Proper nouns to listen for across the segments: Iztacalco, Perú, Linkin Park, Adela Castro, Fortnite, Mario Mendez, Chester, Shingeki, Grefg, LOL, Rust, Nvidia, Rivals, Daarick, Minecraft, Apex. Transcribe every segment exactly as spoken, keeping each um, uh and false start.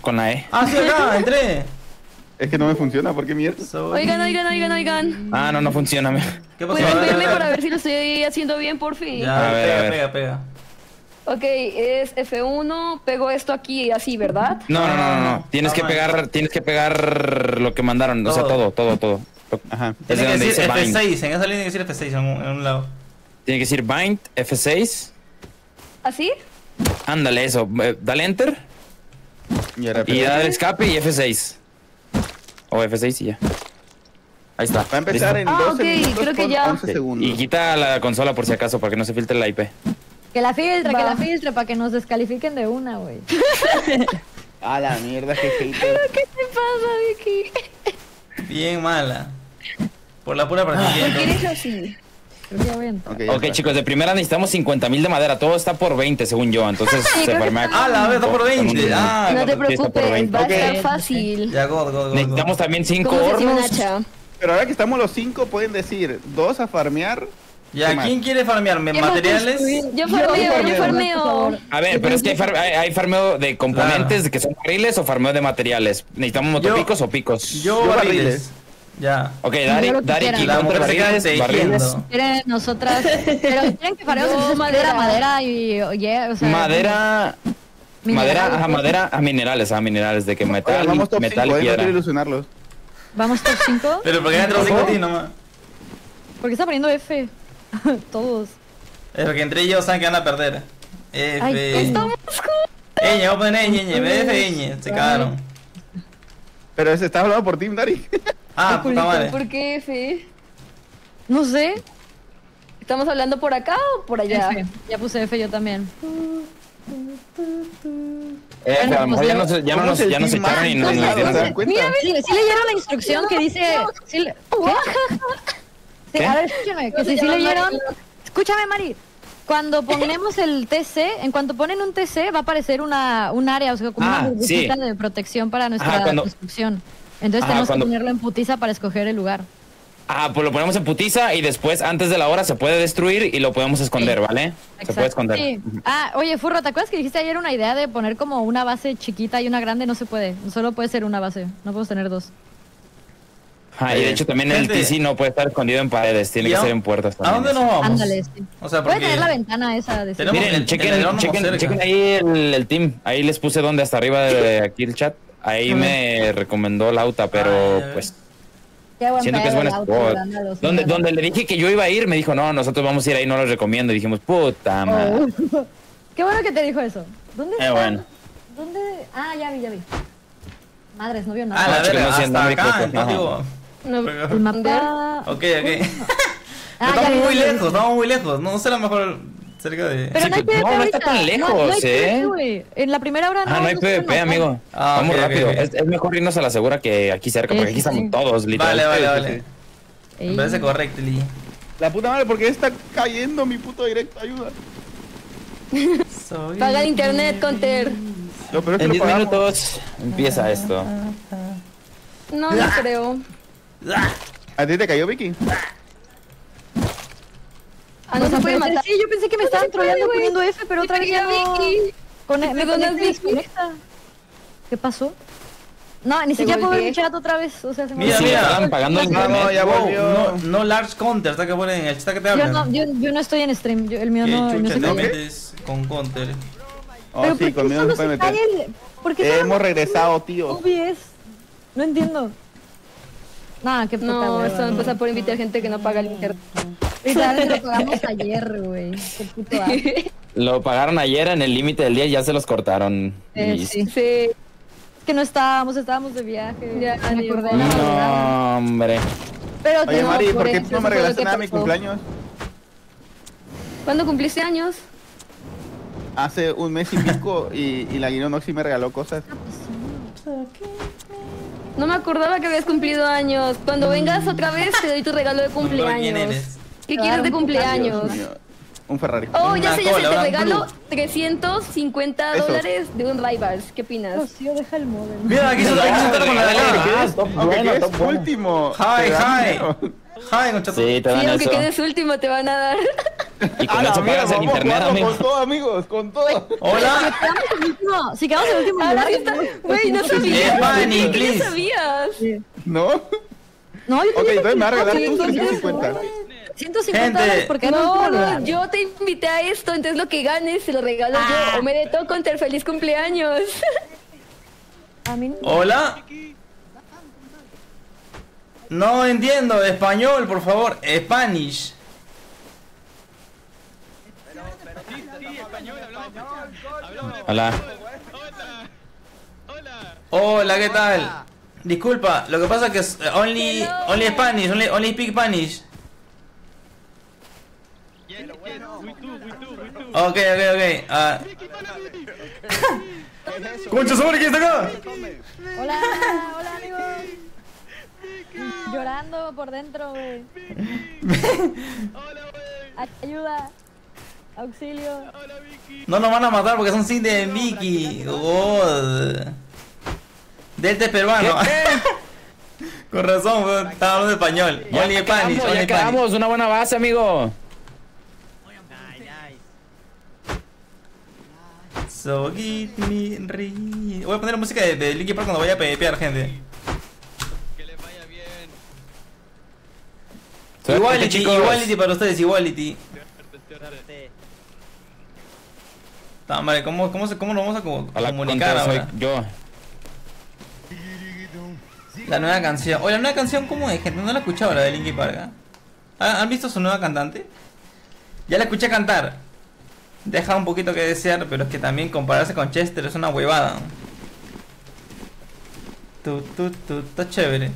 Con la E. ¡Ah, sí, acá! ¡Entré! Es que no me funciona, ¿por qué mierda? Soy... Oigan, oigan, oigan, oigan. Ah, no, no funciona. ¿Qué pasó? Pueden verme para ver si lo estoy haciendo bien, por fin. Ya, a ver, pega, a ver. pega, pega. Ok, es F uno, pego esto aquí, así, ¿verdad? No, no, no, no, no. Tienes que pegar, tienes que pegar lo que mandaron, todo. o sea, todo, todo, todo. Ajá. Tiene que decir F seis, en esa línea tiene que decir F seis en un, en un lado. Tiene que decir bind, F seis. ¿Así? Ándale, eso. Dale enter. Y, ahora y dale escape y F seis. O F seis y ya. Ahí está. Va a empezar ¿Listo? en ah, doce okay. minutos, creo que ya. once segundos. Y quita la consola por si acaso, para que no se filtre la I P. Que la filtre, Va. que la filtre, para que nos descalifiquen de una, güey. A la mierda, que hater. ¿Pero qué te pasa, Vicky? Bien mala. Por la pura partida. ¿Por qué eres así? Okay, ok, chicos, de primera necesitamos cincuenta mil de madera. Todo está por veinte, según yo. Entonces sí, se farmea. Ah, la verdad, está por veinte. Ah, no te preocupes, va a estar fácil. Ya, go, go, go, necesitamos go. también cinco hornos. Pero ahora que estamos los cinco, pueden decir dos a farmear. Ya, ¿quién quiere farmearme? ¿Materiales? Yo farmeo, yo farmeo. A ver, pero es que hay, far hay farmeo de componentes claro. que son barriles o farmeo de materiales. ¿Necesitamos motopicos yo, o picos? Yo, yo barriles. barriles. Ya. Ok, Daarick, Daarick, contra barriles, barriles. Quieren nosotras, pero quieren que faremos madera, madera y yeah, o sea, madera, madera, ajá, madera a minerales, a minerales de que metal, Oye, vamos top metal cinco, y piedra. Ilusionarlos. Vamos top cinco. Pero ¿por qué entró cinco a ti nomás? Porque está poniendo F. Todos. Es porque entre ellos saben que van a perder. F. Ay, estamos juntos. Ñe, vamos a poner Ñe, Ñe, F, Ñe, se cagaron. Pero se está hablando por Team Daarick. Ah, puta madre. ¿Por qué F? No sé. ¿Estamos hablando por acá o por allá? F. Ya puse F yo también. Eh, bueno, a lo mejor ya no se, ya no nos, ya nos echaron y no nos dieron cuenta. Mira, sí, sí leyeron la instrucción que dice... Sí, ¿Qué? A ver, escúchame, que si sí leyeron... Escúchame, Mari. Cuando ponemos el T C, en cuanto ponen un T C, va a aparecer una, un área, o sea, como ah, una burbujita sí. de protección para nuestra Ajá, cuando... construcción. Entonces Ajá, tenemos cuando... que ponerlo en putiza para escoger el lugar. Ah, pues lo ponemos en putiza y después, antes de la hora, se puede destruir y lo podemos esconder, sí. ¿vale? Exacto. Se puede esconder. Sí. Ah, oye, Furro, ¿te acuerdas que dijiste ayer una idea de poner como una base chiquita y una grande? No se puede, solo puede ser una base, no podemos tener dos. Ah, y de hecho también Gente. el T C no puede estar escondido en paredes, tiene que ser en puertas también. ¿A dónde nos vamos? Ándale, sí. O sea, porque... Puede tener la ventana esa de... Miren, el, chequen, el chequen, chequen ahí el, el team, ahí les puse donde hasta arriba de aquí el chat. Ahí me recomendó Lauta, pero Ay, pues... Siento que es buena spot. Donde, donde le dije que yo iba a ir, me dijo, no, nosotros vamos a ir ahí, no los recomiendo. Y dijimos, puta madre. Oh. Qué bueno que te dijo eso. ¿Dónde eh, está? Bueno. ¿Dónde? Ah, ya vi, ya vi. Madres, no vio nada. Ah, la verdad, no, hasta no acá, el no, no, no, mapa... Ok, ok. Ah, estamos muy vi, lejos, vi. estamos muy lejos. No será mejor... Cerca de... Pero sí, no, hay P V P, no, no está tan lejos, no, no hay P V P, ¿eh? En la primera hora no... Ah, no hay P V P, amigo. Ah, Vamos okay, rápido. Okay. Es, es mejor irnos a la segura que aquí cerca, porque aquí estamos todos, literalmente. Vale, vale, vale. Ey. Me parece correcto, Lee. La puta madre, ¿por qué está cayendo mi puto directo? Ayuda. Paga el internet, Conter. No, pero es que en diez minutos empieza esto. No, no creo. ¿A ti te cayó, Vicky? Ah, no, no se puede matar. Sí, yo pensé que me no estaban troleando poniendo F, pero otra vez ya Vicky. Con el, me desconecta. ¿Qué pasó? No, ni siquiera puedo ver el chat otra vez. O sea, se me mira, mira, están pagando el internet. No, ya volvió. No, no large counter, está que ponen en el chat que te hablan. Yo no, yo, yo no estoy en stream, yo, el mío no, el mío se metes con counter. Oh, pero sí, conmigo no se puede meter. ¿Por qué hemos regresado, tío? No entiendo. Nada, qué puta. No, eso me pasa por invitar gente que no paga el internet. Lo pagamos ayer, güey. Qué puto asco. Lo pagaron ayer en el límite del día y ya se los cortaron. Eh, y... Sí, sí. Es que no estábamos, estábamos de viaje. Ya, me acordé. No, no hombre. Pero Oye, no, Mari, ¿por, ¿por qué tú no me regalaste nada a mi cumpleaños? ¿Cuándo cumpliste años? Hace un mes y pico y, y la Guinonoxi me regaló cosas. No me acordaba que habías cumplido años. Cuando vengas otra vez te doy tu regalo de cumpleaños. ¿Quién eres? ¿Qué quieres de cumpleaños? Un Ferrari. Oh, ya sé, ya sé, te regalo trescientos cincuenta dólares de un Rivals. ¿Qué opinas? No, tío, deja el modem. Mira, aquí se está con la galera. Aunque quedes último. Hi, hi. Hi, muchachos. Sí, aunque quedes último te van a dar. Y con eso pagas el internet, amigo. Con todo, amigos, con todo. Hola. Si quedamos el último lugar. Güey, no sabías. No sabías. ¿No? No, yo te dije. Ok, entonces me vas a regalar tú ciento cincuenta. ciento cincuenta dólares porque no, no, yo te invité a esto, entonces lo que ganes se lo regalo ah. yo. O me de todo Counter, feliz cumpleaños. A mí no. Hola. No entiendo, español, por favor, Spanish. Pero, pero sí, sí, español, hablamos español. Hablamos Hola. Hola. Hola. Hola, ¿qué tal? Disculpa, lo que pasa es que es only only Spanish, only, only speak Spanish. Ok, ok, ok. Ah. ¡Concha, sobre quién está acá! Hola, hola, amigos. Llorando por dentro, güey. Ayuda. Auxilio. Hola, Vicky. No nos van a matar porque son sin de Vicky. God. Delta es peruano. Con razón, estaba hablando español. Only Spanish, only Spanish. Una buena base, amigo. So give me re... Voy a poner música de, de Linkin Park cuando vaya a pepear, gente. Que les vaya bien. Iguality, iguality para ustedes, iguality. Tá, madre, ¿cómo, cómo, cómo nos vamos a co Hola, comunicar ahora? Yo. La nueva canción. Oye, la nueva canción, ¿cómo es, gente? No la he escuchado, la de Linkin Park, ¿eh? ¿Han visto su nueva cantante? Ya la escuché cantar. Deja un poquito que desear, pero es que también compararse con Chester es una huevada. Tu, tu, tu, está chévere.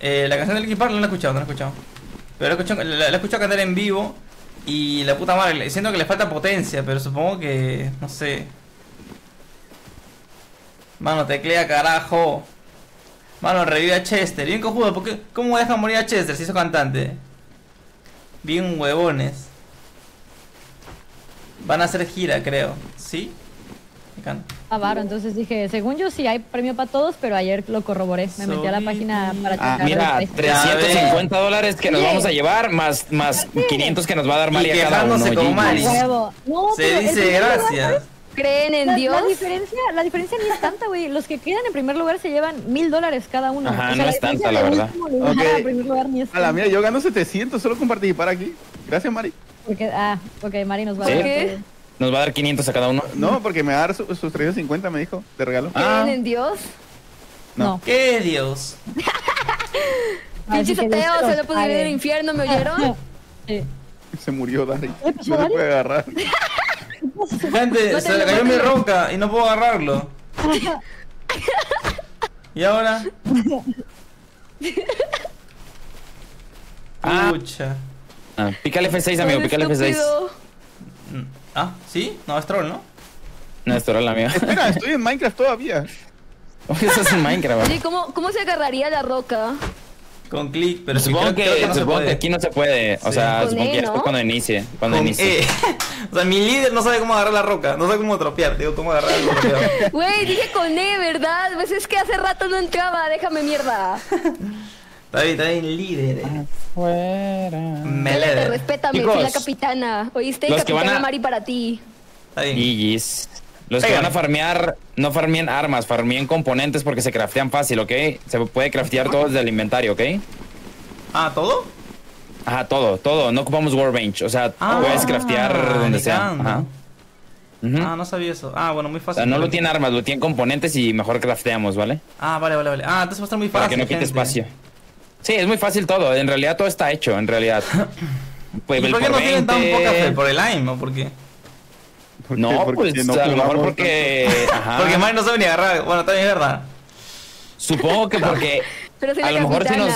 Eh, la canción del Linkin Park no la he escuchado, no la he escuchado. Pero la he escuchado, la, la he escuchado cantar en vivo y la puta madre, siento que le falta potencia, pero supongo que... no sé. Mano, teclea, carajo. Mano, revive a Chester. Bien cojudo, ¿por qué? ¿Cómo dejan morir a Chester si hizo cantante? Bien huevones. Van a hacer gira, creo. ¿Sí? Ah, varo, entonces dije, según yo sí hay premio para todos, pero ayer lo corroboré. Me metí a la página para checar. Ah, mira, trescientos cincuenta dólares que nos vamos a llevar, más, más quinientos que nos va a dar María cada uno. Se dice gracias. ¿Creen en Dios? La diferencia, la diferencia ni es tanta, güey. Los que quedan en primer lugar se llevan mil dólares cada uno. Ajá, no es tanta, la verdad. A la mía, yo gano setecientos solo con participar aquí. Gracias, Mari. Porque, ah, ok, Mari nos va ¿Sí? a dar... ¿Qué? ¿Nos va a dar quinientos a cada uno? No, porque me va a dar su, sus trescientos cincuenta, me dijo, de regalo. Ah. ¿Creen en Dios? No. no. ¿Qué Dios? Pinches ateos, se lo pudieron ir al infierno, ¿me oyeron? Sí. Se murió Daarick, no se puede agarrar. Gente, no se le cayó mi roca y no puedo agarrarlo. ¿Y ahora? Pucha. Ah, pícale F seis, amigo, pícale F seis. Ah, ¿sí? No, es troll, ¿no? No, es troll, amigo. Espera, estoy en Minecraft todavía. Oye, estás en Minecraft. Sí, ¿cómo, ¿cómo se agarraría la roca? Con clic, pero supongo que, que, no supongo que aquí no se puede. O sí. sea, supongo que ¿no? cuando inicie. Cuando Con inicie. E. O sea, mi líder no sabe cómo agarrar la roca, no sabe cómo tropear, digo, cómo agarrar el tropeado. Güey, dije con E, ¿verdad? Pues es que hace rato no entraba, déjame mierda. Está bien, está bien, líder. Fuera. Me te respétame, Chicos, soy la capitana. Oíste, capitana a... Mari para ti. Está bien. G Gs. Los Pégame. que van a farmear, no farmeen armas, farmeen componentes porque se craftean fácil, ¿ok? Se puede craftear todo desde el inventario, ¿ok? Ah, ¿todo? Ajá, todo, todo. No ocupamos Workbench. O sea, ah, puedes craftear ah, donde sea. Ajá. Uh -huh. Ah, no sabía eso. Ah, bueno, muy fácil. O sea, no lo tiene armas, lo tiene componentes y mejor crafteamos, ¿vale? Ah, vale, vale, vale. Ah, entonces va a estar muy fácil. Para que no quite gente. espacio. Sí, es muy fácil todo. En realidad todo está hecho, en realidad. Pues, ¿Y el ¿Por qué por no veinte... tienen tan poca fe? ¿Por el aim o por qué? ¿Por no, qué? Porque pues a lo mejor porque... Ajá. Porque Mari no sabe ni agarrar. Bueno, también es verdad. Supongo que porque... pero si a lo mejor si nos,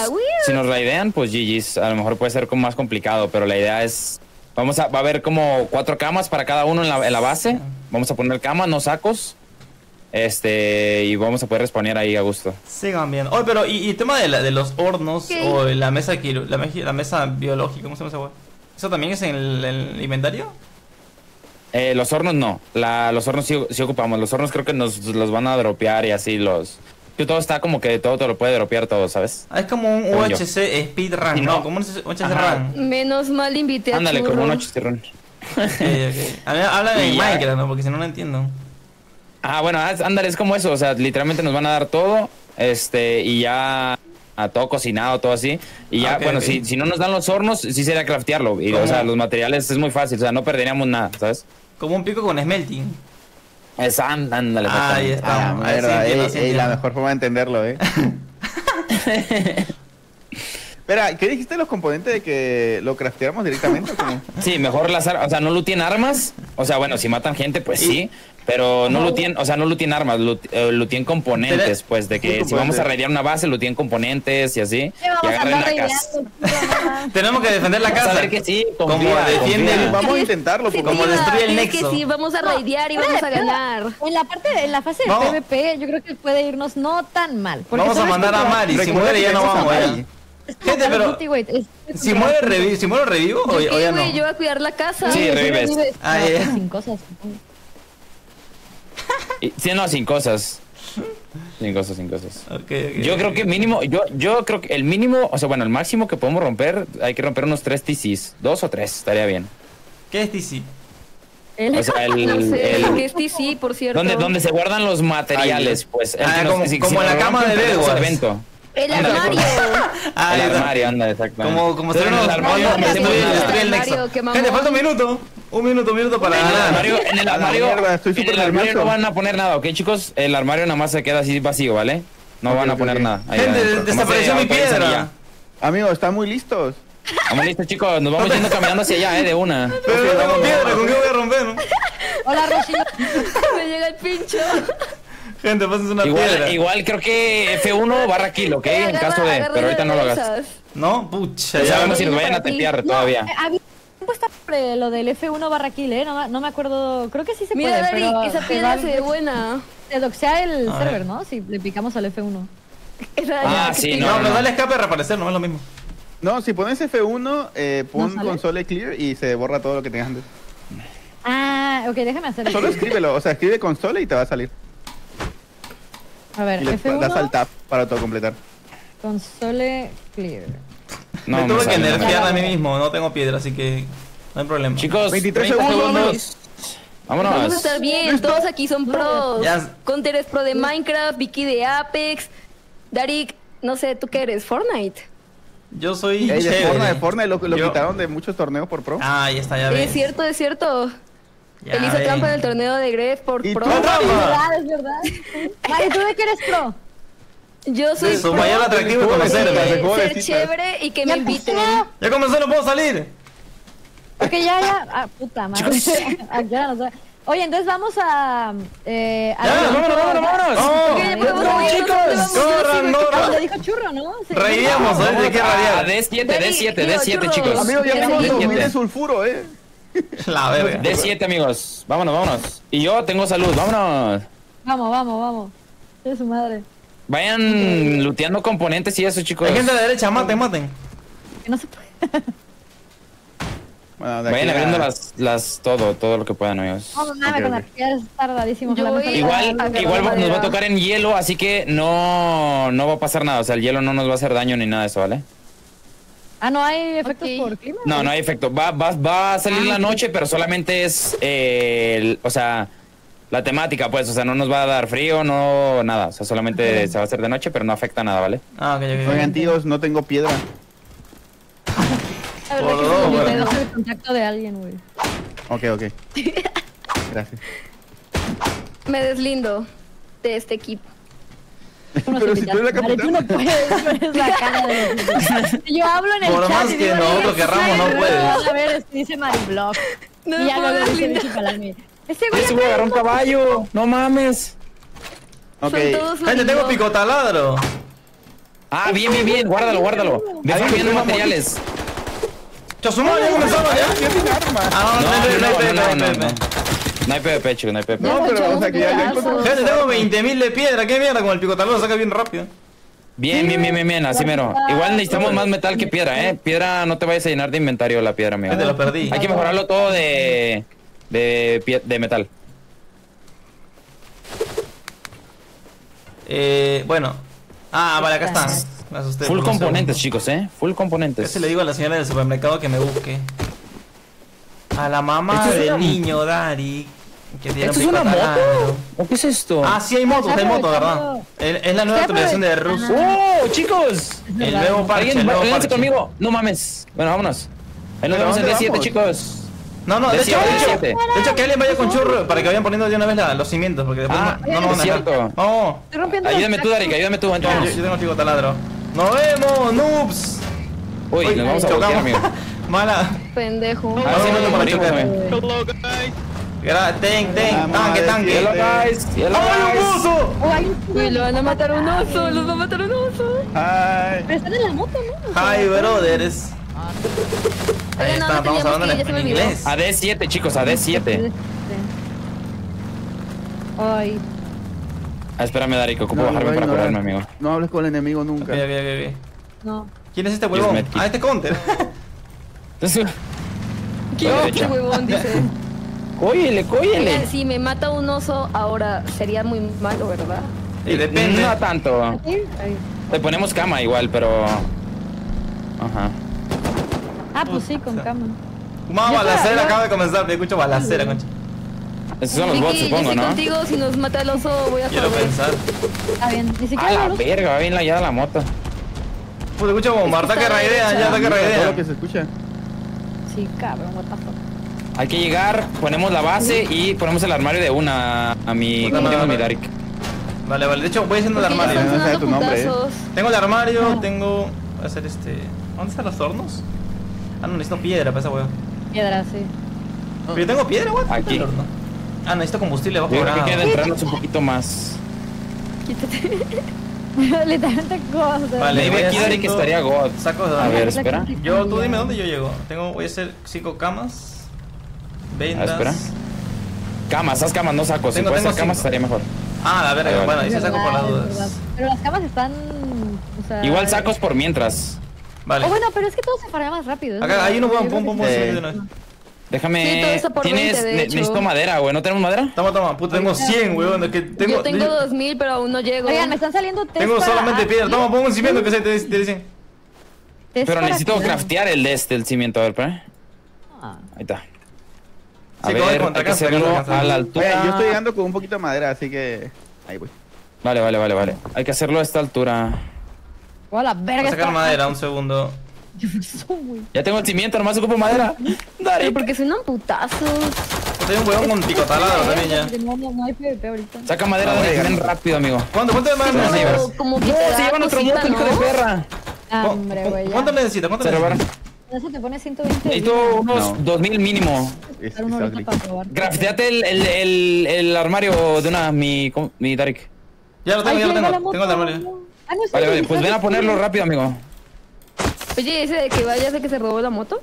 si nos raidean, pues G Gs. A lo mejor puede ser como más complicado, pero la idea es... Vamos a... Va a haber como cuatro camas para cada uno en la, en la base. Vamos a poner camas, no sacos. Este, y vamos a poder responder ahí a gusto. Sigan bien. Oye, oh, pero y el tema de, la, de los hornos ¿Qué? o la mesa la, la mesa biológica, ¿cómo se llama esa hueá? ¿Eso también es en el, el inventario? Eh, los hornos no. La, los hornos sí, sí ocupamos. Los hornos creo que nos los van a dropear y así los... Yo todo está como que todo te lo puede dropear todo, ¿sabes? Ah, es como un U H C speedrun, ¿no? Como un U H C run. Menos mal invité a Ándale, como un U H C run. Okay, okay. A ver, háblame de Minecraft, ¿no? Porque si no, no entiendo. Ah, bueno, ándale, es como eso. O sea, literalmente nos van a dar todo, este, y ya... A todo cocinado, todo así. Y ya, okay, bueno, okay. Si, si no nos dan los hornos, sí sería craftearlo. Y, o sea, los materiales es muy fácil. O sea, no perderíamos nada, ¿sabes? Como un pico con smelting. Es, ándale. Ahí está. Ah, verdad. Ey, ey, la mejor forma de entenderlo, ¿eh? Espera, ¿qué dijiste de los componentes de que lo crafteáramos directamente? ¿O cómo? Sí, mejor las armas. O sea, no looteen armas. O sea, bueno, si matan gente, pues ¿y? Sí. Pero no, no looteen, o sea, no looteen armas, loot, uh, looteen componentes, pues, de que si vamos a raidear una base, looteen componentes y así. Y agarren la casa. Tenemos que defender la casa. Ver que sí, como defiende, vamos a intentarlo, porque como destruye el nexo. Que sí, vamos a raidear y vamos a ganar. En la parte de, en la fase de PvP, yo creo que puede irnos no tan mal. Vamos a mandar a Mari, si muere ya no vamos a Mari. Gente, pero si muere revivo, si muere revivo o ya no. Yo voy a cuidar la casa. Sí, revives. Sin cosas. Sí, no, sin cosas. Sin cosas, sin cosas. Okay, okay, yo okay, creo okay. que mínimo, yo, yo creo que el mínimo, o sea, bueno, el máximo que podemos romper, hay que romper unos tres T Cs. Dos o tres, estaría bien. ¿Qué es T C? El, o sea, el, no sé, el, ¿qué es T C, por cierto? Donde, donde se guardan los materiales, ay, pues. Ah, nos, como si, como si en la cama de Bedwars. El armario. Ah, el armario, anda, exacto. Como, como se ven los armarios, destruye el nexo. Gente, falta un minuto. Un minuto, un minuto para nada. En el armario, mierda, estoy en el armario no van a poner nada, ¿ok, chicos? El armario nada más se queda así vacío, ¿vale? No okay, van a poner okay. nada. Ahí gente, adentro. Desapareció mi piedra. Amigos, ¿están muy listos? Estamos listos, chicos. Nos vamos yendo caminando hacia allá, ¿eh? De una. Pero no tengo piedra, ¿con qué voy a romper? Hola, Roshi. Me llega el pincho. Gente, pases una igual, piedra. Igual creo que F uno barra kill, ¿ok? Agarra, en caso de... Agarra, pero ahorita no lo hagas. No, pucha. No sabemos si nos vayan a tepear todavía. Está lo del F uno barra kill, eh, no, no me acuerdo, creo que sí se puede. Mira, Daríck, pero esa piedra se ve buena. Se doxea el a server, ver. ¿No? Si le picamos al F uno. Ah, sí, no, no, no, no, dale escape a reaparecer, no es lo mismo. No, si pones F uno, eh, pon no console clear y se borra todo lo que tengas antes. Ah, ok, déjame hacerlo. Solo escríbelo, o sea, escribe console y te va a salir. A ver, y F uno. Das al tab para autocompletar. Console clear. No, me tuve me que nerfear a mí mismo, no tengo piedra, así que no hay problema. Chicos, veintitrés segundos. Vámonos. Vamos a estar bien, ¿listo? Todos aquí son pros. Ya. Conter es pro de Minecraft, Vicky de Apex, Daarick, no sé, ¿tú qué eres? ¿Fortnite? Yo soy... Hey, de Fortnite, de Fortnite lo, lo Yo... quitaron de muchos torneos por pro. Ah, ahí está, ya ves. Es cierto, es cierto. Ya él hizo ven. Trampa en el torneo de Grefg por pro. ¡Tú, trampa! Es verdad, es verdad. Vale, ¿tú de qué eres pro? Yo soy su mayor atractivo es conocerme, ser chévere y que me inviten. Ya comenzó, no puedo salir. Ok, ya, ya. Ah, puta madre. Ya no sé. Oye, entonces vamos a... Eh, a ya, vámonos, vámonos, vámonos. ¡No, chicos! ¡Corran, corran! Lo dijo Churro, ¿no? Reíamos, ¿sabes de qué radiar? D siete, D siete, D siete, chicos. Amigos, ya tenemos dos mil de sulfuro, ¿eh? La verga. D siete, amigos. Vámonos, vámonos. Y yo tengo salud, vámonos. Vamos, vamos, vamos. Es su madre. Vayan looteando componentes y eso, chicos. Hay gente a la derecha, maten, maten. Que no se puede. Bueno, vayan abriendo las, las, todo, todo lo que puedan, amigos. No, nada, okay, con okay. la piedra es tardadísimo. Igual, a... igual nos madera. Va a tocar en hielo, así que no, no va a pasar nada. O sea, el hielo no nos va a hacer daño ni nada de eso, ¿vale? Ah, ¿no hay efectos okay. por clima? No, no hay efecto. Va, va, va a salir ah, la noche, pero solamente es, eh, el, o sea... La temática, pues, o sea, no nos va a dar frío, no, nada. O sea, solamente okay. se va a hacer de noche, pero no afecta nada, ¿vale? Ah, okay, okay, oigan, tíos, no tengo piedra. La verdad oh, que no, no, bueno. el contacto de alguien, güey. Ok, ok. Gracias. Me deslindo de este equipo. Pero si tú eres la capitana. Tú no puedes, tú eres la cara de... Yo hablo en el por chat. Por más que nosotros querramos, no puedes. A ver, dice Mariblock. No, y ya no lo dice Michi Palami. Este güey me agarró un caballo, no mames. Ok, gente, tengo picotaladro. Ah, bien, bien, bien, guárdalo, guárdalo. Me están pidiendo materiales. Chosumar, ya comenzamos ya. Ah, no, no, no, no, no. No hay PvP, chico, no hay PvP. No, pero vamos aquí. Gente, tengo veinte mil de piedra, qué mierda, con el picotaladro saca bien rápido. Bien, bien, bien, bien, bien, así mero. Igual necesitamos más metal que piedra, eh. Piedra, no te vayas a llenar de inventario la piedra, amigo. Te lo perdí. Hay que mejorarlo todo de... De, pie, de metal. Eh, bueno. Ah, vale, acá está. Me asusté. Full componentes, chicos, eh. Full componentes. ¿Qué se le digo a la señora del supermercado que me busque? A la mamá del una... niño, Daarick. Que tiene ¿Esto es una catalano. moto? ¿O qué es esto? Ah, sí, hay motos, hay motos, ¿verdad? El, es la nueva actualización de Rust. ¡Oh, chicos! El nuevo parche, el nuevo parche. Conmigo. No mames. Bueno, vámonos. Ahí nos vemos en D siete, chicos. No, no, de, de hecho, hecho, de hecho, que alguien vaya con churro para que vayan poniendo de una vez la, los cimientos, porque después ah, no, no nos van a dejar. Vamos. Ayúdame tú, Daarick, ayúdame tú. Entonces. Yo, yo tengo chico taladro. ¡Nos vemos, noobs! Uy, Uy nos vamos a chocar, amigo. Mala. Pendejo. A ver si no lo para chocar. Ten, ten, tanque, tanque. Hello, guys. ¡Ay, un oso! Uy, lo van a matar un oso, los va a matar un oso. Ay. Pero están en la moto, ¿no? Ay, brothers. Ahí está, no, no vamos hablando en, en inglés. A D siete, chicos, a D siete. Ay. Ah, espérame, Daarick, ocupo no, bajarme no, para no, curarme, no, amigo. No hables con el enemigo nunca. Okay, okay, okay. No. ¿Quién es este huevón? Es ah, este counter. Entonces, ¿qué este huevón dice? Cóyele, cóyele. Mira, si me mata un oso ahora sería muy malo, ¿verdad? Sí, depende. No tanto. Le ponemos cama igual, pero. Ajá. Ah, pues sí, con cama. Mamá, balacera, acaba de comenzar, me escucho balacera, concha. Esos son los bots, supongo, ¿no? Contigo, si nos mata el oso, voy a Quiero pensar. Está bien, ni siquiera. A la verga, va bien la llave de la moto. Pues escucha bomba, ataque raidea, ya ataque raidea. Todo lo que se escucha. Sí, cabrón, what the fuck. Hay que llegar, ponemos la base y ponemos el armario de una a mi. ¿Cómo tengo mi Daarick? Vale, vale, de hecho voy haciendo el armario. No sé tu nombre. Tengo el armario, tengo. Voy a hacer este. ¿Dónde están los hornos? Ah, no, necesito piedra para esa hueá. Piedra, sí. Pero yo tengo piedra, hueá. Aquí. Ah, necesito combustible, bajo nada. Yo creo que queda entrarnos un poquito más. Quítate. Le da tanta cosa. Vale, dime aquí, Daarick, que estaría God. Saco, a ver, espera. Yo, tú dime dónde yo llego. Tengo, voy a hacer cinco camas. Vendas. Espera. Camas, haz camas, no sacos. Si puedes hacer camas estaría mejor. Ah, a ver, bueno, ahí se saco por las dudas. Pero las camas están... Igual sacos por mientras. Vale. Oh, bueno, pero es que todo se farmea más rápido. Acá hay uno, pum, pum, pum, pum. Déjame. Sí, ¿Tienes? veinte, necesito madera, güey. ¿No tenemos madera? Toma, toma. Puta, tengo cien, güey. Tengo... Yo tengo dos mil, pero aún no llego. Oigan, me están saliendo tres. Tengo solamente aquí. Piedra. Toma, pongo un cimiento que se te dicen. Pero necesito aquí craftear el de este, el cimiento. A ver, para. Ah. Ahí está. A sí, ver, hay que hacerlo a la altura. Oye, yo estoy llegando con un poquito de madera, así que. Ahí voy. Vale, vale, vale, vale. Hay que hacerlo a esta altura. Voy a sacar madera, un segundo. Ya tengo el cimiento, nomás ocupo madera. Dale. Porque son amputazos. Tengo un huevón con picotalado también ya. Saca madera, dale, ven rápido, amigo. ¿Cuánto? ¿Cuánto de madera necesitas? No, se llevan otro moto, hijo de perra. Hombre, güey. ¿Cuánto necesitas? ¿Cuánto necesitas? Eso te pone ciento veinte. Necesito unos dos mil mínimo. Grafiteate el armario de una, mi Daarick. Ya lo tengo, ya lo tengo. Tengo el armario. Ah, no, vale, vale, pues ven a ponerlo rápido, amigo. Oye, ese de que vaya, ese que se robó la moto.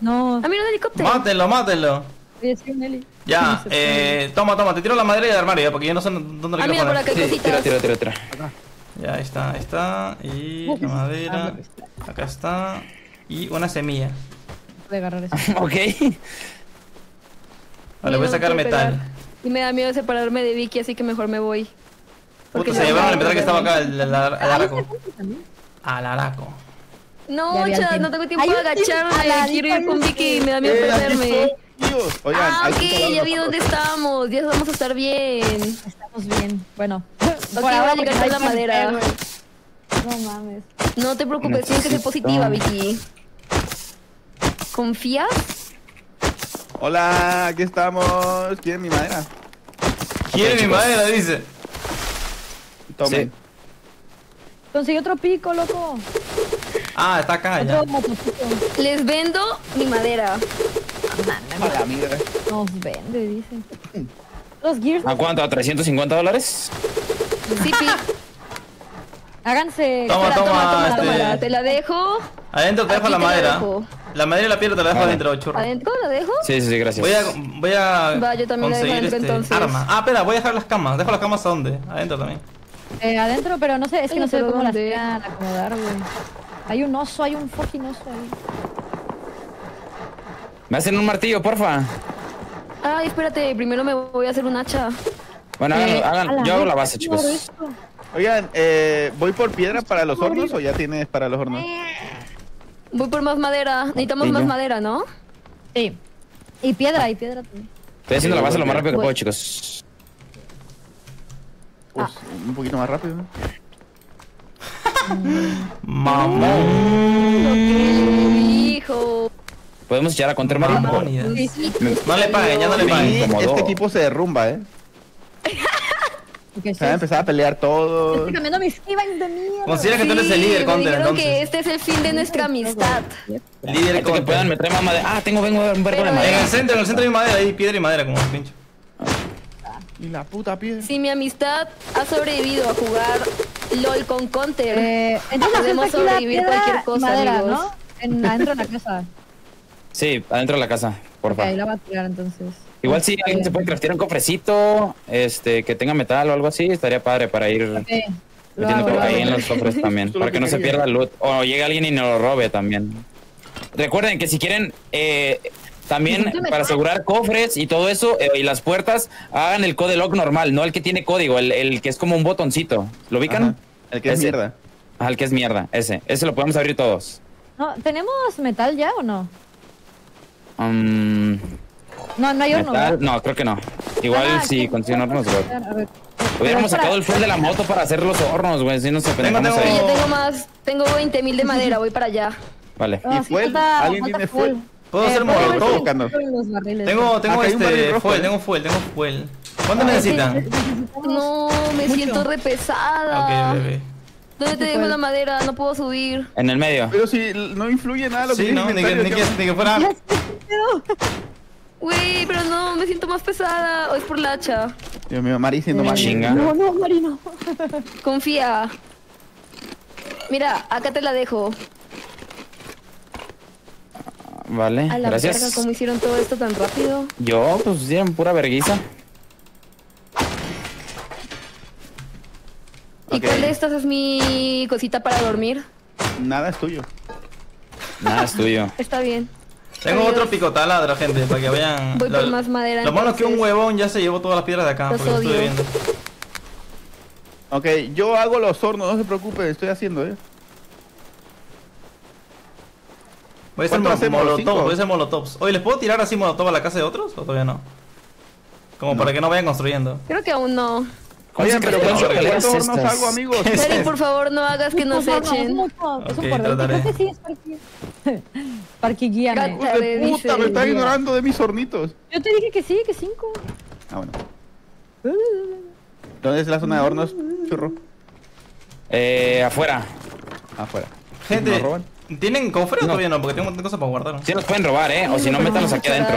No. Ah, mira un helicóptero. Mátenlo, mátenlo. Oye, sí, Nelly. Ya, eh, toma, toma, te tiro la madera y el armario, porque yo no sé dónde ah, lo quiero poner. Ah, mira, por acá hay sí, tira, tira, tira, tira. Acá. Ya, ahí está, ahí está. Y la madera. Acá está. Y una semilla. Voy a agarrar eso. Ok. Vale, voy a sacar metal. Y me da miedo separarme de Vicky, así que mejor me voy. Puto, se llevaron el metal que estaba acá, el araco. Al araco. No, chat, no tengo tiempo de agacharme. Quiero ir con Vicky, me da miedo perderme. Ah, ok, ya vi dónde estamos. Ya vamos a estar bien. Estamos bien. Bueno, por ahora llegar a la madera. No mames. No te preocupes, tienes que ser positiva, Vicky. ¿Confías? Hola, aquí estamos. ¿Quieren mi madera? ¿Quieren mi madera? Dice. Tome. Sí. Conseguí otro pico, loco. Ah, está acá ya. Les vendo mi madera. Mala mierda. Nos vende, dicen. Los gears. ¿A cuánto? ¿A trescientos cincuenta dólares? Sí, sí. Háganse. Toma, espera, toma, toma, este... toma. Te la dejo. Adentro te dejo la madera. Dejo. La madera y la piedra te la dejo adentro, churro. ¿Adentro la dejo? Sí, sí, sí, gracias. Voy a, voy a Va, yo también conseguir la dejo adentro, este entonces. Arma. Ah, espera, voy a dejar las camas. ¿Dejo las camas a dónde? Adentro también. Eh, adentro, pero no sé, es que no sé cómo las voy a acomodar, güey. Hay un oso, hay un fucking oso ahí. Me hacen un martillo, porfa. Ay, espérate, primero me voy a hacer un hacha. Bueno, eh, hagan, hagan, yo hago la base, chicos. Oigan, eh, ¿voy por piedra para los hornos o ya tienes para los hornos? Voy por más madera, necesitamos más madera, ¿no? Sí. Y piedra, y piedra también. Estoy haciendo la base lo más rápido que puedo, chicos. Pues, un poquito más rápido, ¿no? Mamá. Lo que dijo. Podemos echar a contra Mario. No le paguen, ya no le paguen. Este equipo se derrumba, eh. Se va a empezar a pelear todo. Estoy cambiando mis skivans de mierda. Considera que tú eres el líder, Conter, entonces. Creo que este es el fin de nuestra amistad. Líder, que puedan meter más madera. Ah, tengo, vengo a ver con la madera. En el centro, en el centro hay madera, hay piedra y madera, como pincho. Y la puta piedra. Si mi amistad ha sobrevivido a jugar LOL con Conter, eh, entonces podemos sobrevivir cualquier cosa, madera, amigos. ¿No? Adentro de la casa. Sí, adentro de la casa, porfa. Ahí okay, la va a tirar entonces. Igual si alguien se puede craftear un cofrecito, este, que tenga metal o algo así, estaría padre para ir okay. metiendo por ahí en los cofres también, para que no se pierda el loot, o llegue alguien y nos lo robe también. Recuerden que si quieren, eh, también para asegurar cofres y todo eso, eh, y las puertas, hagan el code lock normal, no el que tiene código, el, el que es como un botoncito. ¿Lo ubican? Ajá. El que ese. es mierda. Ajá, el que es mierda, ese. Ese lo podemos abrir todos. No, ¿tenemos metal ya o no? Um... No, no hay horno. No, creo que no. Igual ah, si consiguen hornos, güey. Hubiéramos sacado para... el fuel de la moto para hacer los hornos, güey. Si no se pendejamos ahí. Tengo... Yo tengo más. Tengo veinte mil de madera, voy para allá. Vale. ¿Y sí, fuel? Falta, ¿Alguien tiene fuel? fuel? ¿Puedo eh, hacer molotov? Tengo, tengo ah, este rojo, fuel, ¿eh? tengo fuel, tengo fuel. ¿Cuánto ah, necesitan? No, me Mucho. siento re pesada. Ok, bebé. ¿Dónde te dejo la madera? No puedo subir. En el medio. Pero si no influye nada lo que dice. Sí, no, ni que fuera... Wey, pero no, me siento más pesada. O es por la hacha. Dios mío, Mari siento más chinga. No, no, Mari no. Confía. Mira, acá te la dejo. Vale, a la gracias. Verga, ¿cómo hicieron todo esto tan rápido? Yo, pues hicieron pura verguiza. ¿Y okay. cuál de estas es mi cosita para dormir? Nada es tuyo. Nada es tuyo. Está bien. Tengo Adiós. otro picotaladro, gente, para que vean. Voy lo, por más madera. Lo malo es que un huevón ya se llevó todas las piedras de acá, porque estoy viendo. Ok, yo hago los hornos, no se preocupe, estoy haciendo, eh. Voy a hacer mol molotovs, voy a hacer molotovs. Oye, ¿les puedo tirar así molotov a la casa de otros? ¿O todavía no? Como no. para que no vayan construyendo. Creo que aún no. Oigan, pero ¿cuántos hornos hago, amigos? Pero por favor, no hagas que nos echen. Es un cordón. Creo que sí es parque. Parque guía. Gacha de puta, me está ignorando de mis hornitos. Yo te dije que sí, que cinco. Ah, bueno. ¿Dónde es la zona de hornos, churro? Eh, afuera. Afuera. Gente, ¿tienen cofre o todavía no? Porque tengo cosas para guardar. Sí, los pueden robar, ¿eh? O si no, métalos aquí adentro.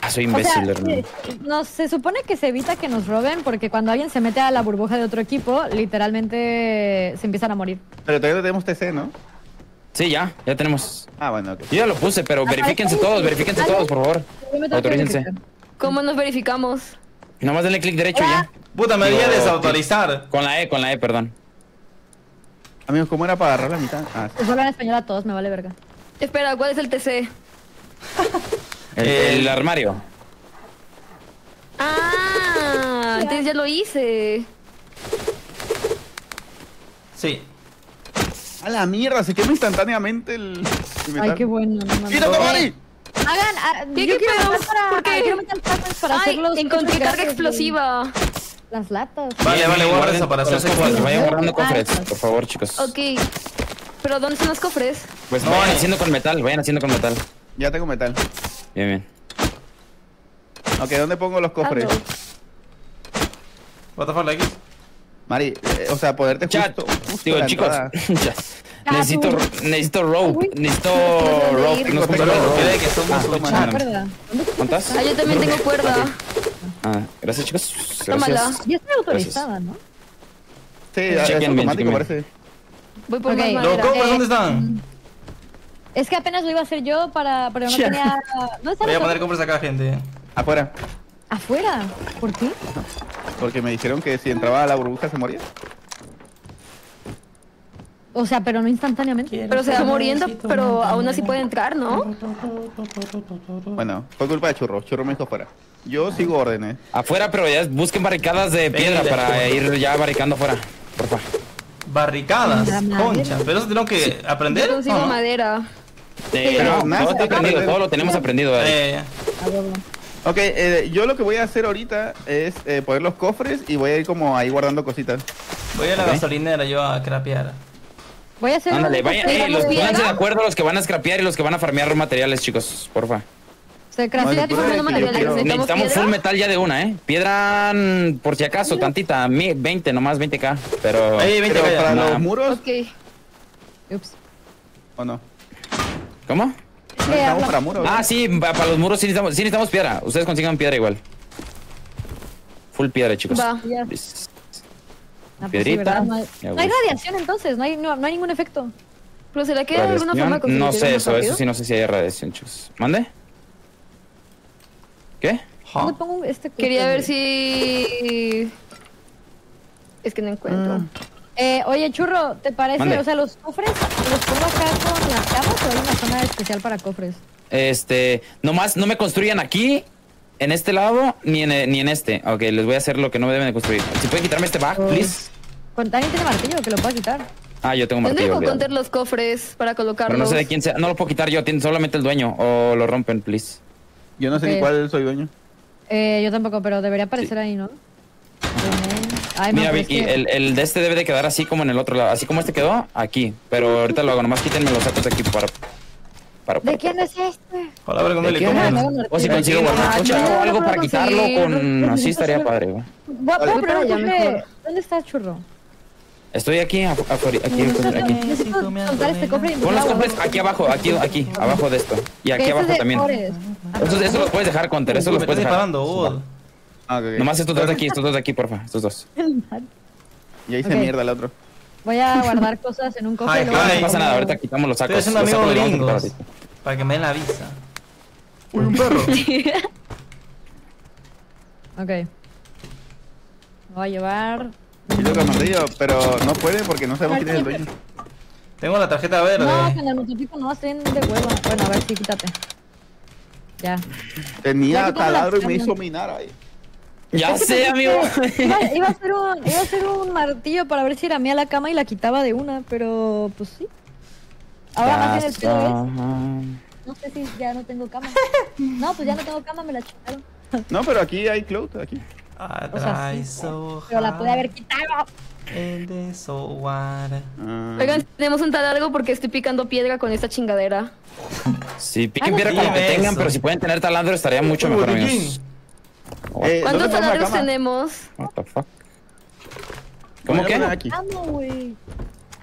Ah, soy imbécil, hermano. No, se supone que se evita que nos roben porque cuando alguien se mete a la burbuja de otro equipo, literalmente se empiezan a morir. Pero todavía tenemos T C, ¿no? Sí, ya, ya tenemos. Ah, bueno, ok. Yo ya lo puse, pero verifíquense todos, verifíquense todos, por favor. Autorícense. ¿Cómo nos verificamos? Nomás denle clic derecho y ya. Puta, me voy a desautorizar. Con la E, con la E, perdón. Amigos, ¿cómo era para agarrar la mitad? Ah, sí. Pues hablan español a todos, me vale verga. Espera, ¿cuál es el T C? el, el armario. Ah, entonces ya lo hice. Sí. A la mierda, se quema instantáneamente el... el Ay, qué bueno. ¡Quítate, Mari! Hagan... A, ¿Qué, yo qué quiero meter para... ¿Por qué? Quiero meter para Ay, hacerlos... encontré carga explosiva. Bien. Las latas. Vale, vale, guarda esa para hacerse cofres. Vayan guardando cofres, por favor, chicos. Ok. ¿Pero dónde son los cofres? Pues no, vayan haciendo con metal, vayan haciendo con metal. Ya tengo metal. Bien, bien. Ok, ¿dónde pongo los cofres? What the fuck, like? Mari, eh, o sea, poderte Chat. justo... justo Digo, chicos, necesito, necesito rope, necesito rope. No tengo rope. Que somos humanos. ¿Cuántas? Ah, yo también tengo cuerda. Ah, gracias, chicos. Tómala. Ya está autorizada, ¿no? Sí, es automático, parece. Voy por okay. ¿Los cofres dónde están? Es que apenas lo iba a hacer yo para... pero no tenía... ¿Dónde están? Voy a poner cofres acá, gente. Afuera. ¿Afuera? ¿Por qué? No. Porque me dijeron que si entraba a la burbuja se moría. O sea, pero no instantáneamente. Quiero pero se va muriendo, pero aún así puede entrar, ¿no? Bueno, fue culpa de Churro. Churro me dijo fuera. Yo sigo órdenes. Afuera, pero ya busquen barricadas de piedra para ir ya barricando afuera. Porfa. Barricadas, concha. Pero eso tengo que aprender. Yo consigo madera. Eh, pero no, nada, todo está aprendido, todo lo tenemos aprendido. Eh, Ok, eh, yo lo que voy a hacer ahorita es eh, poner los cofres y voy a ir como ahí guardando cositas. Voy a la okay. gasolinera yo a crapear. Voy a hacer... Ándale, vayan, eh, los pónganse de acuerdo los que van a scrapear y los que van a farmear materiales, chicos, porfa. Se craftea bueno, materiales. Quiero... Necesitamos piedra? full metal ya de una, ¿eh? Piedra, por si acaso, tantita, veinte, nomás veinte k. Pero... Hey, veinte pero para no. los muros... Okay. Ups. ¿O no? ¿Cómo? No necesitamos para muros. Ah, sí, para los muros sí necesitamos, sí necesitamos piedra. Ustedes consigan piedra igual. Full piedra, chicos. Va. Ah, piedrita. Pues sí, no hay radiación entonces, no hay, no, no hay ningún efecto. Pero será que hay alguna forma de conseguir. No sé eso, rápido? eso sí no sé si hay radiación, chicos. ¿Mande? ¿Qué? Huh. ¿Dónde pongo este? Quería ver si... Es que no encuentro. Mm. Eh, oye, Churro, ¿te parece? Mande. O sea, los cofres, ¿los pongo acá con las camas o hay una zona especial para cofres? Este, nomás no me construyan aquí, en este lado, ni en, ni en este. Ok, les voy a hacer lo que no me deben de construir. Si pueden quitarme este bag, oh. please. ¿Alguien tiene martillo que lo pueda quitar? Ah, yo tengo martillo. Tendré que contar los cofres para colocarlos. Pero no sé de quién sea, no lo puedo quitar yo, tiene solamente el dueño. O lo rompen, please. Yo no sé okay. ni cuál soy dueño. Eh, yo tampoco, pero debería aparecer sí. ahí, ¿no? Ay, mira, Vicky, que... el, el de este debe de quedar así como en el otro lado. Así como este quedó, aquí. Pero ahorita lo hago, nomás quítenme los sacos de aquí para... para, para ¿De quién es este? Hola, ¿De ¿De quién? El... O si consigo una cocha o algo para quitarlo con... Así estaría padre, güey. ¿Dónde está Churro? Estoy aquí, afuera, aquí, aquí. Necesito soltar este cofre. Pon los cofres aquí abajo, aquí, aquí, abajo de esto. Y aquí abajo también. Eso los puedes dejar, Conter, eso los puedes dejar. Okay. Nomás estos dos de aquí, estos dos de aquí, porfa, estos dos. Ya hice okay. mierda el otro. Voy a guardar cosas en un cofre. No pasa nada, ahorita quitamos los sacos. Es un amigo gringo. Para que me den la visa. Uy, un perro. Ok. Voy a llevar... Sí, toca el martillo, pero no puede porque no sabemos quién es el dueño. Tengo la tarjeta verde. No, con el mototipo no hacen de huevo. Bueno, a ver, sí, quítate. Ya. Tenía taladro y me hizo minar ahí. Ya sé, amigo. Iba, iba, a hacer un, iba a hacer un martillo para ver si era mía la cama y la quitaba de una, pero pues sí. Ahora más bien el pedo es. No sé si ya no tengo cama. No, pues ya no tengo cama, me la chutaron. No, pero aquí hay cloud, aquí. O sea, sí, pero la pude haber quitado. Oigan, tenemos un taladro porque estoy picando piedra con esta chingadera. Sí, piquen piedra con lo que tengan, pero si pueden tener taladro estaría mucho mejor, amigos. Eh, ¿Cuántos taladros tenemos? What the fuck? ¿Cómo que?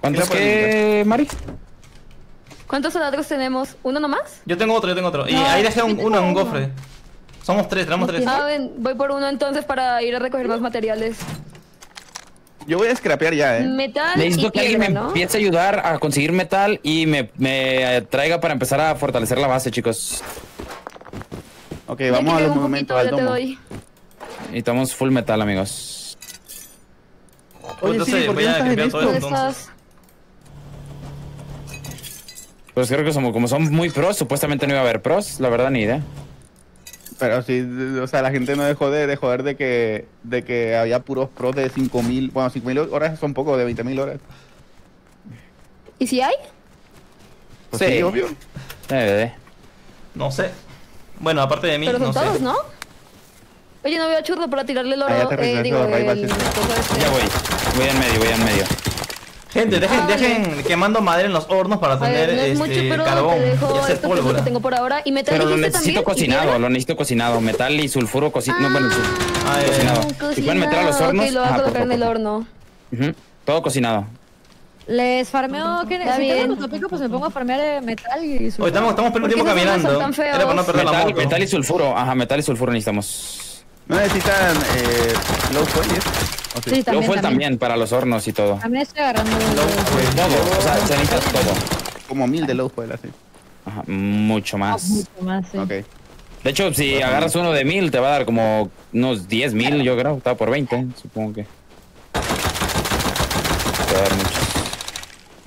¿Cuántos que, Mari? ¿Cuántos taladros tenemos? ¿Uno nomás? Yo tengo otro, yo tengo otro. No, y ahí dejé un, uno en un cofre. Somos tres, tenemos tres. Ah, ven, voy por uno entonces para ir a recoger más materiales. Yo voy a scrapear ya, eh. Metal. Necesito que alguien me empiece a ayudar a conseguir metal y me, me traiga para empezar a fortalecer la base, chicos. Ok, vamos a los monumentos al domo. Necesitamos full metal, amigos. Oye, entonces, sí, ¿por qué no estás en esto? ¿Dónde estás? Pues creo que somos, como son muy pros, supuestamente no iba a haber pros, la verdad ni idea. Pero sí, o sea, la gente no dejó de, de joder de que, de que había puros pros de cinco mil, bueno, cinco mil horas son poco, de veinte mil horas. ¿Y si hay? Pues sí, sí, obvio. Eh, no sé. Bueno, aparte de mí, pero son no todos, sé. ¿no? Oye, no veo a Churro para tirarle el oro. Ah, ya, eh, digo, Rivals, el... este. ya voy. Voy en medio, voy en medio. Gente, dejen, ah, dejen okay. quemando madera en los hornos para tener no es este mucho, pero carbón. Te dejo y hacer pólvora. Que tengo por ahora. Y metal. Pero lo necesito también, cocinado, lo necesito cocinado. Metal y sulfuro cocinado. Ah, no, bueno, ah, cocinado. cocinado. Si pueden meter a los hornos. Okay, lo voy a colocar ah, por, en por, el por. horno. Uh-huh. Todo cocinado. Les farmeo, que está bien. Topico, pues me pongo a farmear metal y sulfuro. Hoy estamos, estamos perdiendo tiempo caminando. Tan feos. Era para no perder metal, la moto. Metal y sulfuro, ajá, metal y sulfuro necesitamos. ¿No necesitan eh, low fuel? ¿O sí? Sí, también, low fuel también. también para los hornos y todo. También estoy agarrando low fuel. Todo, o sea, se necesita todo. Como mil de low fuel así. Ajá, mucho más. Oh, mucho más, sí. Okay. De hecho, si bueno, agarras uno de mil te va a dar como unos diez mil, yo creo, está por veinte, supongo que. Te va a dar mucho.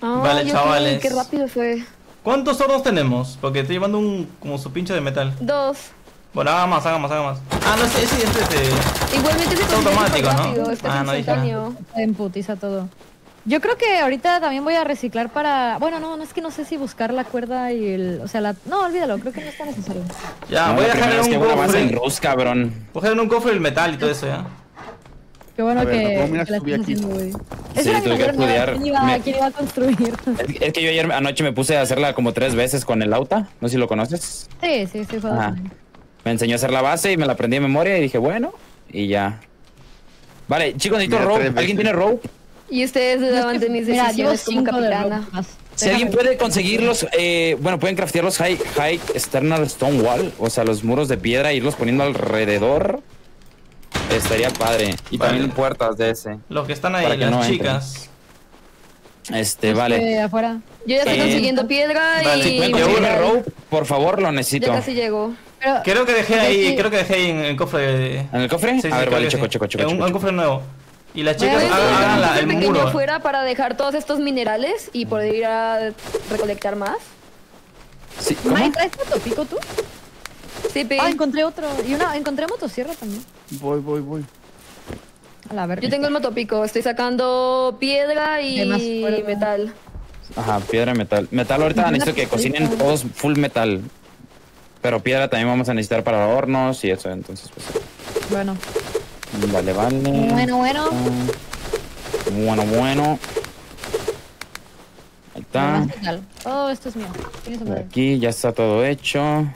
Oh, vale, chavales. Qué rápido fue. ¿Cuántos hornos tenemos? Porque estoy llevando un como su pinche de metal. Dos. Bueno, haga más, haga más, haga más. Ah, no, ese, ese, ese. Igualmente es automático, ¿no? Rápido, este ah, no dije. Está en putiza todo. Yo creo que ahorita también voy a reciclar para... Bueno, no, no es que no sé si buscar la cuerda y el... O sea, la... No, olvídalo, creo que no está necesario. Ya, no, voy a dejar en un que cofre... En Rust, cabrón. Voy a dejar en un cofre el metal y todo eso, ya. Qué bueno ver, que... No, que subí aquí. Haciendo, sí, tuve que estudiar. ¿Quién iba, me... ¿Quién iba a construir? Es, es que yo ayer anoche me puse a hacerla como tres veces con el Auta. No sé si lo conoces. Sí, sí, sí. Fue me enseñó a hacer la base y me la aprendí de memoria y dije, bueno, y ya. Vale, chicos, necesito mira, rope. ¿Alguien tiene rope? Y ustedes daban de mis decisiones como capitana. Si alguien puede conseguirlos, eh, bueno, pueden craftear los high, high external stone wall, o sea, los muros de piedra e irlos poniendo alrededor. Estaría padre. Y vale. También puertas de ese. Los que están ahí, que las no chicas. Entren. Este, pues vale. Afuera. Yo ya estoy eh, consiguiendo piedra vale. y... Si pueden el rope, por favor, lo necesito. Ya casi llegó. Pero creo que dejé ahí, sí. creo que dejé ahí en el cofre. De... ¿En el cofre? Sí, sí, a ver, vale, checo, sí. checo, checo, checo. En un, un cofre nuevo. Y las chicas hagan la, el muro. Afuera para dejar todos estos minerales y poder ir a recolectar más. Sí, ¿Mai, traes motopico tú? Sí, pe. Ah, encontré otro. Y una, encontré motosierra también. Voy, voy, voy. A la verga. Yo tengo el motopico. Estoy sacando piedra y fuera, metal. Ajá, piedra y metal. Metal ahorita necesito que cocinen todos full metal. Pero piedra también vamos a necesitar para hornos y eso, entonces pues... Bueno. Vale, vale. Bueno, bueno. Bueno, bueno. Ahí está. Oh, esto es mío. Aquí ya está todo hecho.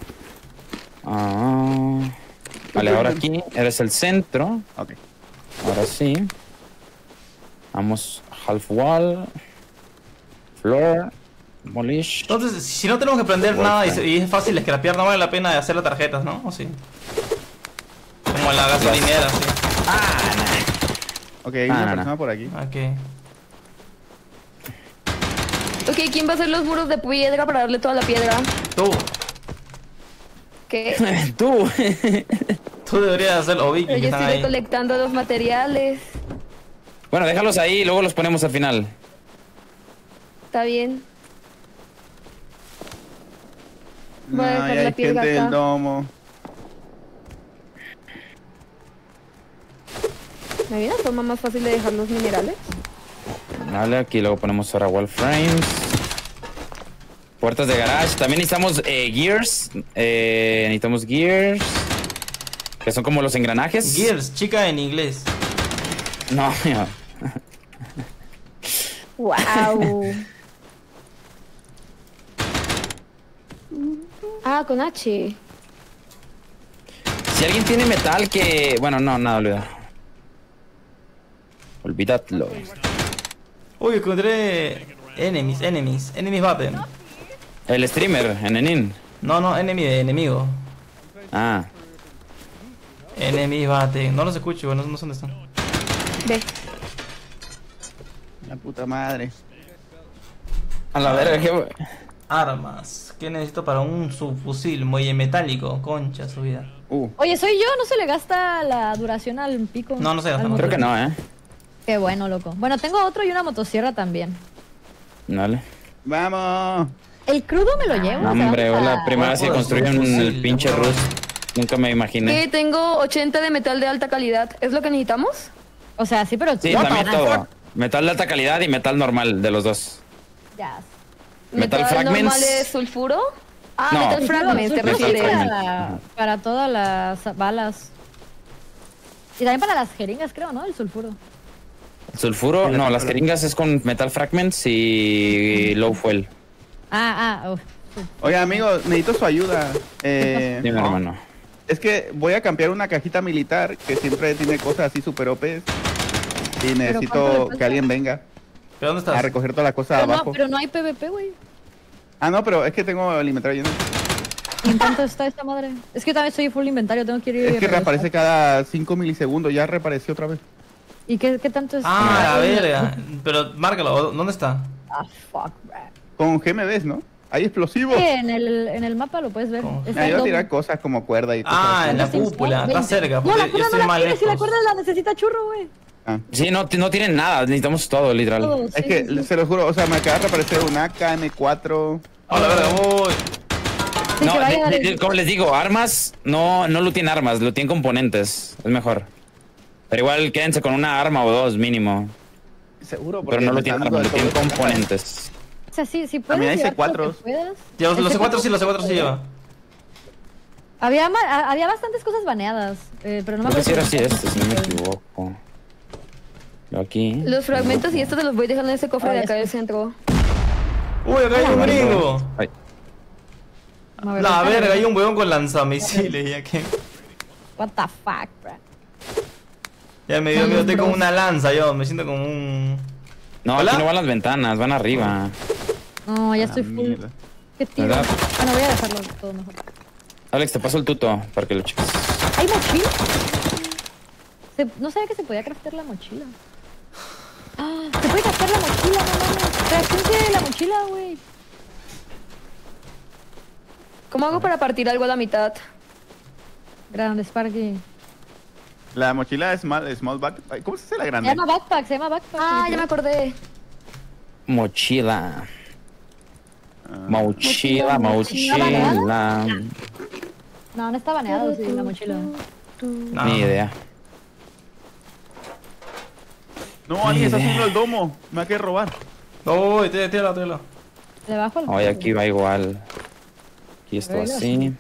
Ah, vale, ahora aquí eres el centro. Ok. Ahora sí. Vamos, half wall. Floor. Molish. Entonces, si no tenemos que aprender World nada y, y es fácil, es que la pierna vale la pena de hacer las tarjetas, ¿no? ¿O sí? Como la gasolinera, sí. Ah, no. Ok, hay ah, una no, persona no. por aquí. Ok. Ok, ¿quién va a hacer los muros de piedra para darle toda la piedra? Tú. ¿Qué? Tú. Tú deberías hacerlo, Vicky. Pero yo estoy ahí recolectando los materiales. Bueno, déjalos ahí y luego los ponemos al final. Está bien. Voy a dejar Ay, la piedra gente acá. Del domo. ¿Me viene la forma más fácil de dejar los minerales? Vale, aquí luego ponemos ahora wall frames. Puertas de garage. También necesitamos eh, gears. Eh, necesitamos gears. Que son como los engranajes. Gears, chica en inglés. No, mira. Wow. Ah, con H. Si alguien tiene metal que... Bueno, no, nada, olvidado. Olvidadlo. Uy, encontré... Enemies, enemies. Enemies baten. El streamer, enenin. No, no, enemy de enemigo. Ah. Enemies baten. No los escucho, no, no sé dónde están. Ve. La puta madre. A la verga, que... Armas. ¿Qué necesito para un subfusil? Muelle metálico. Concha, su vida. Uh. Oye, soy yo. ¿No se le gasta la duración al pico? No, no se gasta. Creo que no, ¿eh? Qué bueno, loco. Bueno, tengo otro y una motosierra también. Dale. ¡Vamos! El crudo me lo llevo. No, hombre, o sea, la a... primera vez que construyeron el pinche Rust. Nunca me imaginé. Eh, tengo ochenta de metal de alta calidad. ¿Es lo que necesitamos? O sea, sí, pero... Sí, también todo. Metal de alta calidad y metal normal de los dos. Ya. Metal, metal fragments. ¿Metal normal es sulfuro? Ah, no. Metal fragments, te refieres. Para, para todas las balas. Y también para las jeringas, creo, ¿no? El sulfuro. ¿El sulfuro? No, las jeringas es con metal fragments y low fuel. Ah, ah. Oh. Oiga, amigo, necesito su ayuda. Eh, Dime, hermano. Es que voy a cambiar una cajita militar que siempre tiene cosas así super O P. Y necesito que alguien venga. ¿Pero dónde estás? A recoger todas las cosas abajo. No, pero no hay P V P, güey. Ah, no, pero es que tengo el inventario lleno. ¿Y en cuánto está esta madre? Es que también soy full inventario, tengo que ir... Es que reaparece cada cinco milisegundos, ya reapareció otra vez. ¿Y qué, qué tanto es? Ah, a ver, pero márcalo, ¿dónde está? Ah, fuck, man. Con G M Bs, ¿no? Hay explosivos. Sí, en el, en el mapa lo puedes ver. Me iba a tirar cosas como cuerda y cosas. Ah, en la cúpula, está cerca. No, la cuerda no la tiene, si la cuerda la necesita churro, güey. Ah. Sí, no, no tienen nada, necesitamos todo, literal. Todo, sí, es que, sí, sí. se lo juro, o sea, me acaba de aparecer un A K M cuatro. Oh, la verdad, voy. Sí, no, de, de, de, como les digo, armas, no, no lo tienen armas, lo tienen componentes, es mejor. Pero igual quédense con una arma o dos, mínimo. seguro. Porque pero no lo tiene armor, lo tiene componentes. O sea, sí, si puedes. También hay C cuatro. Los, los C cuatro sí, los C cuatro sí lleva. Había, a, había bastantes cosas baneadas, eh, pero no me acuerdo. Si era así este, si no me equivoco. Aquí. Los fragmentos y estos te los voy dejando en ese cofre de acá del centro. Uy, acá hay un gringo. La verga, hay un weón con lanzamisiles. Ya que. What the fuck, bro. Ya me dio miedo, estoy con una lanza yo, me siento como un. No, aquí no van las ventanas, van arriba. No, ya estoy full. Qué tiro. Bueno, voy a dejarlo todo mejor. Alex, te paso el tuto para que lo cheques. ¿Hay mochila? Se... No sabía que se podía craftear la mochila. ¡Ah! ¡Se puede craftear la mochila! ¡No, no, no! La mochila, güey. ¿Cómo hago para partir algo a la mitad? Grande, Sparky. La mochila es small, small backpack. ¿Cómo se hace la grande? Se llama backpack, se llama backpack. Ah, sí, ya me acordé. Mochila. Mochila, mochila. mochila. No, no está baneado, sí, la mochila. No. Ni idea. No, alguien está haciendo el domo. Me va a querer robar. No, tírala, tírala. Le bajo el. Oye, aquí va igual. Aquí esto así.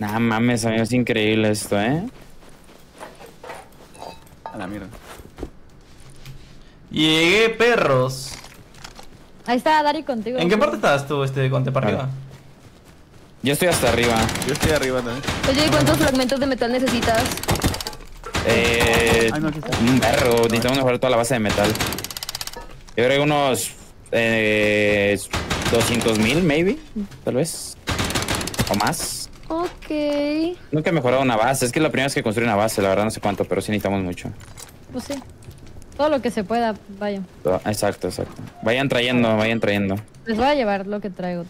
Nah, mames, a mí es increíble esto, eh. A la mierda. Llegué, perros. Ahí está Daarick contigo. ¿En qué parte estás tú, este, Conte? ¿Para arriba? Yo estoy hasta arriba. Yo estoy arriba también. Oye, ¿cuántos fragmentos de metal necesitas? Eh... Ay, no, un perro. No, necesitamos mejorar toda la base de metal. Yo creo que unos... Eh... doscientos mil, maybe. Tal vez. O más. Ok. Nunca he mejorado una base. Es que es la primera vez que construí una base. La verdad no sé cuánto, pero sí necesitamos mucho. Pues sí. Todo lo que se pueda, vayan. Exacto, exacto. Vayan trayendo, vayan trayendo. Les voy a llevar lo que traigo.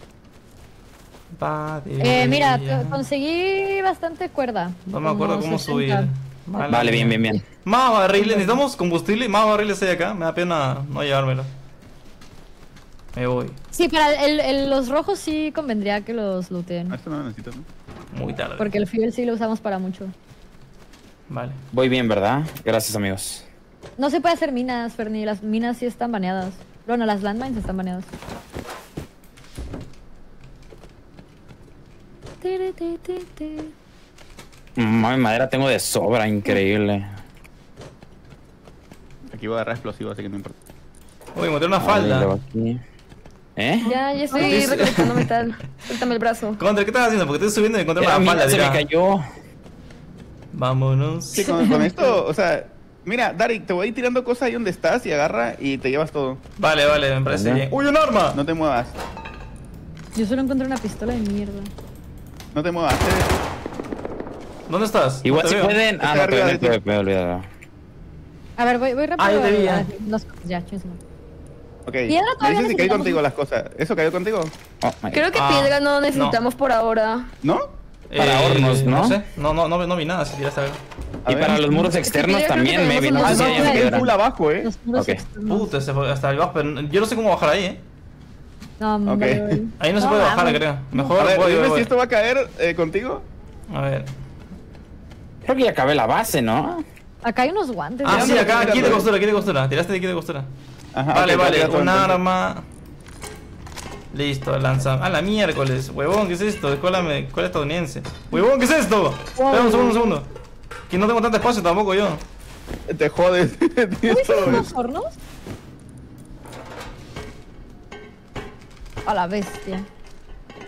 Eh, mira, conseguí bastante cuerda. No me acuerdo cómo subir. Vale, vale, bien, bien, bien. Más barriles, necesitamos combustible y más barriles hay acá. Me da pena no llevármelo. Me voy. Sí, para el, el, los rojos sí convendría que los looten. Esto no lo necesito, ¿no? Muy tarde. Porque el fuel sí lo usamos para mucho. Vale. Voy bien, ¿verdad? Gracias, amigos. No se puede hacer minas, Ferni. Las minas sí están baneadas. Bueno, las landmines están baneadas. Mami, madera tengo de sobra, increíble. Aquí voy a agarrar explosivos, así que no importa. Uy, monté una falda. ¿Eh? Ya, ya estoy recolectando metal. Suéltame el brazo. Contra, ¿qué estás haciendo? Porque estoy subiendo y encontré una falda. Se me cayó. Vámonos. Sí, con, con esto, o sea... Mira, Daarick, te voy a ir tirando cosas ahí donde estás y agarra y te llevas todo. Vale, vale, me parece bien. ¡Uy, un arma! No te muevas. Yo solo encontré una pistola de mierda. No te muevas. ¿Dónde estás? Igual no si veo. Pueden... Ah, no, te voy, te voy, me he olvidado. A ver, voy, voy rápido. Ah, te vi. A... Los... Ya, chingos. Ok, me dices si cayó contigo las cosas. ¿Eso cayó contigo? Oh, creo que ah, piedra no necesitamos no. por ahora. ¿No? Para eh, hornos, ¿no? No sé, no, no, no, no vi nada, si quieres saber. Y ver, para los muros externos también, maybe. No, no, sé no, si no, full abajo, eh. Ok. Puta, se fue hasta abajo, pero yo no sé cómo bajar ahí, eh. No, okay. Voy. Ahí no se puede no, bajar, no. creo. Mejor. A ver, voy, dime voy, si voy. esto va a caer eh, contigo. A ver. Creo que ya acabé la base, ¿no? Acá hay unos guantes. Ah, sí, acá, aquí de costura, aquí de costura. Tiraste de aquí de costura. Ajá, vale, okay, vale, un arma. Listo, lanzamos. ¡A la miércoles! Huevón, ¿qué es esto? Escuela, me... Escuela estadounidense. ¡Huevón, qué es esto! Espera un segundo, un segundo. Que no tengo tanto espacio tampoco yo. Te jodes. ¿Tienes unos hornos? A la bestia.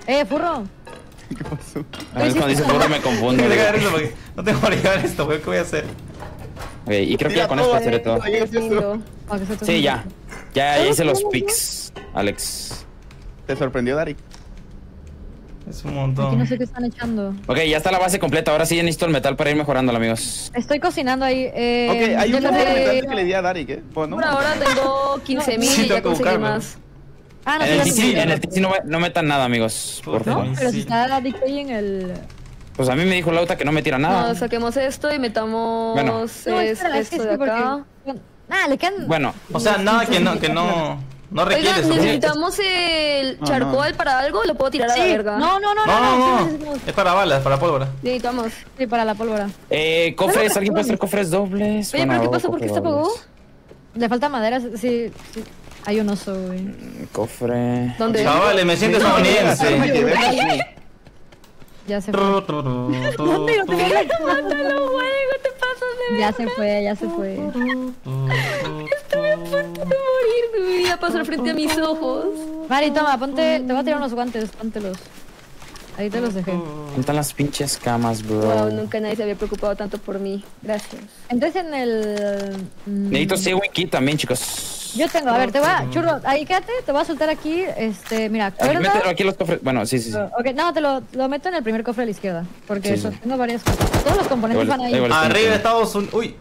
¡Eh, furro! ¿Qué pasó? A veces cuando dice furro me confundo. No tengo para llevar esto, weón. ¿Qué voy a hacer? Ok, y creo que ya con esto haceré todo. Sí, ya. Ya hice los pics, Alex. ¿Te sorprendió, Daarick? Es un montón. Aquí no sé qué están echando. Ok, ya está la base completa. Ahora sí ya necesito el metal para ir mejorándola, amigos. Estoy cocinando ahí. Eh, ok, hay un poco de metal que le di a Daarick, ¿eh? Bueno. Por ahora tengo quince mil y ya conseguí más. Ah, no, en el T C, en el T C no, no metan nada, amigos. Por favor. No, pero si está Daarick ahí en el... Pues a mí me dijo Lauta que no me tira nada. No, saquemos esto y metamos bueno. es, no, espera, esto es que de acá. Porque... Ah, le quedan... Bueno. O sea, nada que no... Que no... No requiere. Oiga, necesitamos el no, charcoal no. para algo, lo puedo tirar sí. a la verga. No, no, no, no. no, no, no, no. Es para balas, para pólvora. Necesitamos, sí, para la pólvora. Eh, cofres, alguien puede hacer cofres dobles. Oye, pero ¿qué pasa? ¿Por qué se apagó? Le falta madera, sí. sí. Hay un oso, güey. Cofre. ¿Dónde? Chavales, me siento estadounidense. Ya se fue. ¿Dónde lo tenés? Mátalo, güey. ¿Qué te pasa? Ya se fue, ya se fue. Estuve a punto de morir, güey. Ya pasó al frente a mis ojos. Mari, toma, ponte. Te voy a tirar unos guantes, póntelos. Ahí te los dejé. Están las pinches camas, bro. Wow, nunca nadie se había preocupado tanto por mí. Gracias. Entonces en el... Necesito Seawing Key también, chicos. Yo tengo, a ver, te voy a... Churro, ahí quédate, te voy a soltar aquí, este, mira, cuerda... Mételo aquí los cofres, bueno, sí, sí, sí. Ok, no, te lo, lo meto en el primer cofre a la izquierda. Porque sí, sí. tengo varias cosas. Todos los componentes igual, van ahí. Igual, arriba Estados Unidos... Uy.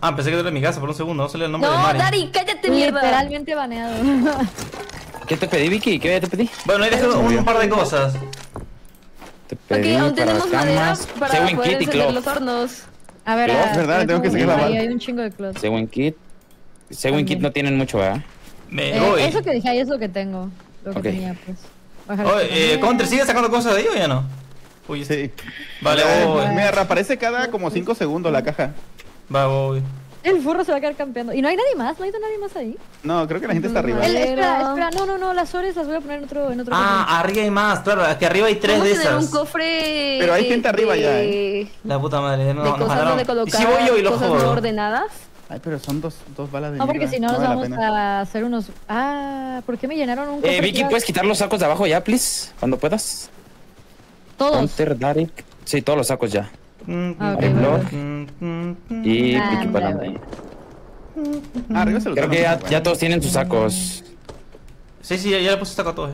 Ah, pensé que era mi casa por un segundo, no salió el nombre no, de Mari. No, Dari, cállate, mierda. Literalmente baneado. ¿Qué te pedí, Vicky? ¿Qué te pedí? Bueno, eres un, un par de cosas. Ok, aún tenemos madera para poder encender los hornos. A ver, es verdad, tengo que seguir la bala. Hay un chingo de cloth. Según kit, según kit no tienen mucho, ¿verdad? Me voy. Eso que dije ahí es lo que tengo, lo que tenía, pues. Oye, Contre, ¿sigues sacando cosas de ahí o ya no? Uy, sí. Vale, voy. Mira, reaparece cada como cinco segundos la caja. Va, voy. El furro se va a quedar campeando. ¿Y no hay nadie más? ¿No hay nadie más ahí? No, creo que la gente está arriba. El, espera, espera, no, no, no, las ores las voy a poner en otro, en otro Ah, cofre. Arriba hay más, claro, aquí arriba hay tres de esas. Vamos a tener un cofre... Pero hay gente de, arriba ya, eh. La puta madre, no, de cosas donde colocar, si voy yo y lo cosas jodo. No ordenadas. Ay, pero son dos, dos balas de... No, porque si no nos vamos a hacer unos... Ah, ¿por qué me llenaron un cofre? Eh, Vicky, ¿puedes quitar los sacos de abajo ya, please? Cuando puedas. ¿Todos? Hunter, Daarick... Sí, todos los sacos ya. Okay, vale. Y Piqui Palambre. Ah, creo que ya, ya todos tienen sus sacos. Sí, sí, ya, ya le puse saco a todos.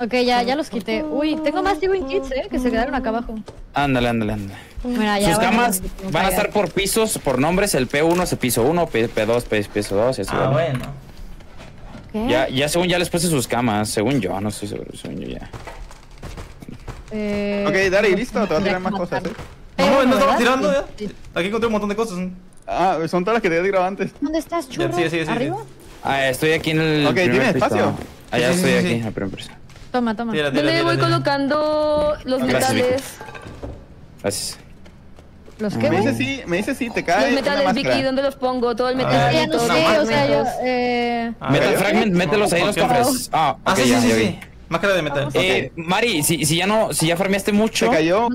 Ok, ya, ya los quité. Uy, tengo más Sewing Kits, eh, que se quedaron acá abajo. Ándale, ándale, ándale. Mira, ya sus camas a van a estar por pisos, por nombres. El P uno es el piso uno, P dos, piso dos. Eso, ah, bueno. bueno. Ya, ya según ya les puse sus camas, según yo, no estoy seguro, según yo ya. Eh, ok, Dari, listo, te voy a tirar más cosas, eh. No, no estamos tirando ya. Aquí encontré un montón de cosas. Ah, son todas las que te había tirado antes. ¿Dónde estás, Churro? Sí, sí, sí. ¿Arriba? Ah, estoy aquí en el... Ok, ¿tiene espacio? Allá estoy aquí, en la primera persona. Toma, toma. Yo le voy colocando los metales. Gracias. ¿Los qué? Me dice sí, me dice sí, te cae. Los metales, Vicky, ¿dónde los pongo? Todo el metal. Ya no sé, o sea, yo... Metal fragment, mételos ahí en los cofres. Ah, sí, sí, sí. Máscara de metal. Eh, Mari, si ya no... Si ya farmeaste mucho... ¿Te cayó?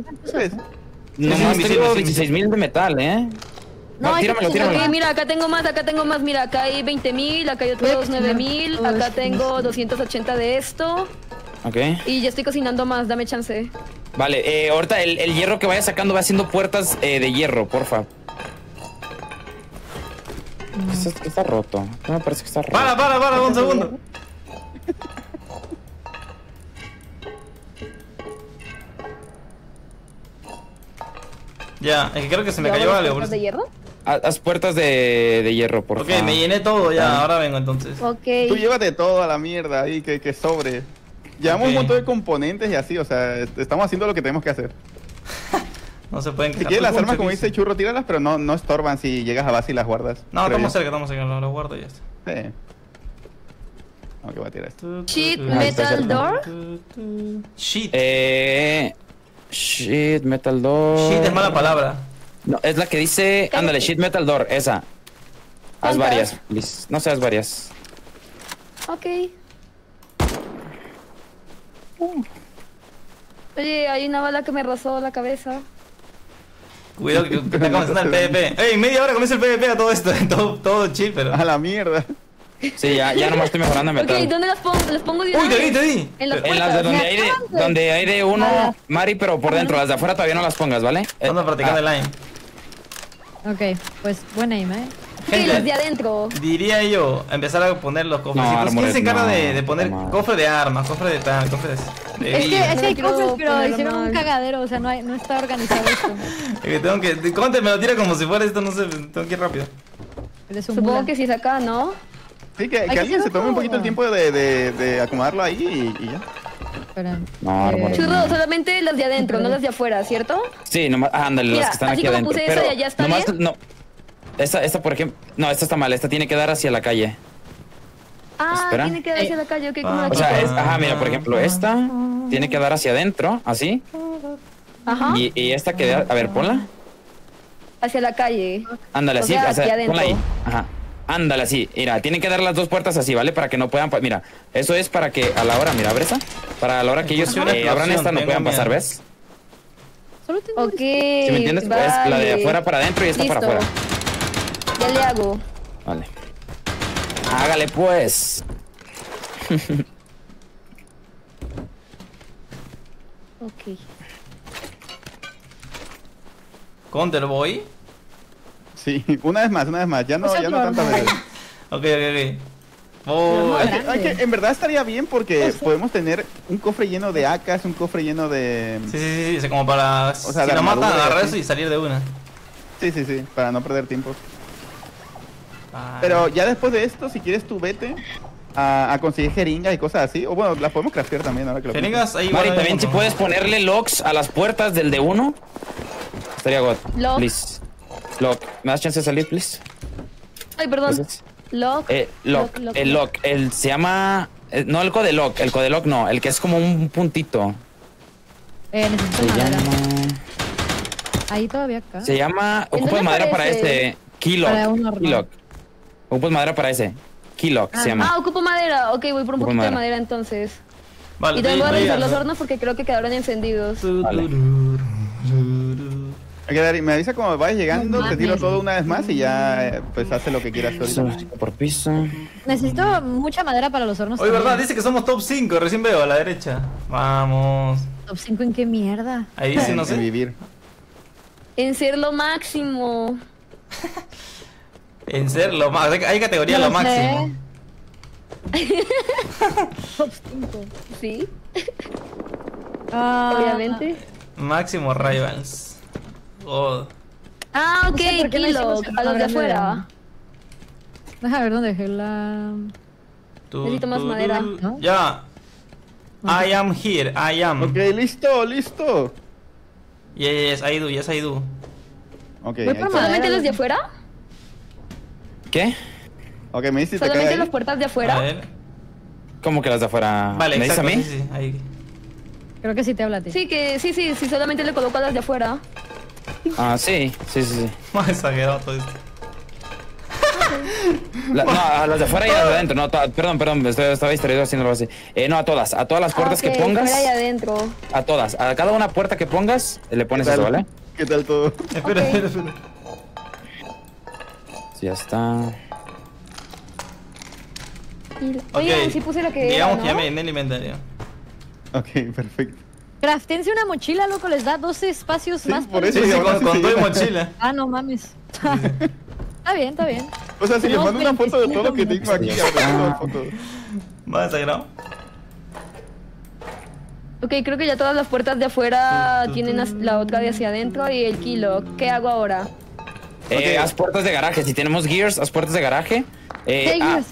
No, sí, más sí, tengo sí, sí, dieciséis mil de metal, ¿eh? No, no tíramelo, tíramelo. Ok, mira, acá tengo más, acá tengo más. Mira, acá hay veinte mil, acá hay otros nueve mil. Acá tengo doscientos ochenta de esto. Ok. Y ya estoy cocinando más, dame chance. Vale, eh, ahorita el, el hierro que vaya sacando va haciendo puertas eh, de hierro, porfa. Mm. Esto está, está roto. No me parece que está roto. Para, para, para, un segundo. Ya, es que creo que se me cayó algo. ¿Puertas de hierro? Haz puertas de, de hierro, por favor. Ok, me llené todo ya, ahora vengo entonces. Ok. Tú llévate todo a la mierda ahí, que, que sobre. Llevamos okay. un montón de componentes y así, o sea, estamos haciendo lo que tenemos que hacer. No se pueden... Si quieres las armas, como dice Churro, tíralas, pero no, no estorban si llegas a base y las guardas. No, estamos cerca, estamos cerca, las guardo y ya está. Sí. No, que va a tirar esto. Shit, Metal Door. Shit. Eh... Shit, Metal Door. Shit es mala palabra. No, es la que dice. Ándale, shit, Metal Door, esa. Haz varias, please. No seas varias. Ok. Uh. Oye, hay una bala que me rozó la cabeza. Cuidado que está comenzando el PvP. Ey, media hora comienza el PvP a todo esto. Todo, todo chill, pero. A la mierda. Sí, ya, ya nomás estoy mejorando en metal. Ok, ¿dónde las pongo? ¿Las pongo directamente? Uy, te di, te di. En las, en las de donde hay de, donde hay de uno, ah, Mari, pero por dentro. Las de afuera todavía no las pongas, ¿vale? Vamos a practicar el aim. Ok, pues buen aim, ¿eh? Sí, las de adentro. Diría yo, empezar a poner los cofres. No, ¿quién no, se encarga no, de, de poner no, cofre de armas, cofre de tal, cofre de... de es que, es que hay cofres, pero hicieron un cagadero, o sea, no, hay, no está organizado esto. Es que tengo que... Conte, me lo tira como si fuera esto, no sé, tengo que ir rápido. Supongo que si es acá, ¿no? Sí, que, que alguien se tome un poquito el tiempo de, de, de acomodarlo ahí y, y ya. Espera. No, eh... Churro, solamente las de adentro, no las de afuera, ¿cierto? Sí, nomás, ándale, mira, las que están aquí adentro. Puse pero esa ya está nomás, bien. No, esta, esta por ejemplo, no, esta está mal, esta tiene que dar hacia la calle. Ah, espera. Tiene que dar hacia la calle, ok, como la O sea, es, ajá, mira, por ejemplo, esta tiene que dar hacia adentro, así. Ajá. Y, y esta que da, a ver, ponla. Hacia la calle. Ándale, así, hacia, hacia ponla ahí. Ajá. Ándale, así. Mira, tienen que dar las dos puertas así, ¿vale? Para que no puedan... Mira, eso es para que a la hora... Mira, abre esta. Para la hora que ellos eh, abran esta no puedan pasar, ¿ves? Solo tengo... Ok, ¿sí me entiendes? Vale. Es la de afuera para adentro y esta Listo. para afuera. Ya le hago. Vale. Hágale, pues. Ok. ¿Counter voy? Sí, una vez más, una vez más, ya no, o sea, ya no tanta vez. Ok, ok, ok. Oh, hay que, hay que, en verdad estaría bien porque o sea. podemos tener un cofre lleno de A Ks, un cofre lleno de... Sí, sí, sí, sí como para... O sea, si lo matan, agarrar eso y salir de una. Sí, sí, sí, para no perder tiempo. Vale. Pero ya después de esto, si quieres tú vete a, a conseguir jeringas y cosas así. O bueno, las podemos craftear también ahora que lo jeringas, ahí Mari, también uno. si puedes ponerle locks a las puertas del de uno. Estaría god. Lock. Please. Lock. ¿Me das chance de salir, please? Ay, perdón. Entonces, lock. Eh, lock. Lock, lock. El lock. El se llama... Eh, no el code lock. El code lock no. El que es como un puntito. Eh, necesito se madera. Llama... Ahí todavía acá. Se llama... Ocupas madera aparece? para este. Keylock. Para un Keylock. Ocupas madera para ese. Keylock ah. se llama. Ah, ocupo madera. Ok, voy por un ocupo poquito madera. de madera entonces. Vale. Y también voy a revisar los hornos porque creo que quedaron encendidos. Vale. Me avisa como vayas llegando, te tiro todo una vez más y ya pues hace lo que quieras. Por piso. Necesito mucha madera para los hornos. Oye, ¿verdad? Dice que somos top cinco, recién veo a la derecha. Vamos. ¿Top cinco en qué mierda? Ahí dice, no sé. En vivir. En ser lo máximo. En ser lo máximo. Hay categoría lo máximo. Top cinco. Sí. Obviamente. Máximo Rivals. Oh. Ah, ok, no sé Keylock, a los de afuera. Deja ver dónde dejé la... Tú, Necesito tú, más tú, madera, ¿no? Ya. I am here, I am. Ok, listo, listo. Yes, I do, yes, I do. Okay, ¿Voy por solamente los de afuera? ¿Qué? Ok, me dices ¿Solamente las puertas de afuera? A ver. ¿Cómo que las de afuera? Vale, ¿Me exacto, dices a mí? Sí, sí, ahí. Creo que sí te habla a ti. Sí, que sí, sí, sí, solamente le coloco a las de afuera. Ah, sí, sí, sí, sí. Más exagerado todo esto. La, no, a las de afuera y a las de adentro. No, perdón, perdón, estoy, estaba distraído haciéndolo así. Eh, no, a todas, a todas las puertas ah, okay, que pongas. Fuera y adentro. A todas, a cada una puerta que pongas, le pones eso, ¿vale? ¿Qué tal todo? Okay. Espera, espera, espera. Sí, ya está. Oye, okay. sí si puse lo que Digamos era, ¿no? que ya me llené el inventario. Ok, perfecto. Craftense una mochila, loco, les da doce espacios sí, más por eso. Sí, sí, con, con todo y mochila. Ah, no mames. Está bien, está bien. O sea, si les mando una foto de todo lo que tengo aquí, a ver. ¿Más sagrado? Ok, creo que ya todas las puertas de afuera tienen la otra de hacia adentro y el kilo. ¿Qué hago ahora? Eh, okay. Haz puertas de garaje. Si tenemos gears, haz puertas de garaje. Eh, ¿Qué gears?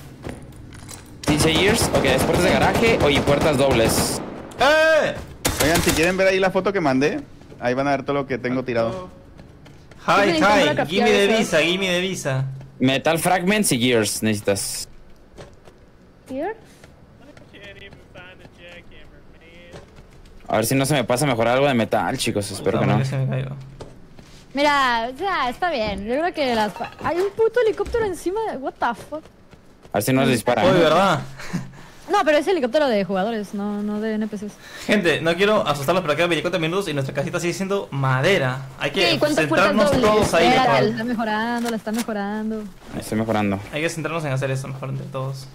Dice gears. Ok, haz puertas de garaje o y puertas dobles. ¡Eh! Oigan, si quieren ver ahí la foto que mandé, ahí van a ver todo lo que tengo tirado. Hi, hi, give me de visa, give me de visa. Metal fragments y gears necesitas. ¿Gears? A ver si no se me pasa mejorar algo de metal, chicos, espero que no. Mira, ya, está bien, yo creo que las... Hay un puto helicóptero encima de... What the fuck? A ver si no les disparan. Oye, ¿verdad? No, pero es helicóptero de jugadores, no, no de N P Cs. Gente, no quiero asustarlos, pero quedan veinticuatro minutos y nuestra casita sigue siendo madera. Hay que centrarnos todos ahí. La está mejorando, la está mejorando. Estoy mejorando. Hay que centrarnos en hacer eso mejor entre todos.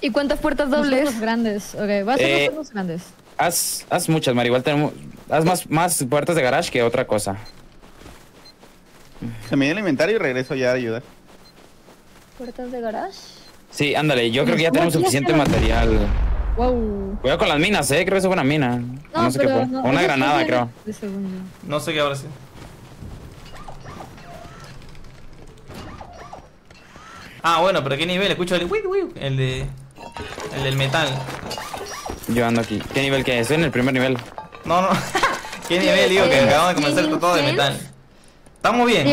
¿Y cuántas puertas dobles? Los grandes, ok, voy a hacer eh, los grandes. Haz, haz muchas, Mari, igual tenemos... Haz más, más puertas de garage que otra cosa. Se me dio el inventario y regreso ya a ayudar. ¿Puertas de garage? Sí, ándale, yo creo que ya tenemos suficiente material. Wow. Cuidado con las minas, eh, creo que eso fue una mina. No, no sé qué fue. No, una granada, creo. No sé qué habrá sido. Ah, bueno, pero ¿qué nivel? Escucho el de... El de... El del metal. Yo ando aquí. ¿Qué nivel que es? Estoy en el primer nivel. No, no. ¿Qué nivel? Digo que acabamos de comenzar todo de metal. Estamos bien.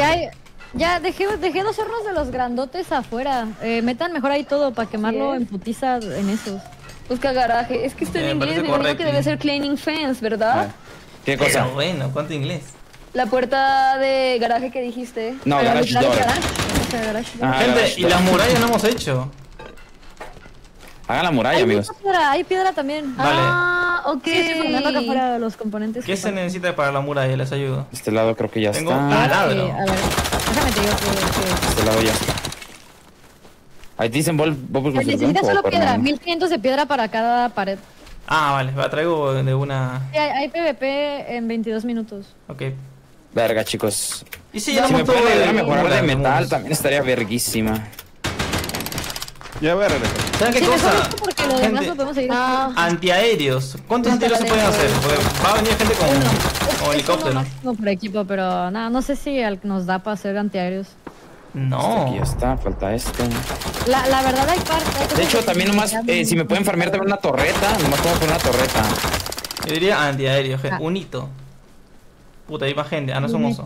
Ya, dejé, dejé dos hornos de los grandotes afuera. Eh, metan mejor ahí todo para quemarlo en putiza en esos. Busca garaje. Es que estoy en inglés, me imagino que debe ser cleaning fence, ¿verdad? ¿Qué cosa? Pero bueno, ¿cuánto inglés? La puerta de garaje que dijiste. No, garage door. Gente, y las murallas no hemos hecho. Hagan la muralla, hay amigos. Piedra, hay piedra también. Vale. Ah, ok. Sí, estoy acá para los componentes. ¿Qué se necesita para la muralla? Les ayudo. Este lado creo que ya Tengo está. Tengo un taladro. Sí, a ver, déjame te digo que, que... Este lado ya está. Ahí dicen vos, vos necesitas solo piedra. mil quinientos de piedra para cada pared. Ah, vale. Va, traigo de una... Sí, hay, hay PvP en veintidós minutos. Ok. Verga, chicos. Y si ya si me puede mejorar de metal, también estaría verguísima. Ya voy a regresar. ¿Saben qué sí, cosa? Porque lo demás lo podemos seguir. Ah. Antiaéreos. ¿Cuántos antiaéreos se pueden hacer? Porque va a venir gente con, bueno, con helicóptero. No por equipo, pero nada, no sé si nos da para hacer antiaéreos. No. Este aquí está, falta este. La, la verdad hay parte. De hecho, también nomás, eh, si me pueden farmear también una torreta, nomás puedo poner una torreta. Yo diría antiaéreos, gente. Ah. Un hito. Puta, ahí va gente. Ah, no es un oso.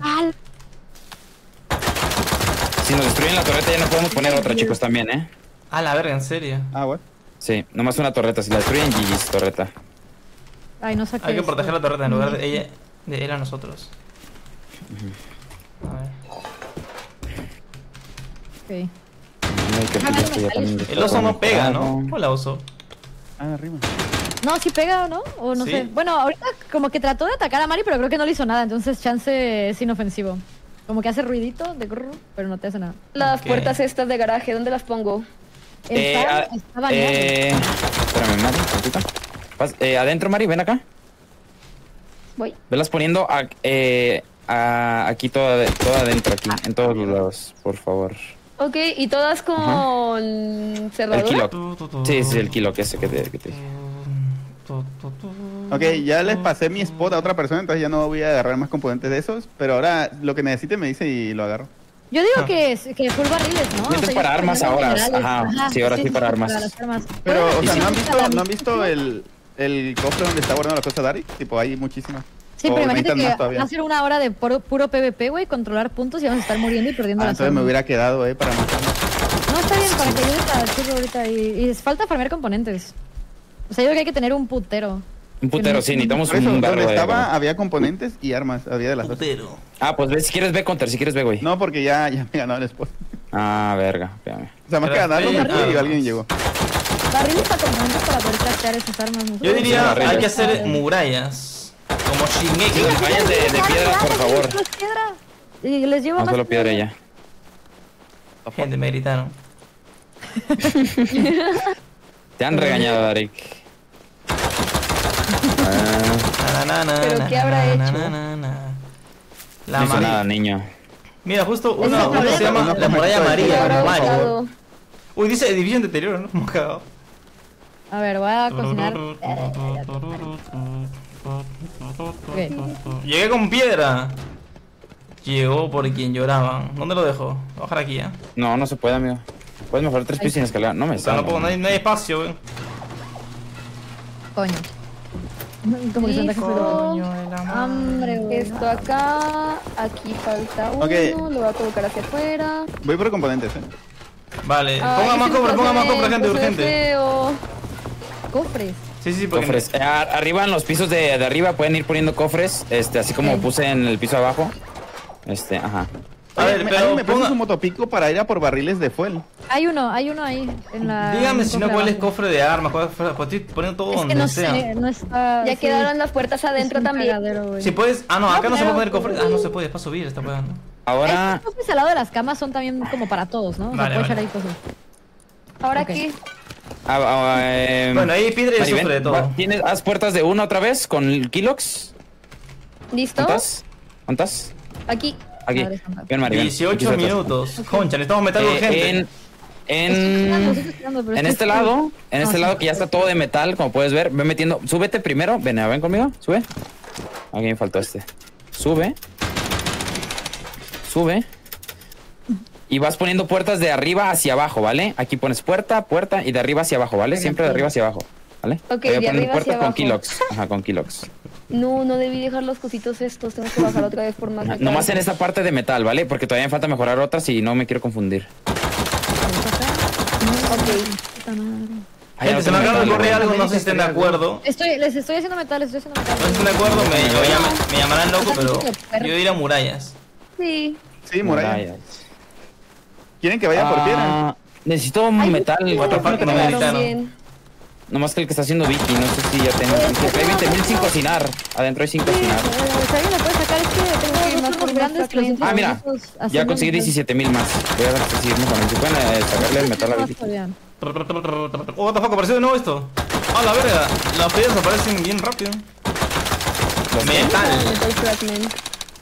Si nos destruyen la torreta ya no podemos poner otra, chicos, también, ¿eh? Ah, la verga, ¿en serio? Ah, bueno. Sí, nomás una torreta. Si la destruyen, G G's torreta. Ay, no saqué. Hay que proteger esto. La torreta en lugar de ella, de él a nosotros. A ver. Ok. El oso no pega, ¿no? Hola, oso. Ah, arriba. No, si sí pega o no, o no sí. sé. Bueno, ahorita como que trató de atacar a Mari, pero creo que no le hizo nada, entonces chance es inofensivo. Como que hace ruidito de grrr, pero no te hace nada. Las okay. puertas estas de garaje, ¿dónde las pongo? Eh, está, está eh, espérame, Mari, Vas, eh, adentro, Mari, ven acá. Voy. Velas poniendo a, eh, a, aquí, toda, toda adentro, aquí, ah. en todos los lados, por favor. Ok, y todas con Ajá. cerradura. El sí, sí, el kilo que ese que te, que te dije. Ok, ya les pasé mi spot a otra persona, entonces ya no voy a agarrar más componentes de esos. Pero ahora lo que necesite me dice y lo agarro. Yo digo ah. que, que full barriles, ¿no? Esto es para armas ahora. Ajá, Ajá, sí, ahora sí, sí para armas. armas. Pero, o sea, ¿no han visto, ¿no han visto el, el cofre donde está guardando la cosa Daarick? Tipo, hay muchísimas. Sí, pero imagínate que va a ser una hora de puro, puro PvP, güey, controlar puntos y vamos a estar muriendo y perdiendo ah, la entonces armas. Me hubiera quedado, eh, para matar. No, está bien, para que ayude para chico ahorita. Y, y falta farmear componentes. O sea, yo creo que hay que tener un putero. Un putero, no sí, necesitamos un barro. Donde estaba, de... había componentes y armas, había de las dos. Ah, pues ve, si quieres ve Counter, si quieres ve, güey. No, porque ya, ya me ganó el spot. Ah, verga, espérame. O sea, más pero que ganarlo, no, y alguien llegó. Barriles para componentes para poder craftear esas armas. Nosotros yo diría, hay que hacer murallas. Como Shingeki. Sí, murallas de, de piedra, piedra, por favor. Piedra. Y les llevo no, más solo piedra ya. Gente, me gritaron. Te han regañado, Daarick. Ah, na, na, na, ¿pero na, qué habrá na, hecho? Na, na, na. La no hizo nada, niño. Mira, justo una, una se llama no, la muralla amarilla. Mario. Uy, dice edificio deterioro, ¿no? Mojado. A ver, voy a cocinar. Okay. Llegué con piedra. Llegó por quien lloraban. ¿Dónde lo dejo? Voy a bajar aquí, ¿eh? No, no se puede, amigo. Puedes mejorar tres pisos sin escalar. No me sale. No, no, no hay espacio, güey. Coño. Como que se hambre, güey. Esto acá, aquí falta uno, okay. Lo voy a colocar hacia afuera. Voy por componentes, eh. Vale, ponga más cofres, ponga más cofres, gente, urgente. ¿Cofres? Sí, sí, porque... Cofres. Eh, arriba en los pisos de, de arriba pueden ir poniendo cofres, este, así como okay. puse en el piso abajo. Este, ajá. A ver, pero ¿alguien me ponga su motopico para ir a por barriles de fuel? Hay uno, hay uno ahí en la... Dígame si no cuál es cofre de armas, cuál es... Poniendo todo donde no sea. Sé, no está... Ya sí. quedaron las puertas adentro también. Si puedes... Ah, no, acá no, no se puede poner cofre. Ah, no se puede, es para subir esta puerta. Ahora... Estos cofres al lado de las camas son también como para todos, ¿no? O sea, vale, puede vale. echar ahí cosas. Ahora okay. aquí... Ah, ah, eh... Bueno, ahí piedra y sufre de todo. ¿Tienes... Haz puertas de uno otra vez con el Kilox? ¿Listo? ¿Cuántas? ¿Cuántas? Aquí. Aquí. Bien, Mari, dieciocho minutos. Okay. Concha, necesitamos metal eh, urgente. En, en, en este lado, en este ah, lado que ya está todo de metal, como puedes ver, ven metiendo. Súbete primero. Ven, ven conmigo. Sube. Aquí me faltó este. Sube. Sube. Y vas poniendo puertas de arriba hacia abajo, ¿vale? Aquí pones puerta, puerta y de arriba hacia abajo, ¿vale? Siempre de arriba hacia abajo, ¿vale? Ok, voy a poner puertas con Kilox. Ajá, con Kilox. No, no debí dejar los cositos estos. Tengo que bajar otra vez por más. Nomás en esta parte de metal, ¿vale? Porque todavía me falta mejorar otras y no me quiero confundir. Ok. Ay, no se me acaba de ocurrir algo, no sé si estén de acuerdo. Estoy, les estoy haciendo metal, les estoy haciendo metal. No estén de acuerdo, me, yo ya me, me llamarán loco, pero yo iría a murallas. Sí. Sí, murallas. murallas. ¿Quieren que vaya ah, por piedra? Necesito un metal. Otra parte no me necesitan. Nomás que el que está haciendo Vicky, no sé si ya tengo. Hay veinte mil sin cocinar. Adentro hay sin cocinar. Ah, mira. Ya conseguí diecisiete mil más. Voy a conseguirme con el que pueden sacarle el metal a Vicky. Oh, tampoco apareció de nuevo esto. Ah, la verga. Las piedras aparecen bien rápido. Metal.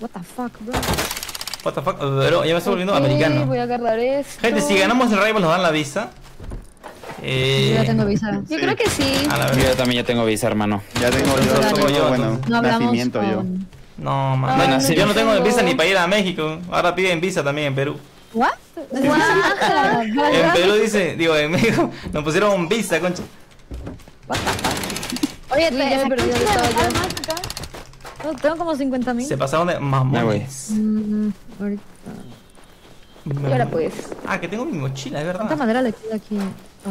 What the fuck, bro. What the fuck, pero ya me estoy volviendo americano. Voy a agarrar esto. Gente, si ganamos el Rivals nos dan la visa. Eh... Yo ya tengo visa. Yo sí. creo que sí. A la vez. Yo también ya tengo visa, hermano. Ya tengo yo, yo, tengo yo, bueno, no nacimiento con... yo. No, man. Ay, no, no, yo no tengo visa ni para ir a México. Ahora piden visa también en Perú. ¿What? ¿What? En Perú dice, digo, en México nos pusieron visa, concha. Oye, ya me he perdido de todo ya. No, tengo como cincuenta mil. Se pasaron de mamones. Mm, ahorita. Y ahora pues. Ah, que tengo mi mochila, es verdad. ¿Cuánta madera le queda aquí?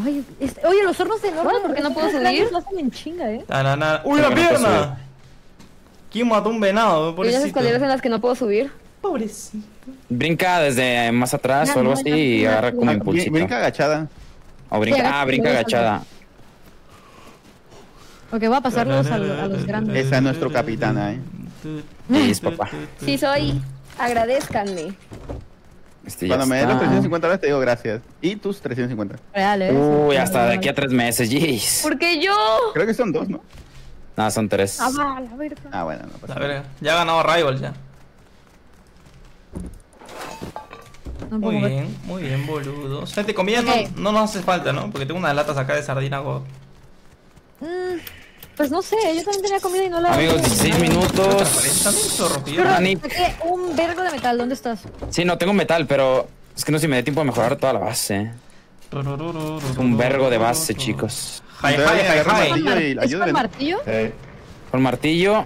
Ay, este... Oye, los hornos de horno, ¿por qué no puedo salir? No salen chinga, eh. Na, na, na. ¡Uy, la pierna! ¿Quién mató un venado? Pobrecito. Y las escaleras en las que no puedo subir. Pobrecito. Brinca desde más atrás o algo así y agarra como impulsito. Brinca agachada. O brinca, ah, brinca agachada. Ok, voy a pasarlos a, lo, a los grandes. Esa es nuestro capitana, eh. Sí, es papá. Sí soy, agradezcanme. Este Cuando me des los trescientos cincuenta dólares te digo gracias. Y tus trescientos cincuenta. Reales. Uy, real, hasta real. De aquí a tres meses, jeez. Porque yo... Creo que son dos, ¿no? No, son tres. Ah, va, la verga. Ah, bueno, no pasa nada. Ya ha ganado Rivals ya. No, muy bien, ver. muy bien, boludos. Gente, comida okay. no, no nos hace falta, ¿no? Porque tengo unas latas acá de sardina go. Mm, pues no sé, yo también tenía comida y no la... Amigos, dieciséis minutos. Saqué un vergo de metal, ¿dónde estás? Sí, no, tengo metal, pero es que no sé si me dé tiempo de mejorar toda la base. Un vergo de base, chicos. Hi, hi, hi, hi. ¿Es con martillo? Sí. ¿Con martillo?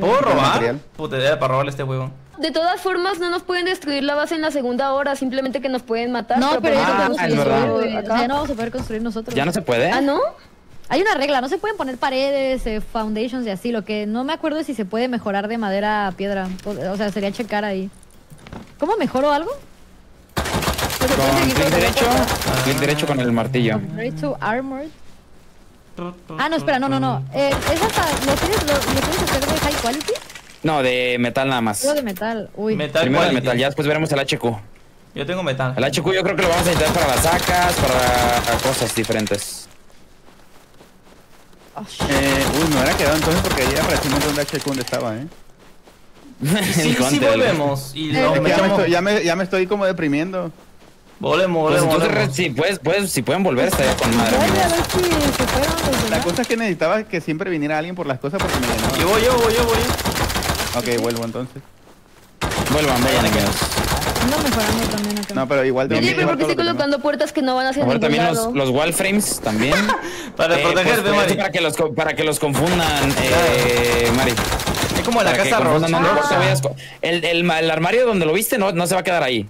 ¿Puedo robar? Puta idea para robarle este huevón. De todas formas, no nos pueden destruir la base en la segunda hora, simplemente que nos pueden matar. No, pero ya no vamos a poder construir nosotros. ¿Ya no se puede? ¿Ah, no? Hay una regla, no se pueden poner paredes, eh, foundations y así. Lo que no me acuerdo es si se puede mejorar de madera a piedra. O sea, sería checar ahí. ¿Cómo mejoro algo? Pues con clic derecho, clic derecho con el martillo. Armored. Ah, no, espera, no, no, no. Eh, ¿Es hasta lo tienes, lo, ¿lo tienes hacer de high quality? No, de metal nada más. Yo de metal, uy. Metal Primero de metal, ya después veremos el H Q. Yo tengo metal. El H Q yo creo que lo vamos a necesitar para las sacas, para cosas diferentes. Oh, eh, uy, me hubiera quedado entonces porque ya apareció un montón de H Q donde estaba, eh. Sí, sí, volvemos. Y lo metemos. Ya, me estoy, ya, me, ya me estoy como deprimiendo. Volvemos, volvemos. Pues entonces, volvemos. Si, puedes, puedes, si pueden volver, estaría con madre. Voy a ver si se fueron. La cosa es que necesitaba que siempre viniera alguien por las cosas porque me llenaba. Yo voy, yo voy, yo voy. Ok, vuelvo entonces. Vuelvan, vayan aquí. No mejorando también acá. No, pero igual también. Sí, pero porque estoy colocando que puertas que no van hacia ningún también lado. Los, los wallframes también. Para eh, protegerte, pues, Mari. Para que los, para que los confundan, eh, Mari. Es como la para casa roja. No, ah. el, el, el armario donde lo viste no, no se va a quedar ahí.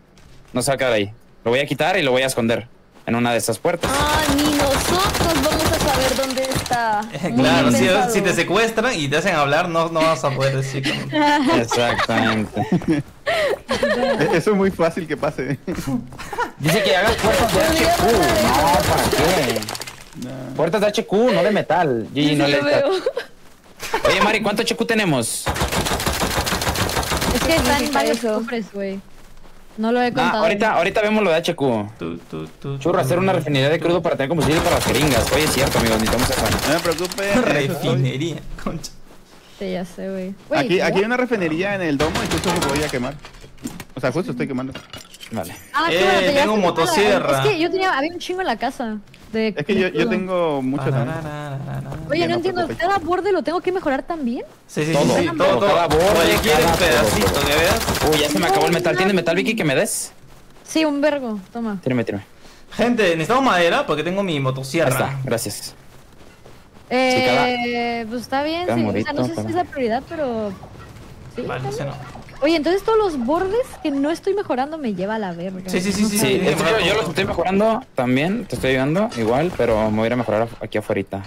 No se va a quedar ahí. Lo voy a quitar y lo voy a esconder en una de estas puertas. Ah, ni nosotros vamos a saber dónde está. Claro, si, si te secuestran y te hacen hablar, no, no vas a poder decir. Como... Exactamente. Eso es muy fácil que pase. Dice que hagas puertas de H Q. No, ¿para qué? No. Puertas de H Q, no de metal. Gigi, no le veo. Oye, Mari, ¿cuánto H Q tenemos? Es que están varios cofres, güey. No lo he contado. Ah, ahorita, ahorita vemos lo de H Q. Tú, tú, tú, Churro, hacer una refinería de crudo para tener combustible para las jeringas. Oye, es cierto, amigos, necesitamos acá. No me preocupes. Refinería, concha. Sí, ya sé, güey. Aquí, aquí hay una refinería en el domo y justo me voy a quemar. O sea, justo estoy quemando. Vale. Ah, eh, claro, te tengo motosierra. Es que yo tenía, había un chingo en la casa. De, es que yo, yo tengo muchas ganas. Oye, no, no entiendo, preocupes. ¿Cada borde lo tengo que mejorar también? Sí, sí, todo, sí, todo, todo, cada borde. Oye, ¿quieres un pedacito todo, todo. que veas? Uy, ya se me no, acabó el metal. No, ¿Tienes no. metal, Vicky, que me des? Sí, un vergo, toma. Tírame, tírame. Gente, necesitamos madera porque tengo mi motosierra. Ahí está, gracias. Eh, pues está bien, sí. O sea, no sé si es la prioridad, pero... Sí, vale, ese no. Oye, entonces todos los bordes que no estoy mejorando me lleva a la verga. Sí, sí, sí, sí. sí. Esto, yo, yo los estoy mejorando también, te estoy ayudando igual, pero me voy a ir a mejorar aquí afuera.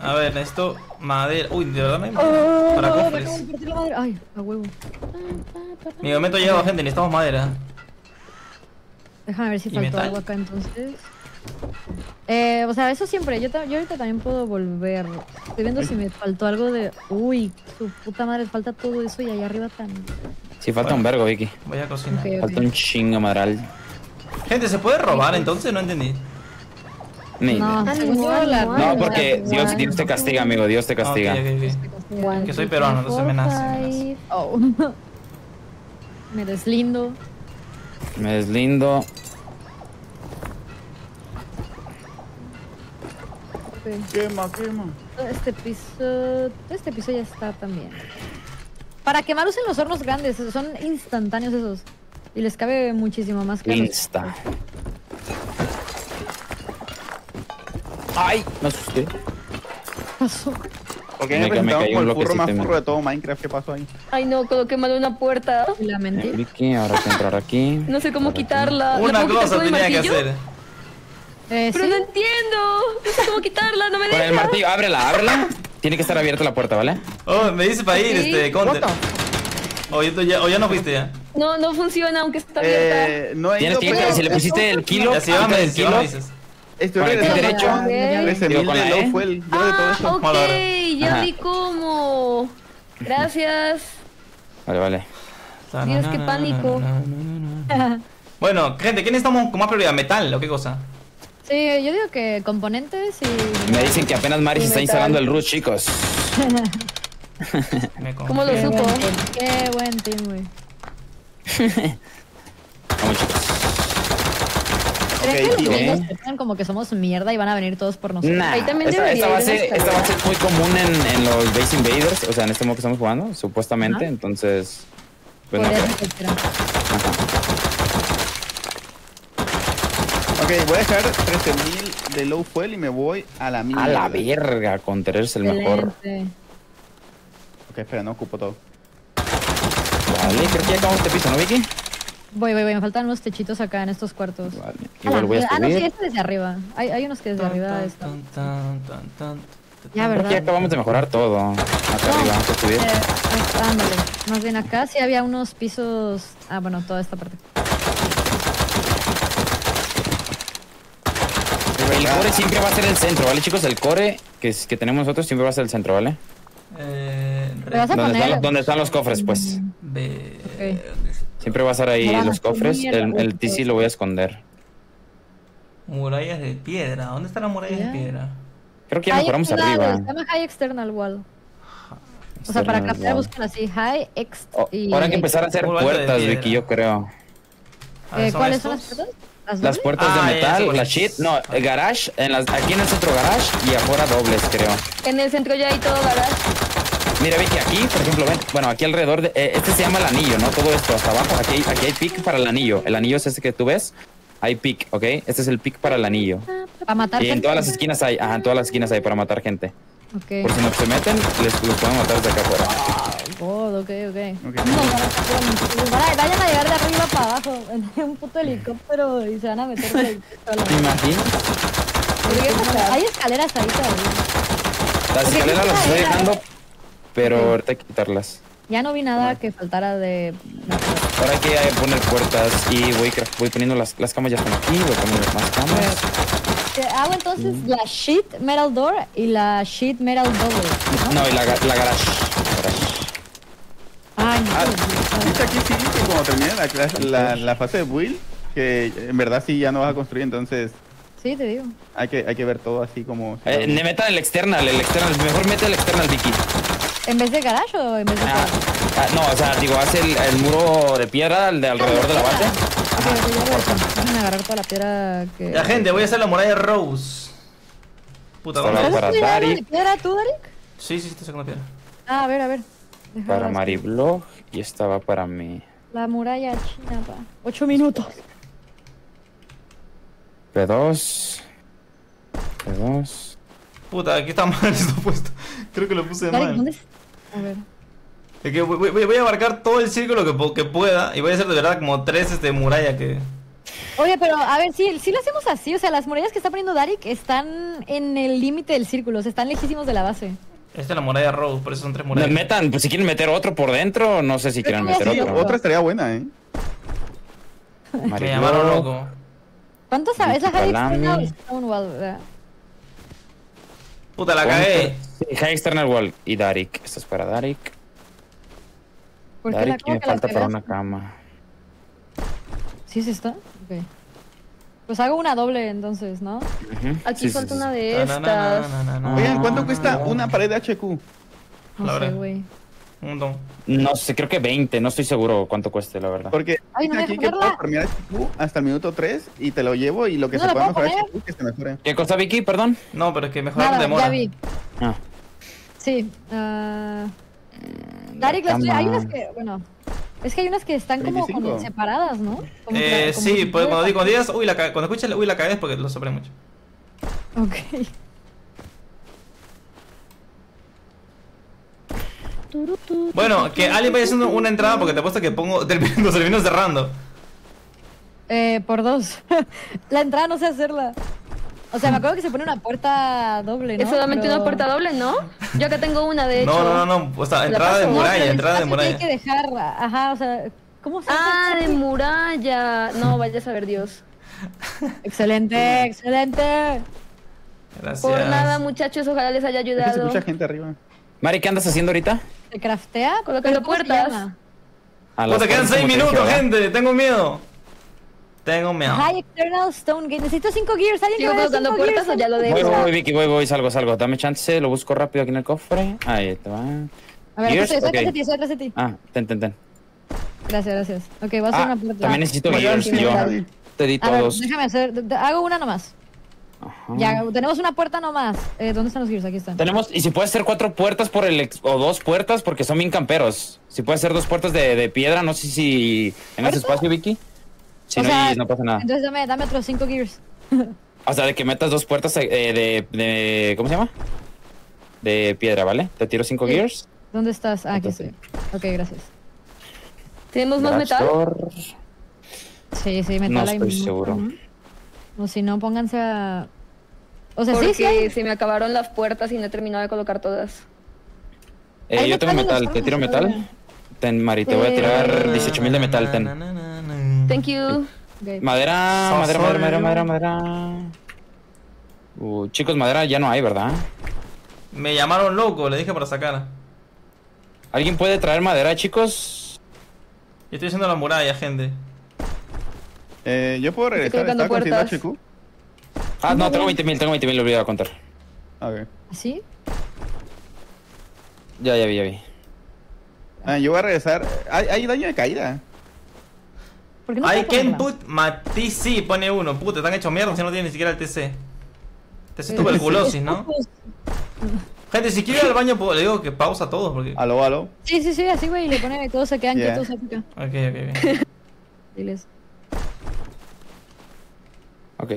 A ver, esto, madera. Uy, de verdad me hay madera. Oh, para cofres. Ay, a huevo. Mi momento ha llegado, gente, necesitamos madera. Déjame ver si faltó algo acá entonces. Eh, o sea, eso siempre. Yo, yo ahorita también puedo volver. Estoy viendo si me faltó algo de... Uy, su puta madre, falta todo eso y allá arriba también. Sí, falta bueno, un vergo, Vicky. Voy a cocinar. Okay, okay. Falta un chingo madral. Gente, ¿se puede robar entonces? No entendí. Ni, no, ni. Animal, no, porque animal. Dios, Dios te castiga, amigo. Dios te castiga. Okay, okay, okay. One, que soy peruano, entonces me nace. Oh. Me deslindo. Me deslindo. Quema, quema. Este piso, este piso ya está también. Para quemar usen los hornos grandes, son instantáneos esos. Y les cabe muchísimo más que... Insta. ¡Ay! Me asusté. ¿Qué pasó? ¿Por qué me presentaron con el furro más furro de todo Minecraft? ¿Qué pasó ahí? Ay no, quedó quemando una puerta. Lamenté. Ahora que entrar aquí. No sé cómo quitarla. Una cosa tenía que hacer. Eh, Pero ¿sí? no entiendo. No sé cómo quitarla, no me deja. Con el martillo, ábrela, ábrela. Tiene que estar abierta la puerta, ¿vale? Oh, me dice para ir, sí. este, Conde. O ya, o ya no fuiste ya. No, no funciona, aunque está abierta. Eh, no Tienes que pero... Si le pusiste el kilo, así va, me del kilo. Esto es el derecho. Ese mil de low fue el yo de todo esto. Ok, ya vi cómo. Gracias. Vale, vale. Dios, qué pánico. Bueno, gente, ¿quién estamos con más prioridad? ¿Metal o qué cosa? Sí, yo digo que componentes y... Me dicen que apenas Mari se está instalando el root, chicos. ¿Cómo lo supo? Qué buen team, güey. Vamos, chicos. ¿Creen que los niños piensan como que somos mierda y van a venir todos por nosotros? Nah, también esta, esta, base, esta base es muy común en, en los Base Invaders, o sea, en este modo que estamos jugando, supuestamente, ¿Ah? entonces... Pues no, Ok, voy a dejar trece mil de low fuel y me voy a la mierda. A la verga, con tenerse el mejor. Ok, espera, no ocupo todo. Vale, creo que ya acabamos este piso, ¿no, Vicky? Voy, voy, voy, me faltan unos techitos acá en estos cuartos. Vale, igual voy a subir. Ah, no, sí, este desde arriba. Hay, hay unos que desde arriba están. Ya, ¿verdad? Porque acabamos de mejorar todo. Acá arriba, vamos a subir. Ándale, más bien acá sí había unos pisos... Ah, bueno, toda esta parte. El core siempre va a ser el centro, ¿vale, chicos? El core que, es, que tenemos nosotros siempre va a ser el centro, ¿vale? Eh, vas a poner... están, ¿dónde están los cofres, pues? De... Okay. Siempre va a estar ahí ah, los cofres. El, el T C lo voy a esconder. Murallas de piedra. ¿Dónde están las murallas yeah. de piedra? Creo que ya mejoramos arriba. Se llama High External Wall. O sea, para craftear buscan así. High ex. Oh, y ahora hay que empezar a hacer puertas, Vicky, yo creo. Eh, ¿son ¿Cuáles estos? son las puertas? Las, las puertas ah, de metal, la shit, no, el garage, en las, aquí en el centro garage y afuera dobles, creo. En el centro ya hay todo garage. Mira, Vicky, aquí, por ejemplo, ven, bueno, aquí alrededor de, eh, este se llama el anillo, ¿no? Todo esto hasta abajo, aquí, aquí hay pick para el anillo, el anillo es ese que tú ves, hay pick, ¿ok? Este es el pick para el anillo. Para matar y gente. Y en todas las esquinas hay, ajá, en todas las esquinas hay para matar gente. Okay. Por si no se meten, les los pueden matar desde acá afuera. Oh, ok, ok. okay. Vayan a llegar de arriba para abajo. En un puto helicóptero y se van a meter por ahí. ¿Te imaginas? Hay escaleras ahí todavía. Las escaleras las estoy dejando, pero okay. ahorita hay que quitarlas. Ya no vi nada ah. que faltara de... Ahora hay que poner puertas y voy, voy poniendo las, las camas, ya están aquí, voy poniendo más camas. Okay. Hago entonces mm. la sheet metal door y la sheet metal double. No, no y la, la garage. Ay, no. Ah, ¿viste aquí sí que cuando termine la, clase, la, la fase de build, que en verdad sí ya no vas a construir, entonces... Sí, te digo. Hay que, hay que ver todo así como... Eh, le metan el external, el external. Mejor mete el external, Vicky. ¿En vez de garage o en vez de garage? Ah, ah, no, o sea, digo, haz el, el muro de piedra, el de alrededor de la base. Déjenme agarrar toda la piedra que... La gente, voy a hacer la muralla de Rose. Puta, vamos a para Daarick. ¿Piedra tú, Daarick? Sí, sí, estoy sacando piedra. Ah, a ver, a ver. Déjame para Mariblog y esta va para mí. La muralla china, pa. Ocho minutos. P dos. P dos. Puta, aquí está mal esto puesto. Creo que lo puse mal. ¿Dónde es? A ver. Es que voy, voy, voy a abarcar todo el círculo que, que pueda. Y voy a hacer de verdad como tres este, murallas que... Oye, pero a ver, si, si lo hacemos así, o sea, las murallas que está poniendo Daarick están en el límite del círculo, o sea, están lejísimos de la base. Esta es la muralla Rose, por eso son tres murallas. Metan, pues si quieren meter otro por dentro, no sé si quieren meter sí, otro. Otra estaría buena, eh. Me llamaron loco. ¿Cuánto sabes? La High External Wall, ¿verdad? Puta, la cagué. Sí, High External Wall y Daarick. Esta es para Daarick. Daarick, me falta para una cama. ¿Sí se está? Ok. Pues hago una doble entonces, ¿no? Uh-huh. Aquí sí, falta sí, una sí. de estas. No, no, no, no, no, Oigan, ¿cuánto no, cuesta no, no. una pared de H Q? No la sé, güey. No. no sé, creo que veinte, no estoy seguro cuánto cueste, la verdad. Porque Ay, no aquí que puedo premiar H Q hasta el minuto tres y te lo llevo y lo que no se pueda mejorar H Q que se mejore. ¿Qué cosa, Vicky? Perdón. No, pero es que mejorar demora. Ya vi. Ah. Sí. Uh... Daarick, hay unas que... Bueno... Es que hay unas que están como, como separadas, ¿no? Como eh, como sí, pues, cuando digo días, uy, la cuando escuchas, uy, la caes porque lo sopré mucho. Ok. Bueno, que alguien vaya haciendo una entrada porque te apuesto que pongo, termino, termino cerrando. Eh, por dos. La entrada no sé hacerla. O sea, me acuerdo que se pone una puerta doble, ¿no? Es solamente Pero... una puerta doble, ¿no? Yo acá tengo una, de hecho. No, no, no, o sea, entrada de muralla, no, entrada de muralla. Que hay que dejarla, ajá, o sea, ¿cómo se hace? Ah, de muralla. No, vaya a saber Dios. Excelente, excelente. Gracias. Por nada, muchachos, ojalá les haya ayudado. Es que se escucha gente arriba. Mari, ¿qué andas haciendo ahorita? Se craftea, colocando puertas. O sea, quedan seis minutos, gente, tengo miedo. Tengo miedo. High External Stone Gate. Necesito cinco gears. ¿Alguien que vaya cinco gears? O ya lo dejo. Voy, voy, Vicky, voy, voy, salgo, salgo. Dame chance, lo busco rápido aquí en el cofre. Ahí está. A ver, estoy atrás de ti, estoy atrás de ti. Ah, ten, ten, ten. Gracias, gracias. Ok, voy a hacer ah, una puerta. También necesito gears, yo. Te di todos. A ver, déjame hacer, hago una nomás. Ajá. Ya, tenemos una puerta nomás. Eh, ¿Dónde están los gears? Aquí están. Tenemos, y si puede ser cuatro puertas por el ex, o dos puertas, porque son bien camperos. Si puede ser dos puertas de, de piedra, no sé si tengas espacio, Vicky. Si o no, sea, no pasa nada. Entonces dame, dame otros cinco gears. O sea, de que metas dos puertas eh, de, de... ¿Cómo se llama? De piedra, ¿vale? Te tiro cinco sí. gears. ¿Dónde estás? Ah, entonces, aquí estoy. Ok, gracias. ¿Tenemos más metal? Sí, sí, metal. No estoy hay seguro. Mucho, ¿no? O si no, pónganse a... O sea, Porque sí, sí. se me acabaron las puertas y no he terminado de colocar todas. Eh, yo tengo metal. ¿Te tiro metal? Ten, Mari, te voy a tirar dieciocho mil de metal. Ten. Thank you. Okay. Madera, so madera, madera, madera, madera, madera, madera. Uh, chicos, madera ya no hay, ¿verdad? Me llamaron loco, le dije para sacar. ¿Alguien puede traer madera, chicos? Yo estoy haciendo la muralla, gente. Eh, yo puedo regresar. ¿Estaba consiguiendo H Q? Ah, no, tengo veinte mil, tengo veinte mil, lo olvidé a contar. A ver. ¿Así? Ya, ya vi, ya vi. Ah, yo voy a regresar. Hay, hay daño de caída. No I can put my T C, pone uno. Puta, están hechos mierda si no tienen ni siquiera el T C. T C tuberculosis, ¿no? Gente, si quiere ir al baño, le digo que pausa todo porque... Aló, aló. Sí, sí, sí, así, güey, le ponen que todos se quedan yeah. quietos acá. Ok, ok, bien. Diles. Ok.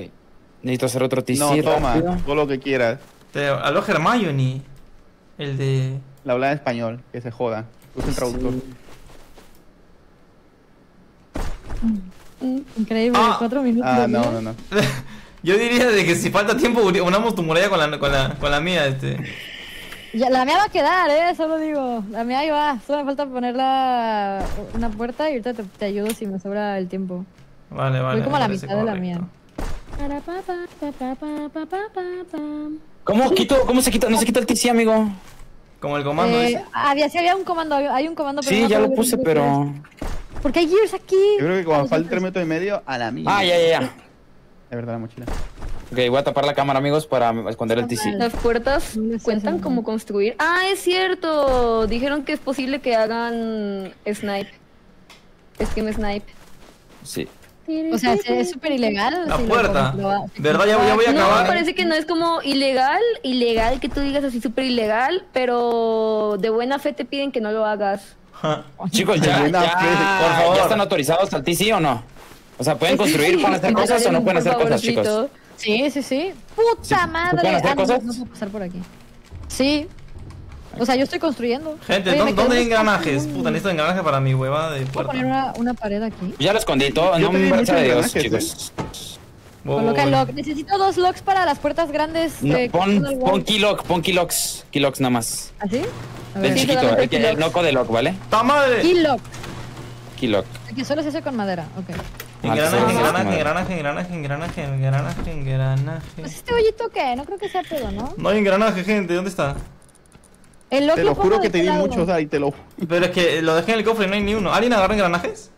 Necesito hacer otro T C. No, toma, rápido. Todo lo que quieras. Te... Aló, Hermione. El de... La habla en español, que se joda. Usa el traductor. Sí. Increíble, ah, cuatro minutos. Ah, no, no, no. Yo diría de que si falta tiempo unamos tu muralla con la, con la, con la mía, este. Ya, la mía va a quedar, eh, solo digo. La mía ahí va, solo me falta ponerla una puerta y ahorita te, te ayudo si me sobra el tiempo. Vale, vale. Voy como a la mitad correcto. de la mía. ¿Cómo quito? ¿Cómo se quita? No se quita el T C, amigo. Como el comando eh, ese. Había, sí había un comando, hay un comando pero sí, no ya lo puse, pero... Porque hay gears aquí. Yo creo que cuando falta tres metros y medio, a la mía. Ah, ya, ya, ya. De verdad, la mochila. Ok, voy a tapar la cámara, amigos, para esconder el T C. Las puertas cuentan como construir. Ah, es cierto. Dijeron que es posible que hagan snipe. Es que me snipe. Sí. O sea, es súper ilegal. La puerta. De verdad, ya voy a acabar. No, parece que no es como ilegal, ilegal, que tú digas así súper ilegal, pero de buena fe te piden que no lo hagas. Chicos, ya, ya, por favor. ¿Ya están autorizados al T C o no? O sea, ¿pueden construir, pueden hacer cosas o no pueden hacer cosas, chicos? Sí, sí, sí. Puta sí. madre. Ah, no, no puedo pasar por aquí. Sí. O sea, yo estoy construyendo. Gente, Oye, ¿dó ¿dónde hay engranajes? Un... Puta, necesito engranaje para mi hueva de puerta. Voy a poner una, una pared aquí. Ya lo escondí todo. No me parece de Dios, chicos. Oh. Coloca el lock. Necesito dos locks para las puertas grandes. No, eh, pon pon keylock, pon keylocks. Keylocks nada más. ¿Así? A ver, sí, chiquito, el, el, el loco de lock, ¿vale? ¡Ta madre! Keylock. Keylock. Que solo se hace con madera, ok. Engranaje, engranaje, engranaje, engranaje, engranaje, engranaje, engranaje. Pues este hoyito, ¿qué? No creo que sea pedo, ¿no? No hay engranaje, gente. ¿Dónde está? El lock te lo juro que te di muchos ahí, te lo juro. Pero es que lo dejé en el cofre y no hay ni uno. ¿Alguien agarra engranajes?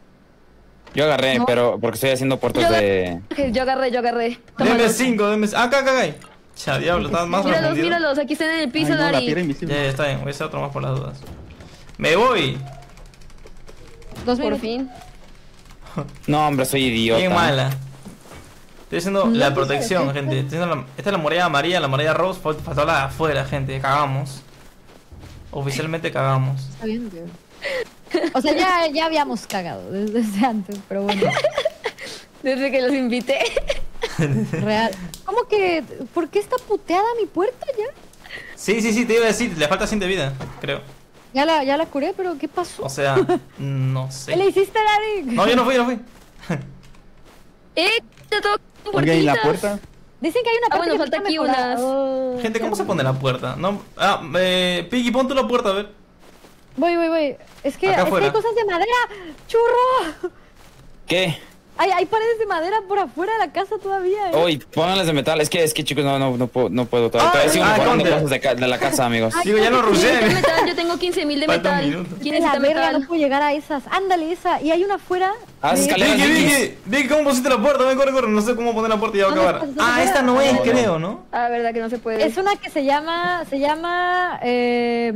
Yo agarré, no. pero porque estoy haciendo puertos yo de... Yo agarré, yo agarré. Deme cinco, deme... Ah, acá, acá, acá. Ya, diablo, estás más Míralos, míralos, aquí están en el piso, Daarick. Ya, ya, está bien, voy a hacer otro más por las dudas. ¡Me voy! Dos por fin. No, hombre, soy idiota. Qué mala. Estoy haciendo no, la protección, no sé, gente. Estoy haciendo la... Esta es la muralla amarilla, la muralla rose. Faltó la de afuera, gente. Cagamos. Oficialmente cagamos. Está bien, tío. O sea, ya, ya habíamos cagado desde, desde antes, pero bueno. Desde que los invité. Real. ¿Cómo que? ¿Por qué está puteada mi puerta ya? Sí, sí, sí, te iba a decir, le falta cien de vida, creo. Ya la, ya la curé, pero ¿qué pasó? O sea, no sé. ¿Qué le hiciste, Daarick? No, yo no fui, yo no fui. Eh, te toco con puertitas. ¿Y la puerta? Dicen que hay una puerta. Ah, bueno, falta aquí mejorar. unas. Oh, Gente, ¿cómo se pone la puerta? No, ah, eh, Piggy, pon tú la puerta, a ver. Voy, voy, voy. Es que, es que hay cosas de madera. ¡Churro! ¿Qué? Hay, hay paredes de madera por afuera de la casa todavía, eh. Uy, pónganlas de metal. Es que, es que chicos, no, no, no puedo, no puedo todavía. Todavía sigo guardando cosas de, de la casa, amigos. Ay, digo, ya no rusé. Yo tengo quince mil de metal. ¿Quién necesita metal? No puedo llegar a esas. Ándale, esa. Y hay una afuera. Ah, escaleras. Vicky, Vicky, ¿cómo pusiste la puerta? Ven, corre, corre. No sé cómo poner la puerta y ya va a acabar. Ah, esta no es, creo, ¿no? Ah, verdad que no se puede. Es una que se llama, se llama, eh...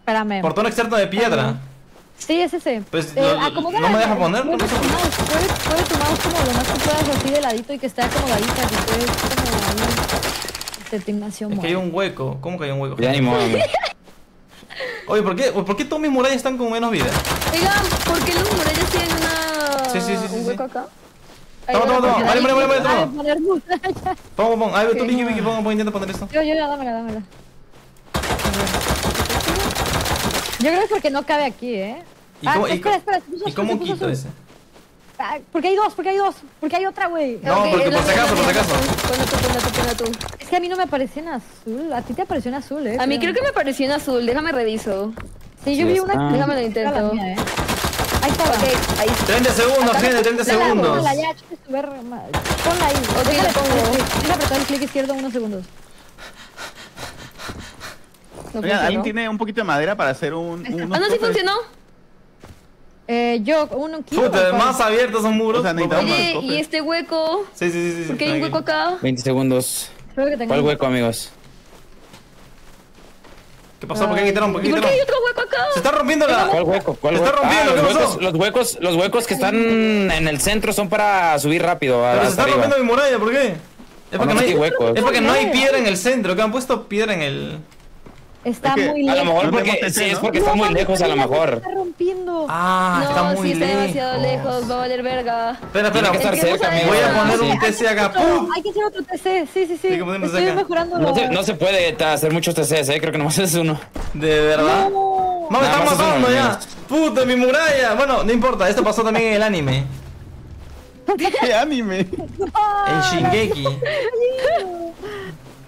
Espérame. Portón externo de piedra. Sí, es ese. Pues, eh, lo, no me deja poner. Mueve tu mouse como lo más que puedas, así de ladito y que esté acomodadita. Que esté como una... Es que hay un hueco. ¿Cómo que hay un hueco? Ya ni modo. Oye, ¿por qué, ¿por qué todas mis murallas están con menos vida? Oigan, ¿por qué las murallas tienen una... Sí, sí, sí, sí, un hueco sí. acá? Toma, toma, toma. Vale, vale, vale, toma. Pongo, pongo. Ahí, tú, Vicky, Vicky, pongo, intenta poner esto. Yo, yo, ya, dámela, dámela. Yo creo que es porque no cabe aquí, ¿eh? ¿Y ah, cómo, espera, y espera, espera. ¿Y cómo quito ese? Ah, porque hay dos, porque hay dos, porque hay otra, güey. No, okay, porque por si acaso, por si acaso. Ponla tú, ponla tú, ponla tú. Es que a mí no me apareció en azul, a ti te apareció en azul, ¿eh? A mí creo que me apareció en azul, déjame reviso. Sí, yo sí, vi una... Ah. Déjame lo intento. Mía, ¿eh? Ahí está, okay, ahí está. treinta segundos, gente, treinta segundos. Ponla ya, ponla ahí. Ok, déjale, la pongo. Déjame apretar el clic izquierdo unos segundos. No Oigan, ¿alguien tiene un poquito de madera para hacer un...? Ah, no, sí funcionó. Eh, yo, uno quiero... Puta, más abiertos son muros. O sea, Oye, y este hueco... Sí, sí, sí. sí porque hay un hueco acá. veinte segundos. Creo que tengo... ¿Cuál hueco, amigos? ¿Qué pasó? ¿Por qué quitaron? ¿Por qué, ¿Por qué hay otro hueco acá? Se está rompiendo la... ¿Cuál hueco? ¿Cuál hueco? Se está rompiendo, ah, ¿qué los, pasó? Huecos, los huecos, los huecos que están en el centro son para subir rápido. A, Pero se está arriba. rompiendo mi muralla, ¿por qué? Es porque no, no hay huecos. Es porque no hay piedra en el centro, que han puesto piedra en el... Está es que muy lejos. A lo mejor porque, no sí, es porque no, está muy lejos, a lo mejor. Está rompiendo. Ah, no, está muy sí, está lejos. demasiado lejos, va a valer verga. Espera, espera, estar es que cerca, voy a poner un T C acá. ¡Pum! Hay que hacer otro T C, sí, sí, sí. Estoy mejorando. No se, no se puede hacer muchos T Cs, eh, creo que nomás es uno. De verdad. No, no me están matando ya. Puta, mi muralla. Bueno, no importa, esto pasó también en el anime. ¿Qué anime? En Shingeki.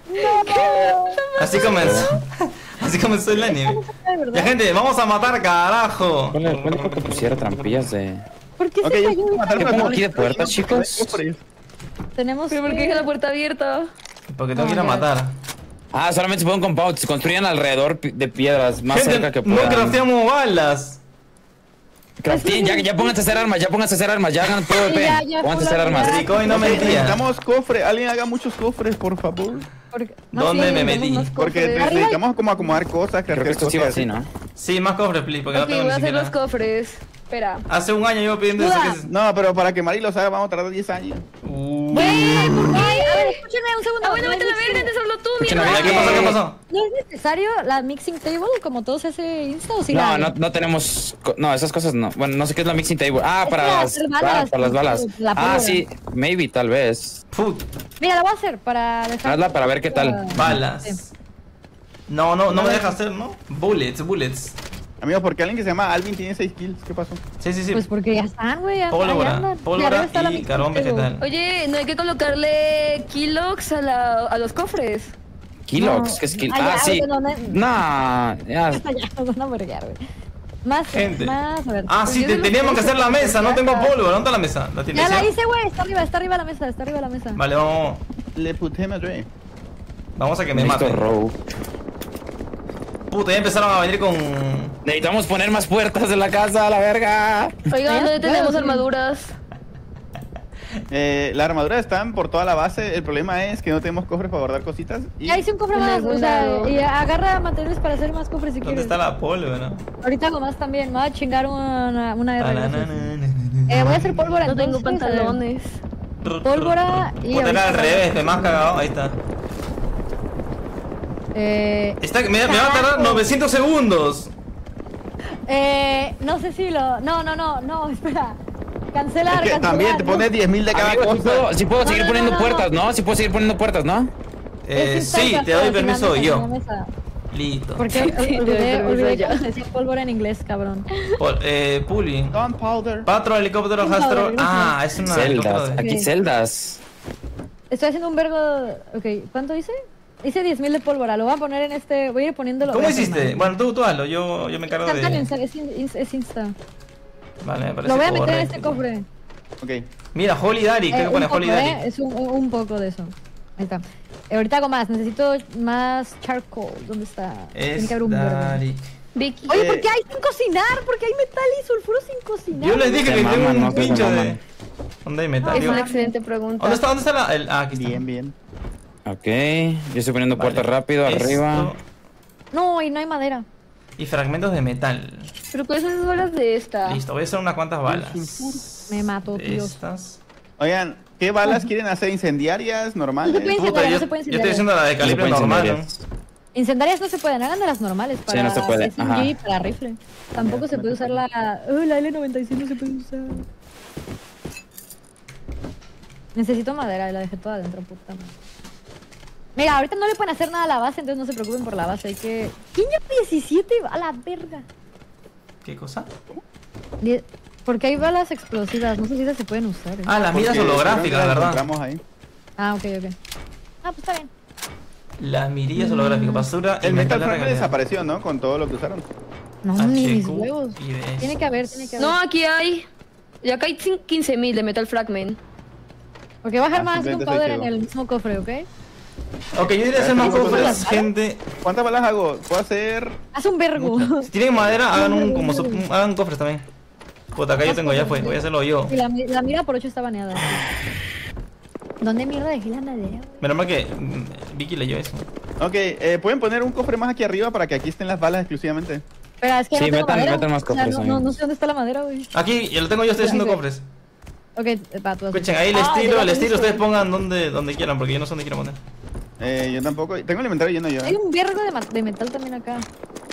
No. Así comenzó. Así comenzó el anime. Ya, gente, vamos a matar, carajo. Ponle que pusiera trampillas de... ¿Por qué okay, se cayó? ¿Qué pongo aquí de puerta, chicos? Tenemos... ¿Pero por qué deja la puerta abierta? Porque tengo que ir a matar. Ah, solamente se pueden compounds. Construyan alrededor de piedras más gente, cerca que puedan. No crafteamos balas. Crafteen, ya, ya pónganse a hacer armas, ya pónganse a hacer armas, ya hagan PvP. Ya, ya, pónganse a hacer armas. Rico, no me necesitamos cofres, alguien haga muchos cofres, por favor. Porque, no, ¿Dónde sí, me metí? Porque necesitamos como acomodar cosas, creo que esto sí va así, ¿no? Sí, más cofres, please, porque okay, no tengo voy a hacer los cofres. Espera. Hace un año yo pidiendo eso que... No, pero para que Mari lo haga vamos a tardar diez años. Güey, uh. ¿por qué? A ver, escúchenme un segundo. Ah, bueno, vete a la verga, te solo tú, ¿Qué pasó? ¿Qué pasó? ¿No es necesario la mixing table como todos ese insta o si no, no, no tenemos... No, esas cosas no. Bueno, no sé qué es la mixing table. Ah, para las balas. Para las balas. Ah, sí. Maybe, tal vez. Mira, la voy a hacer para... Hazla para ver qué tal. Balas. No, no, no me deja hacer, ¿no? Bullets, bullets. Amigos, ¿por qué alguien que se llama Alvin tiene seis kills? ¿Qué pasó? Sí, sí, sí. Pues porque ya están, güey. Pólvora, pólvora y carbón vegetal. Oye, no hay que colocarle kilox a, la, a los cofres. ¿Kilox? No. ¿Qué es kilox? Ah, sí. No, no, nah, ya. No, no, ya, más, gente. Más, a ver. Ah, pues sí, te, teníamos que hacer la mesa. No tengo pólvora. ¿Dónde está la mesa? ¿La tienes? Ya la hice, güey. Está arriba, está arriba la mesa. Está arriba la mesa. Vale, vamos. Le puté, madre. Vamos a que me mate. Puta, ya empezaron a venir con... Necesitamos poner más puertas en la casa, a la verga. Oigan, ¿dónde tenemos armaduras? Eh, las armaduras están por toda la base. El problema es que no tenemos cofres para guardar cositas. Y... Ya hice un cofre más, o sea, y agarra materiales para hacer más cofres si quieres. ¿Dónde está la pólvora? Ahorita hago más también, me voy a chingar una... Eh, voy a hacer pólvora. No tengo pantalones. Pólvora y... Puta, era al revés, de más cagado, ahí está. Eh, Está, me, me va a tardar novecientos segundos. Eh, no sé si lo... No, no, no, no, espera. Cancelar, es que cancelar. También te pones diez mil de cada cosa. Si puedo, si puedo no, seguir no, poniendo no, puertas, ¿no? ¿no? Si puedo seguir poniendo puertas, ¿no? Eh, eh sí, te doy permiso yo. Listo. Porque olvidé, olvidé que decía pólvora en inglés, cabrón. Pol, eh, puli. Gunpowder. Patrol, helicóptero, rastro. Ah, es una... Celdas, aquí celdas. Estoy haciendo un vergo... Ok, ¿cuánto hice? Hice diez mil de pólvora, lo voy a poner en este... Voy a ir poniéndolo... ¿Cómo hiciste? Semana. Bueno, tú, tú hazlo, yo, yo me encargo de... Es, es, es insta. Vale, me parece. Lo voy a meter correcto. En este cofre. Ok. Mira, Holly Daarick, eh, ¿qué pone Holly Daarick? Eh, es un, un poco de eso. Ahí está. Eh, ahorita hago más, necesito más charcoal. ¿Dónde está? Es Daarick. Vicky. Oye, ¿por qué hay sin cocinar? Porque hay metal y sulfuro sin cocinar. Yo les dije que tengo un no, pincho de... Maman. ¿Dónde hay metal? Es una excelente pregunta. ¿Dónde está? ¿Dónde está la...? El... Ah, aquí está. Bien, bien. Ok, yo estoy poniendo vale. Puertas rápido, esto... arriba. No, y no hay madera. Y fragmentos de metal. Pero con esas balas de esta. Listo, voy a hacer unas cuantas balas. Me mato, tío. Estas. Oigan, ¿qué balas quieren hacer? ¿Incendiarias? ¿Normales? No Puta, yo, no se puede yo estoy haciendo la de calibre no normal. Incendiarias. Incendiarias no se pueden, hagan de las normales para sí, no se puede. S M G, para rifle. Tampoco se puede usar la... Oh, la L noventa y seis no se puede usar. Necesito madera, la dejé toda adentro, puta madre. Mira, ahorita no le pueden hacer nada a la base, entonces no se preocupen por la base, hay que... ¿Quién ya diecisiete? A la verga. ¿Qué cosa? Die... Porque hay balas explosivas, no sé si esas se pueden usar. ¿Eh? Ah, las miras holográficas, la verdad. Ahí. Ah, ok, ok. Ah, pues está bien. Las mirillas holográficas, basura... El metal, metal frame desapareció, ¿no? Con todo lo que usaron. No, H Q ni mis huevos. Tiene que haber, tiene que haber. No, aquí hay... Y acá hay quince mil de metal fragment. Porque va a dejar más gunpowder en el mismo cofre, ¿ok? Ok, yo diría hacer más cofres, gente. ¿Cuántas balas hago? Puedo hacer... Haz un vergo. Si tienen madera, hagan un como so... hagan cofres también. Puta, acá yo tengo, ya fue, voy a hacerlo yo. La, la mira por ocho está baneada. ¿Dónde mierda dejé la madera? Menos mal que Vicky leyó eso. Ok, eh, pueden poner un cofre más aquí arriba para que aquí estén las balas exclusivamente. Pero es que sí, no tengo metan, madera. Metan más cofres, o sea, no, no, no sé dónde está la madera, güey. Aquí, ya lo tengo yo, estoy haciendo sí, sí. cofres. Ok, va, tú has... Escuchen, ahí les tiro, ah, les tiro, ustedes pongan donde, donde quieran, porque yo no sé dónde quiero poner. Eh, yo tampoco. Tengo el inventario lleno yo. Hay un vergo de, de metal también acá.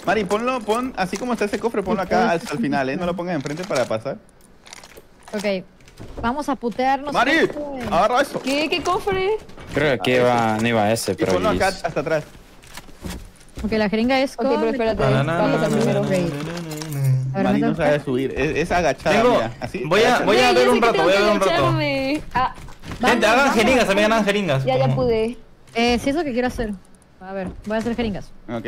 Mari, ponlo, pon, así como está ese cofre, ponlo acá al, al final, eh. No lo pongas enfrente para pasar. Ok. Vamos a putearnos. Mari, este. Agarra eso. ¿Qué? ¿Qué cofre? Creo que va, no iba ese, pero... Y ponlo acá hasta atrás. Ok, la jeringa es... Ok, pero espérate. Vamos a primero. Mari no sabe subir, es, es agachada, mira. Así, voy a, voy a ver un rato, voy a ver un rato. Gente, hagan jeringas, también hagan jeringas. Ya, ya pude. Eh, si es lo que quiero hacer. A ver, voy a hacer jeringas. Ok.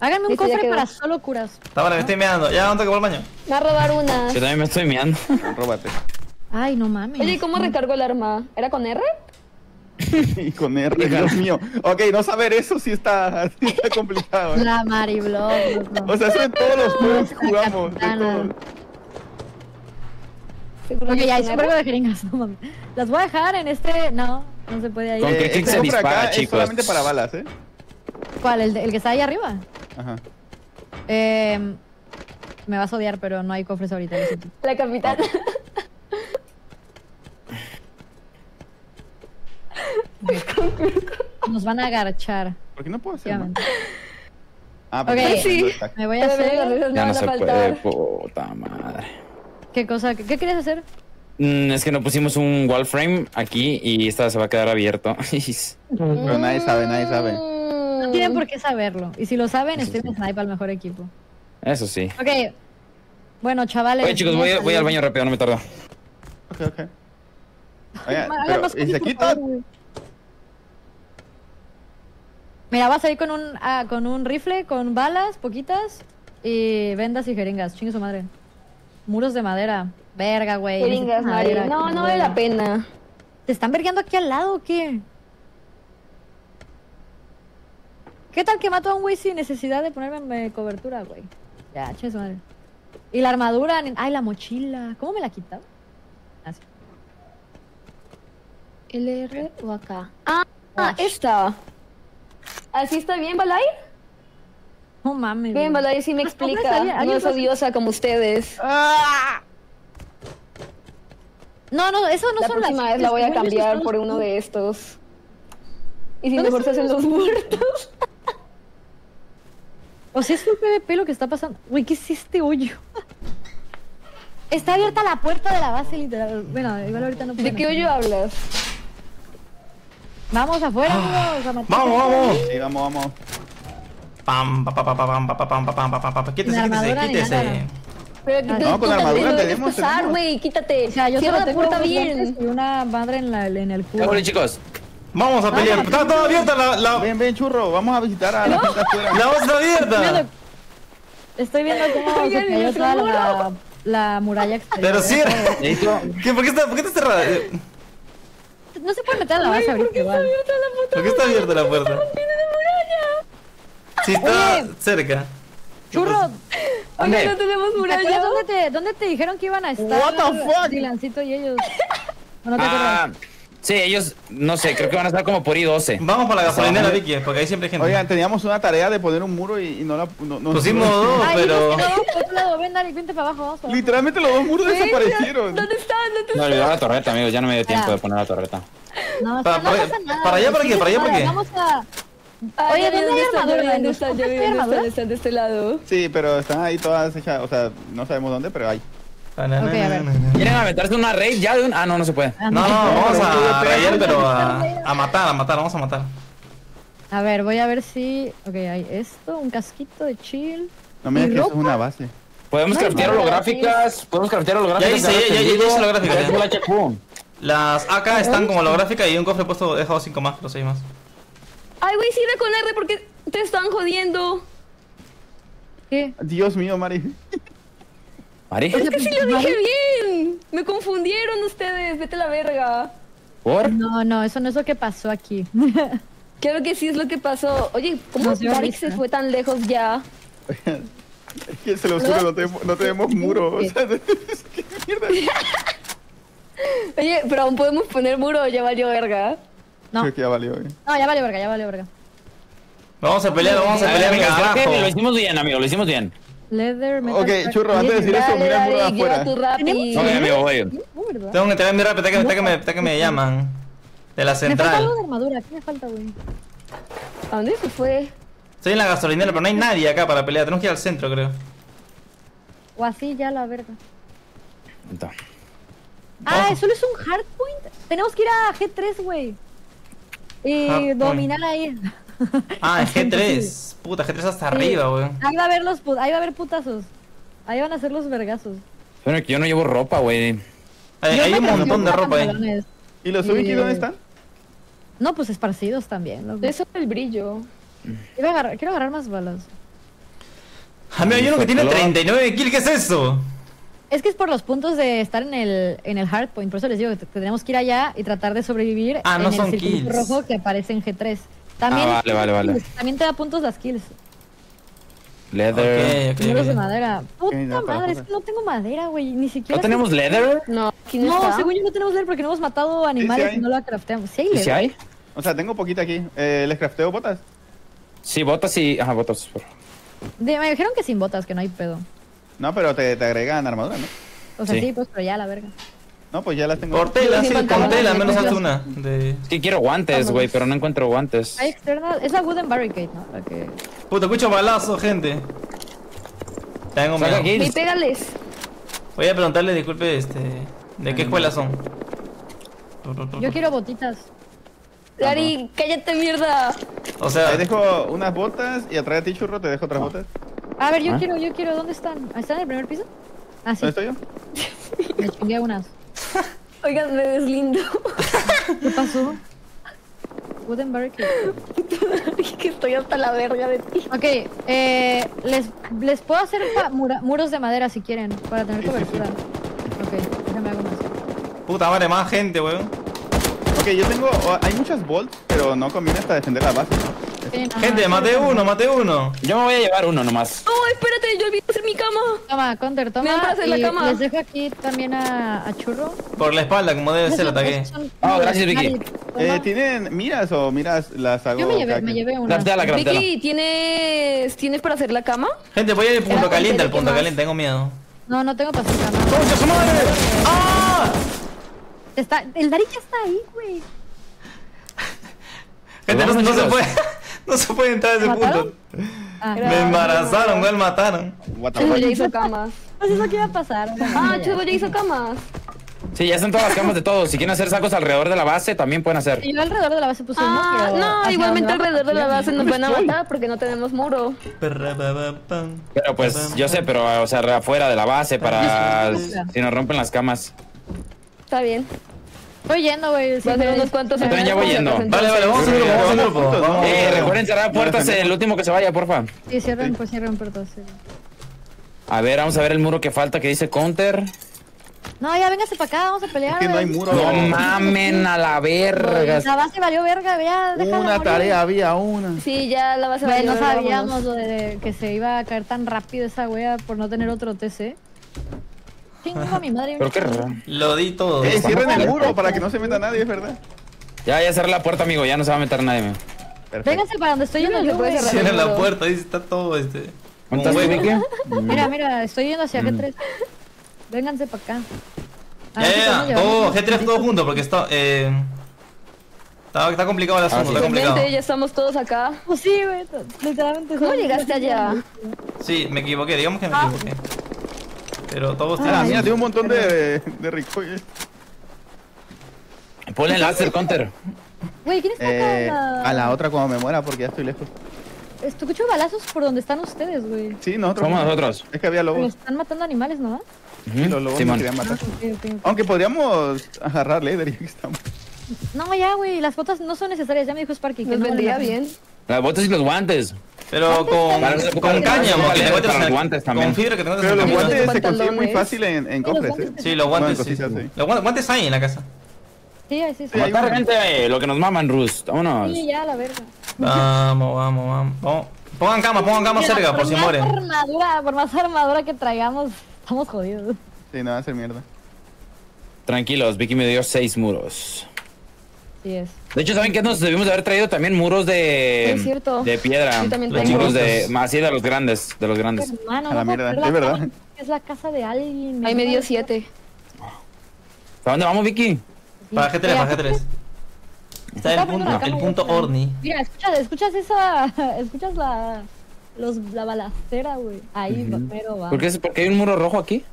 Háganme un sí, cofre para solo curas. Está para, ¿no? Me estoy meando. Ya, ¿dónde acabó el baño? Me va a robar una. Yo también me estoy meando. Róbate. Ay, no mames. Oye, ¿cómo recargo el arma? ¿Era con R? Y con R, Dios mío. Ok, no saber eso sí está, sí está complicado. ¿Eh? La Mariblog. O sea, eso en todos los juegos jugamos. De todos. Ok, ya hice un verbo de jeringas. No mames. Las voy a dejar en este... No. No se puede ahí. Con que clic se dispara, chicos. Es solamente para balas, ¿eh? ¿Cuál? ¿El, ¿El que está ahí arriba? Ajá. Eh... Me vas a odiar, pero no hay cofres ahorita. La capitana. Oh. No, nos van a agarchar. Porque no puedo hacer. Ah, pero okay. Sí. Me voy a hacer. Ya no se puede, puta madre. ¿Qué cosa? ¿Qué, qué quieres hacer? Mm, es que no pusimos un wall frame aquí y esta se va a quedar abierto. Pero nadie sabe, nadie sabe. No tienen por qué saberlo. Y si lo saben, estén en snipe al mejor equipo. Eso sí. Ok. Bueno, chavales. Oye, chicos, voy, voy al baño rápido, no me tardo. Ok, ok. Oye, pero, ¿y se quita? Mira, vas a ir con un, ah, con un rifle, con balas, poquitas, y vendas y jeringas. Chingue su madre. Muros de madera. Verga, güey. Jeringas, madera. No, no vale la pena. ¿Te están vergueando aquí al lado o qué? ¿Qué tal que mato a un güey sin necesidad de ponerme cobertura, güey? Ya, chingue su madre. Y la armadura. Ay, la mochila. ¿Cómo me la quitaba? Así. ¿L R o acá? Ah, ah esta. ¿Así está bien, Balay? No mames. Bien, Balay, sí me explica. No es odiosa como ustedes. Ah. No, no, eso no la son las... La próxima vez la voy a cambiar por uno de estos. Y si mejor se hacen los muertos. O sea, es un PvP lo que está pasando. Güey, ¿qué es este hoyo? Está abierta la puerta de la base, literal. Bueno, igual ahorita no puedo. ¿De qué hoyo hablas? Vamos afuera, amigos, a matar. Vamos, vamos. Sí, vamos, vamos. Pam, pa, pa, pa, pam, pa, pa, pam, pa, pam, pa, pam, pa. Quítese, quítese, quítese. Pero quítese. No, con la armadura tenemos. Pasar, güey, quítate. O sea, yo cierra la puerta bien. Y una madre en la en el culo. Bueno, chicos. Vamos a pelear. Está toda abierta la la. Ven, ven, churro. Vamos a visitar a la puerta afuera. La voz está abierta. Estoy viendo cómo se cayó toda la la muralla exterior. Pero sí. ¿Qué? ¿Por qué está? ¿Por qué está cerrada? No se puede meter a la base ahorita. ¿Por qué está abierta la puerta? ¿Por qué está abierta la puerta? ¿Por qué está abierta la puerta? Si está cerca. Churro. Oye, no tenemos muralla. ¿Dónde te, dónde te dijeron que iban a estar? What the fuck? Dilancito y ellos. ¿O no te acuerdas? Ah, sí, ellos, no sé, creo que van a estar como por I doce. Vamos para la gasolinera, Vicky, porque ahí siempre hay gente. Oigan, teníamos una tarea de poner un muro y, y no la... No, no, pusimos no, dos, pero... Ven, Daarick, vente para abajo, vamos para abajo. Literalmente los dos muros desaparecieron. ¿Dónde están? ¿Dónde están? No, olvidó la torreta, amigos, ya no me dio tiempo de poner la torreta. No, para, no para, pasa nada. ¿Para allá, para qué? ¿Para allá, para qué? Vamos a... Ay, oye, ¿dónde hay armadura? ¿Dónde están? Están de este lado. Sí, pero están ahí todas hechas, o sea, no sabemos dónde, pero hay. Okay, a ver. ¿Quieren aventarse una raid ya de un...? Ah, no, no se puede. No, no, vamos a raid, pero a, a matar, a matar, vamos a matar. A ver, voy a ver si... Ok, hay esto, un casquito de chill. No me digas que eso es una base. Podemos craftear holográficas, podemos craftear holográficas. Ya hice, ya hice holográficas. Las A K están como holográficas y un cofre puesto dejado cinco más, pero seis más. Ay, güey, sirve con R porque te están jodiendo. ¿Qué? Dios mío, Mari. ¿Mari? Es que si lo dije bien. Me confundieron ustedes, vete a la verga. ¿Por? No, no, eso no es lo que pasó aquí. Claro que sí es lo que pasó. Oye, ¿cómo Daarick se fue tan lejos ya? Es que se lo juro, no tenemos, no tenemos muro. O sea, ¿qué mierda? Oye, pero aún podemos poner muro, ya valió verga. No. Creo que ya valió, eh. No, ya valió verga, ya valió verga. Vamos a pelear, vamos a pelear, venga, abajo. Lo hicimos bien, amigo, lo hicimos bien. Leather, metal, ok, churro, antes de decir eso, mira el muro de afuera. Ok, amigo, voy. Tengo que tener mi rap, hasta que me llaman. De la central. Me falta algo de armadura, ¿qué me falta, güey? ¿A dónde se fue? Estoy en la gasolinera, pero no hay nadie acá para pelear. Tenemos que ir al centro, creo. O así ya, la verga. Ah, solo es un hardpoint. Tenemos que ir a G tres, güey. Y dominar ahí. Ah, es G tres. Puta, G tres hasta arriba, güey. Ahí va a haber los put ahí va a haber putazos. Ahí van a ser los vergazos. Pero que yo no llevo ropa, güey. Hay un montón de ropa ahí. ¿Y los Ubiki dónde están? No, pues esparcidos también. Eso es el brillo. Quiero agarrar, quiero agarrar más balas. Amigo, hay uno que tiene treinta y nueve kills, ¿qué es eso? Es que es por los puntos de estar en el, en el hardpoint, por eso les digo que tenemos que ir allá y tratar de sobrevivir ah, no en son el circuito kills. rojo que aparece en G tres. También, ah, vale, vale, vale. También te da puntos las kills. Leather. Okay, okay, muros de madera. Puta okay, no, madre, es que no tengo madera, güey, ni siquiera. ¿No tenemos se... leather? No, no, no según yo no tenemos leather porque no hemos matado animales y, si y no lo crafteamos. ¿Sí hay leather? ¿Sí hay? O sea, tengo poquita aquí. Eh, ¿Les crafteo botas? Sí, botas y... Ajá, botas. De, me dijeron que sin botas, que no hay pedo. No, pero te, te agregan armadura, ¿no? O sea, sí, sí pues, pero ya, la verga. No, pues ya las tengo. Por tela, sí, por tela, al menos hazte una. De... Es que quiero guantes, güey, pero no encuentro guantes. Hay externa, es la wooden barricade, ¿no? La que... Puta, escucho balazo, gente. Tengo miedo. Y pégales. Voy a preguntarle, disculpe, este... ¿De qué escuela son? Yo quiero botitas. Daarick, cállate, mierda. O sea... Te dejo unas botas y atrás de ti, churro, te dejo otras botas. A ver, yo ¿Ah? quiero, yo quiero, ¿dónde están? ¿Están en el primer piso? Ah, sí. ¿Dónde estoy yo? Me chingué unas. Oigan, me deslindo. ¿Qué pasó? Wooden barricade. Que estoy hasta la verga de ti. Ok, eh, les, les puedo hacer mura, muros de madera si quieren, para tener sí, cobertura. Sí, sí. Ok, déjame algo más. Puta madre, más gente, weón. Ok, yo tengo... Hay muchas bolts, pero no conviene hasta defender la base, ¿no? Sí, gente, ajá, mate uno, mate uno. Yo me voy a llevar uno nomás. No, oh, espérate, yo olvidé hacer mi cama. Toma, Counter, toma. Me hacer la cama. Les dejo aquí también a, a Churro. Por la espalda, como debe ser, ataque. Ah, gracias, Vicky. Eh, ¿tienen miras o miras las hago? Yo me llevé, me llevé una. Vicky, ¿tienes, ¿tienes para hacer la cama? Gente, voy a ir al punto caliente, al punto caliente, tengo miedo. No, no tengo para hacer cama. ¡Concha su madre! ¡Ah! Está, el Daarick ya está ahí, güey. Gente, no, no se puede. No se puede entrar a ese punto. Ah, me embarazaron, güey, mataron. Chulo ya hizo camas. No sé lo que iba a pasar. Ah, Chulo ya hizo camas. Sí, ya están todas las camas de todos. Si quieren hacer sacos alrededor de la base, también pueden hacer. Y yo alrededor de la base puse uno. Ah, no, igualmente alrededor de la base nos van a matar porque no tenemos muro. Pero pues, yo sé, pero o sea, afuera de la base para si nos rompen las camas. Está bien. Voy yendo, güey. Voy a hacer unos cuantos. Yo también ya voy yendo. Vale, vale, vamos a un grupo, vamos a un grupo. Eh, recuerden cerrar puertas el último que se vaya, porfa. Sí, cierran, pues cierran puertas. A ver, vamos a ver el muro que falta que dice Counter. No, ya véngase para acá, vamos a pelear. Es que no hay muro. No mamen a la verga. La base valió verga, vea. Una tarea, había una. Sí, ya la base valió verga. No sabíamos lo de que se iba a caer tan rápido esa wea por no tener otro T C. A mi madre. Pero qué raro. Lo di todo. Eh, cierren el muro para que no se meta nadie, es verdad. Ya, ya cerré la puerta, amigo. Ya no se va a meter nadie. Vénganse para donde estoy yendo. Cierren la puerta, ahí está todo este. ¿Cuántas güey, Vicky? Mira, mira, estoy yendo hacia G tres. Vénganse para acá. Ya, ya, todos, G tres todos juntos porque está. Eh. Está complicado el asunto, está complicado. Ya estamos todos acá. Pues sí, güey. Literalmente. ¿Cómo llegaste allá? Sí, me equivoqué, digamos que me equivoqué. Pero todos tienen... Ah, mira, tiene un montón de, de recoil. Ponle el láser, Counter. Güey, ¿quién está eh, acá? La... A la otra cuando me muera, porque ya estoy lejos. Escucho balazos por donde están ustedes, güey. Sí, nosotros. Somos nosotros. Es que había lobos. Pero están matando animales, ¿no? Uh -huh. Sí, los lobos sí, nos querían matar. Ah, okay, okay. Aunque podríamos agarrarle, Daarick, que estamos. No, ya, güey, las botas no son necesarias. Ya me dijo Sparky que nos vendría bien. Las botas y los guantes. Pero con, con, con caña, porque le metes los guantes también. Con fibra que tengas. Pero los guantes se consiguen muy fácil en, en cofres, ¿eh? Sí, los guantes, no, sí, cositas, sí. Sí. Los guantes hay en la casa. Sí, sí, sí. sí Matar hay gente, eh, lo que nos maman, Rust. Vámonos. Sí, ya, la verga. Vamos, vamos, vamos. vamos. Pongan cama, pongan cama sí, cerca, por, por si mueren. Armadura, por más armadura que traigamos, estamos jodidos. Sí, no va a ser mierda. Tranquilos, Vicky me dio seis muros. Yes. De hecho, ¿saben qué? Nos debimos de haber traído también muros de, de piedra. Los muros de más de los grandes, de los grandes. Hermano, a la mierda, es verdad. Es la casa de alguien. Ahí me dio siete. ¿Para dónde vamos, Vicky? Para G tres, para G tres. Está el punto, el punto Orni. Mira, escuchas, escuchas esa, escuchas la, los, la balacera, güey. Ahí, pero va. ¿Por qué es? ¿Porque hay un muro rojo aquí?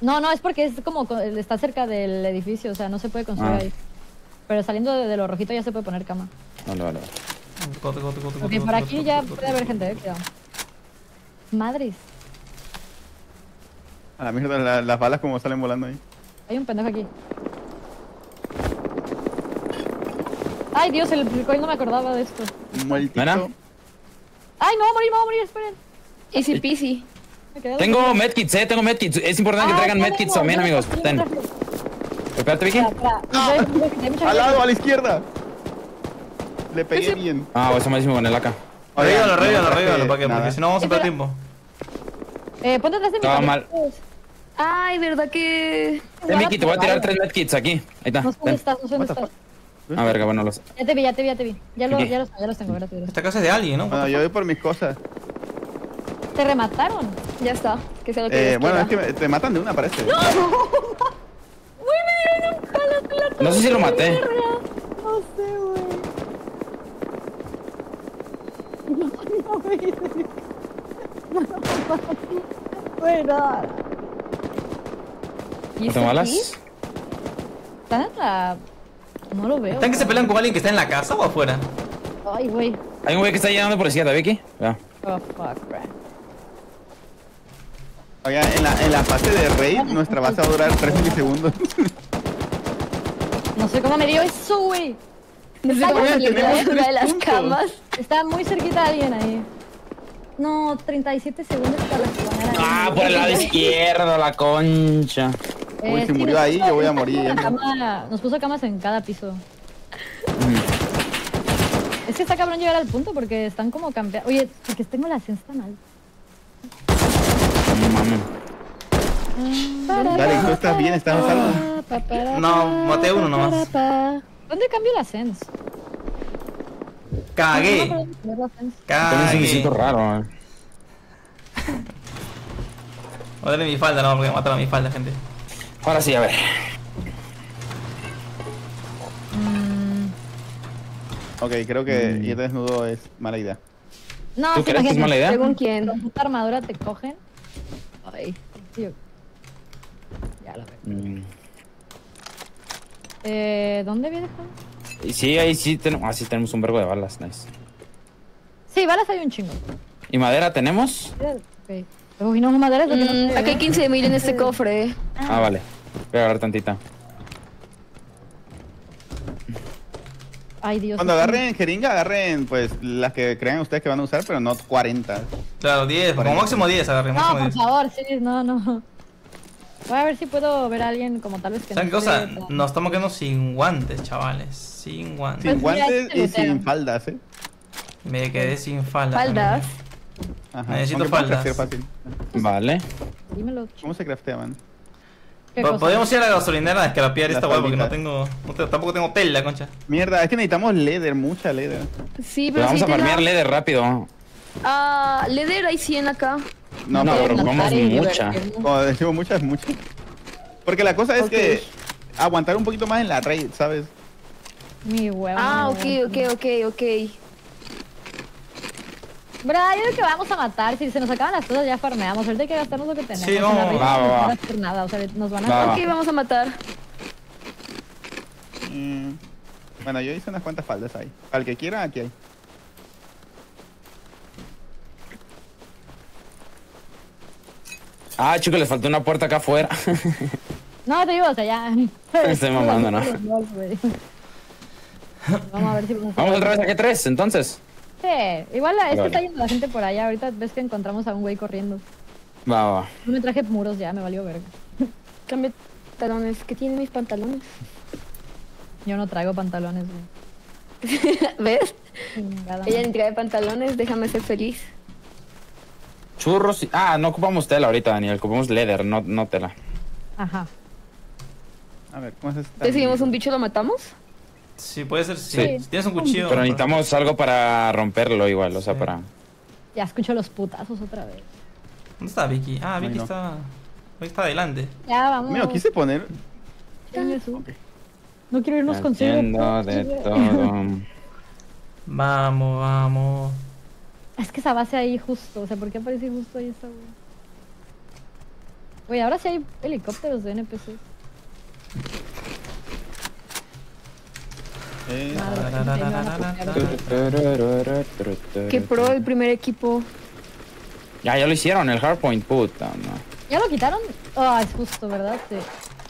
No, no, es porque es como está cerca del edificio, o sea, no se puede construir ahí. Pero saliendo de, de lo rojito ya se puede poner cama. Vale, vale. Cote, cote, cote, cote, por aquí ya puede haber gente, eh, cuidado. Madres. A la mierda, la, las balas como salen volando ahí. Hay un pendejo aquí. Ay, Dios, el coin no me acordaba de esto. Muertito. Ay, no, voy a morir, me voy a morir, esperen. Easy peasy. Tengo medkits, eh, tengo medkits. Es importante ah, que traigan medkits tengo, también, amigos. Ten. Espérate, Vicky. Al lado, a la izquierda. Le pegué bien. Ah, eso me malísimo con el acá. Arrígalo, arrígalo, arrígalo, porque si no vamos a perder tiempo. Eh, ponte atrás de mi. Estaba mal. Ay, verdad que... Eh, Vicky, te voy a tirar tres medkits aquí. Ahí está. No sé dónde estás, no sé dónde estás. Ah, verga, bueno, los... Ya te vi, ya te vi, ya te vi. Ya los tengo, ya los tengo. Esta casa es de alguien, ¿no? Bueno, yo voy por mis cosas. ¿Te remataron? Ya está, que sea lo que les queda. Bueno, es que te matan de una, parece. ¡No! ¡Uy, me dieron plata. No sé si lo maté. No sé, güey. No, no, güey. No, no, güey, no. ¿Y eso aquí? ¿Están en la...? No lo veo. ¿Están que se pelean con alguien que está en la casa o afuera? Ay, güey. Hay un güey que está llenando por la izquierda, Vicky. Ya. Oh, fuck, bro. Oiga, en la, en la fase de raid, nuestra base va a durar tres milisegundos. No sé cómo me dio eso, güey. Me está una de las camas. Estaba muy cerquita de alguien ahí. No, treinta y siete segundos para la semana. Ah, por el lado izquierdo, la concha. Eh, Uy, si sí, murió ahí, yo voy a morir. Cama, nos puso camas en cada piso. Mm. Es que está cabrón llegar al punto porque están como campeando. Oye, porque tengo la cesta mal. Dale, tú estás bien, estás en salvo. No, maté uno nomás. ¿Dónde cambió la sens? Cagué. Cagué. Me siento raro, eh. Voy a darle mi falda, no, porque me mataron a mi falda, gente. Ahora sí, a ver. Ok, creo que ir desnudo es mala idea. No, ¿tú crees que es mala idea? Según quién, con puta armadura te cogen. Ay, tío. Ya lo veo. Mm. Eh, ¿dónde viene Juan? Sí, ahí sí tenemos. Ah, sí, tenemos un vergo de balas, nice. Sí, balas hay un chingo. ¿Y madera tenemos? Ok. Uy, no, madera. Mm, no, aquí hay quince mil en este cofre. Ah, vale. Voy a agarrar tantita. Ay, Dios. Cuando agarren jeringa, agarren pues las que crean ustedes que van a usar, pero no cuarenta. Claro, diez, como máximo diez agarren. No, por favor, sí, no, no. Voy a ver si puedo ver a alguien como tal vez que... ¿Saben qué cosa? Nos estamos quedando sin guantes, chavales. Sin guantes. Sin guantes y sin faldas, eh. Me quedé sin faldas. Faldas. Ajá. Necesito faldas. Vale. Dímelo. ¿Cómo se craftea, man? Podríamos ir a la gasolinera a escrapear esta hueá porque no tengo, no tengo... Tampoco tengo tela, concha. Mierda, es que necesitamos leather, mucha leather. Sí, pero, pero vamos si a farmear la... leather rápido. Ah, uh, leather hay cien acá. No, no pero comamos mucha. Como decimos mucha, es mucha. Porque la cosa es okay. que aguantar un poquito más en la raid, ¿sabes? Mi huevo. Ah, ok, ok, ok, ok. Bro, yo creo que vamos a matar. Si se nos acaban las cosas, ya farmeamos. Ahorita hay que gastarnos lo que tenemos. Sí, vamos. No va a hacer nada. O sea, nos van a... Va, ok, va. Vamos a matar. Mm. Bueno, yo hice unas cuantas faldas ahí. Al que quiera, aquí hay. Ah, chicos, les faltó una puerta acá afuera. No, te digo, o sea, ya. Estoy mamando, ¿no? Vamos a ver si... Vamos otra vez a que tres, entonces. Sí, igual es que está yendo la gente por allá. Ahorita ves que encontramos a un güey corriendo. Va, va. No me traje muros ya, me valió verga. Cambio pantalones. ¿Qué tienen mis pantalones? Yo no traigo pantalones, güey. ¿Ves? Ella ni trae pantalones, déjame ser feliz. Churros y... Ah, no ocupamos tela ahorita, Daniel. Ocupamos leather, no, no tela. Ajá. A ver, ¿cómo es esto? ¿Decidimos un bicho y lo matamos? Sí, puede ser, sí. Sí. Tienes un cuchillo. Pero necesitamos algo para romperlo igual, o sea, sí. para... Ya escucho los putazos otra vez. ¿Dónde está Vicky? Ah, Vicky no. está... Vicky está adelante. Ya, vamos. Mira, quise poner... Okay. No quiero irnos con de todo. Vamos, vamos. Es que esa base ahí justo, o sea, ¿por qué aparece justo ahí esa? Oye, ahora sí hay helicópteros de N P Cs. Eh, Qué pro el primer equipo. Ya, ya lo hicieron, el hardpoint, puta. No. ¿Ya lo quitaron? Ah, oh, es justo, ¿verdad? Sí.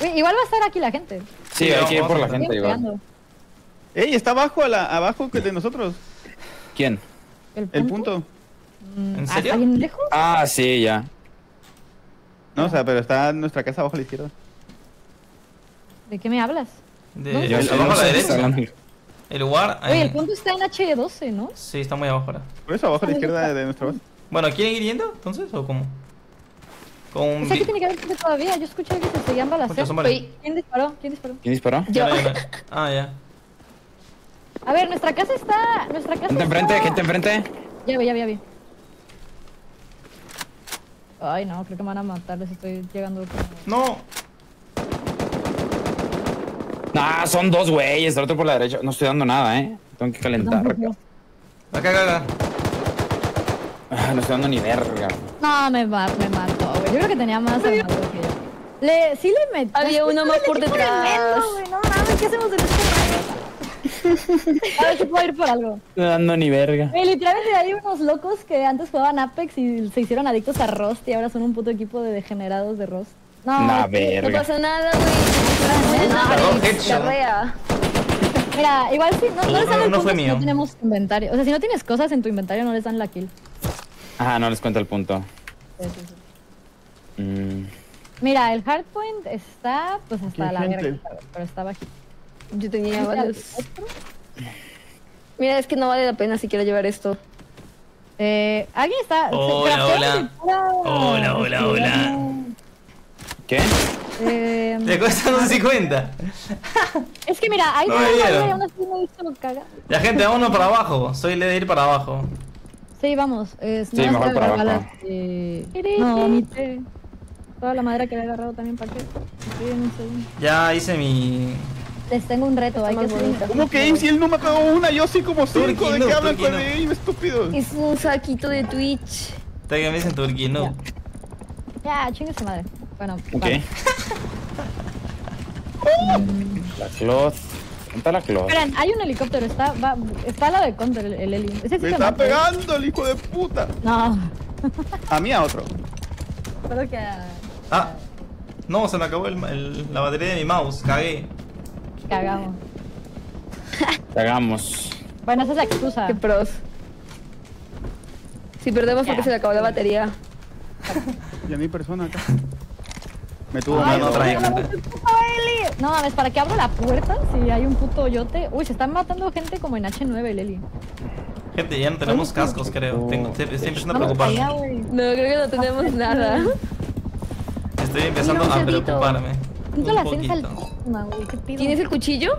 Uy, igual va a estar aquí la gente. Sí, sí, hay que ir por la gente igual. Ey, está abajo, a la, abajo de nosotros. ¿Quién? ¿El punto? ¿El punto? ¿En serio? ¿Alguien lejos? Ah, sí, ya. No, o sea, pero está nuestra casa abajo a la izquierda. ¿De qué me hablas? De... ¿No? Yo, el, abajo a la derecha. El lugar... Oye, el punto está en H doce, ¿no? Sí, está muy abajo ahora. Por eso abajo a la izquierda de nuestra base. Bueno, ¿quieren ir yendo entonces o cómo? Con... O sea, que tiene que haber gente todavía. Yo escuché que se seguían balazos. ¿Quién disparó? ¿Quién disparó? ¿Quién disparó? Yo. Ah, ya. A ver, nuestra casa está... Nuestra casa gente enfrente, está... gente enfrente. Ya vi, ya vi, ya vi. Ay, no, creo que me van a matar. Les estoy llegando... Con... No. Nah, son dos güeyes, el otro por la derecha. No estoy dando nada, eh. Tengo que calentar. Acá, acá, acá. No estoy dando ni verga. No, me, va, me mató, güey. Yo creo que tenía más armadura que yo. Le, sí le metí. Había uno más por detrás. No mames, ¿qué hacemos en este? A ver si puedo ir por algo. No dando ni verga. Y literalmente hay unos locos que antes jugaban Apex y se hicieron adictos a Rust y ahora son un puto equipo de degenerados de Rust. No, no, verga. No pasó nada, güey. No, no, mira, igual si no, no les dan el punto si no tenemos inventario. O sea, si no tienes cosas en tu inventario no les dan la kill. Ajá, no les cuento el punto. Sí, sí, sí. Mm. Mira, el hardpoint está pues hasta la verga, pero está bajito. Yo tenía varios. Mira, es que no vale la pena si quiero llevar esto. Eh, ¿alguien está? Hola, hola. Hola, hola, hola. ¿Qué? Eh, ¿Te cuesta cincuenta? Es que mira, ahí no hay una visto caga. La gente, vámonos para abajo. Soy de ir para abajo. Sí, vamos. Es, sí, no mejor para abajo. Balas, eh... No, ni te... Toda la madera que le he agarrado también para que... Ya hice mi... Les tengo un reto, hay que subir. ¿Cómo que si él no mató una? Yo soy como cinco. ¿De qué hablan con él, estúpido? Es un saquito de Twitch. Está que me dicen turquino. Ya, chingue su madre. Bueno, ok. La cloth. Está la cloth. Esperen, hay un helicóptero, está va, está al lado de Counter, el, el heli. Ese sí me está mató. Pegando el hijo de puta. No. A mí a otro. Creo que a... Ah. No, se me acabó el, el, la batería de mi mouse. Cagué. Cagamos. Cagamos. Bueno, esa es la excusa. Qué pros. Si perdemos porque yeah. se le acabó la batería. Y a mi persona acá. Me tuvo mano otra vez. No mames, ¿para qué abro la puerta si hay un puto hoyote? Uy, se están matando gente como en H nueve, Leli. Gente, ya no tenemos cascos, creo. Tengo, estoy empezando a preocuparme. No, creo que no tenemos nada. Estoy empezando a preocuparme. Un poquito. ¿Tienes el cuchillo?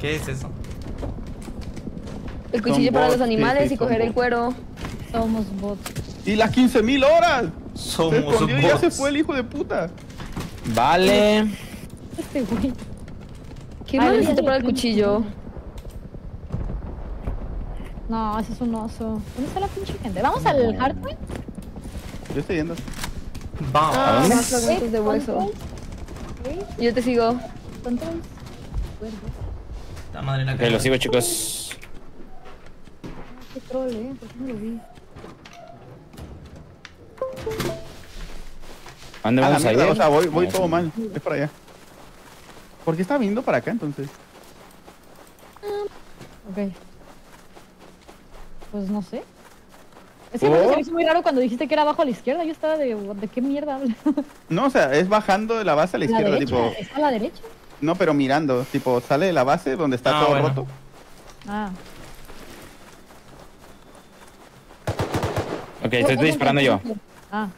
¿Qué es eso? El cuchillo para los animales y coger el cuero. Somos bots. ¡Y las quince mil horas! Somos bots. Ya se fue el hijo de puta. Vale. Este güey. ¿Qué no necesito para el cuchillo? No, ese es un oso. ¿Dónde está la pinche gente? ¿Vamos no, al hardpoint? Yo estoy yendo. Vamos. Ah, fragmentos de hueso. Yo te sigo. La madre la que. Lo sigo, chicos. Qué troll, eh. ¿Por qué no lo vi? ¿Dónde vamos a ir? O sea, voy, voy todo mal, es para allá. ¿Por qué está viniendo para acá entonces? Ok. Pues no sé. Es que oh. me hizo muy raro cuando dijiste que era abajo a la izquierda, yo estaba de... ¿De qué mierda hablas? No, o sea, es bajando de la base a la, la izquierda, derecha, tipo... ¿Está a la derecha? No, pero mirando, tipo, sale de la base donde está ah, todo bueno. roto. Ah. Ok, estoy, estoy disparando yo. Ah.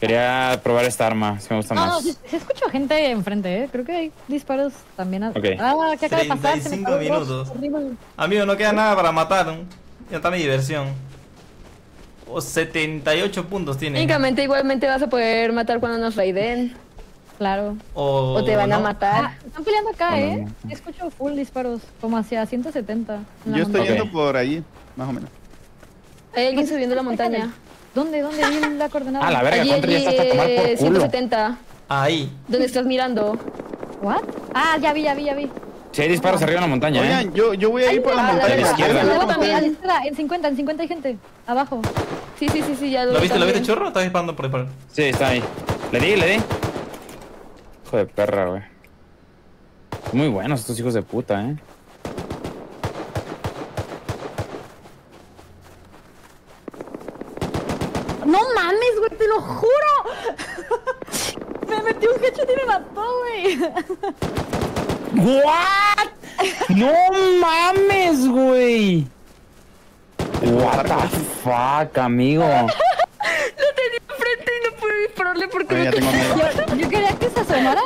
Quería probar esta arma, si me gusta no, más. No, se, se escucha gente enfrente, ¿eh? Creo que hay disparos también. A... Okay. Ah, ¿qué acaba de pasar? treinta y cinco minutos. Amigo, no queda nada para matar. Ya está mi diversión. O oh, setenta y ocho puntos tiene. Únicamente, igualmente vas a poder matar cuando nos raiden. Claro. O, o te van no. a matar. Ah, están peleando acá, no, ¿eh? No, no. Escucho full disparos, como hacia ciento setenta. Yo estoy okay. yendo por ahí, más o menos. Hay alguien subiendo la montaña. ¿Dónde? ¿Dónde? Ahí la coordenada. Ah, la verga, allí, Contra allí, ya está hasta tomar por culo. ciento setenta. Ahí. ¿Dónde estás mirando? ¿What? Ah, ya vi, ya vi, ya vi. Sí, hay disparos ah, arriba en la montaña, oigan, ¿eh? Oigan, yo, yo voy a ir por la, la montaña. A la izquierda. A la izquierda. También, a la izquierda. En cincuenta, en cincuenta hay gente. Abajo. Sí, sí, sí, sí, ya lo vi. ¿Lo viste, lo viste, chorro? ¿O estás disparando por ahí, por ahí? Sí, está ahí. Le di, le di. Hijo de perra, güey. Muy buenos estos hijos de puta, ¿eh? No mames, güey, te lo juro. Me metí un headshot y me mató, güey. What? No mames, güey. What the fuck, amigo. Lo tenía enfrente y no pude dispararle porque Ay, me yo, yo quería que se asomara.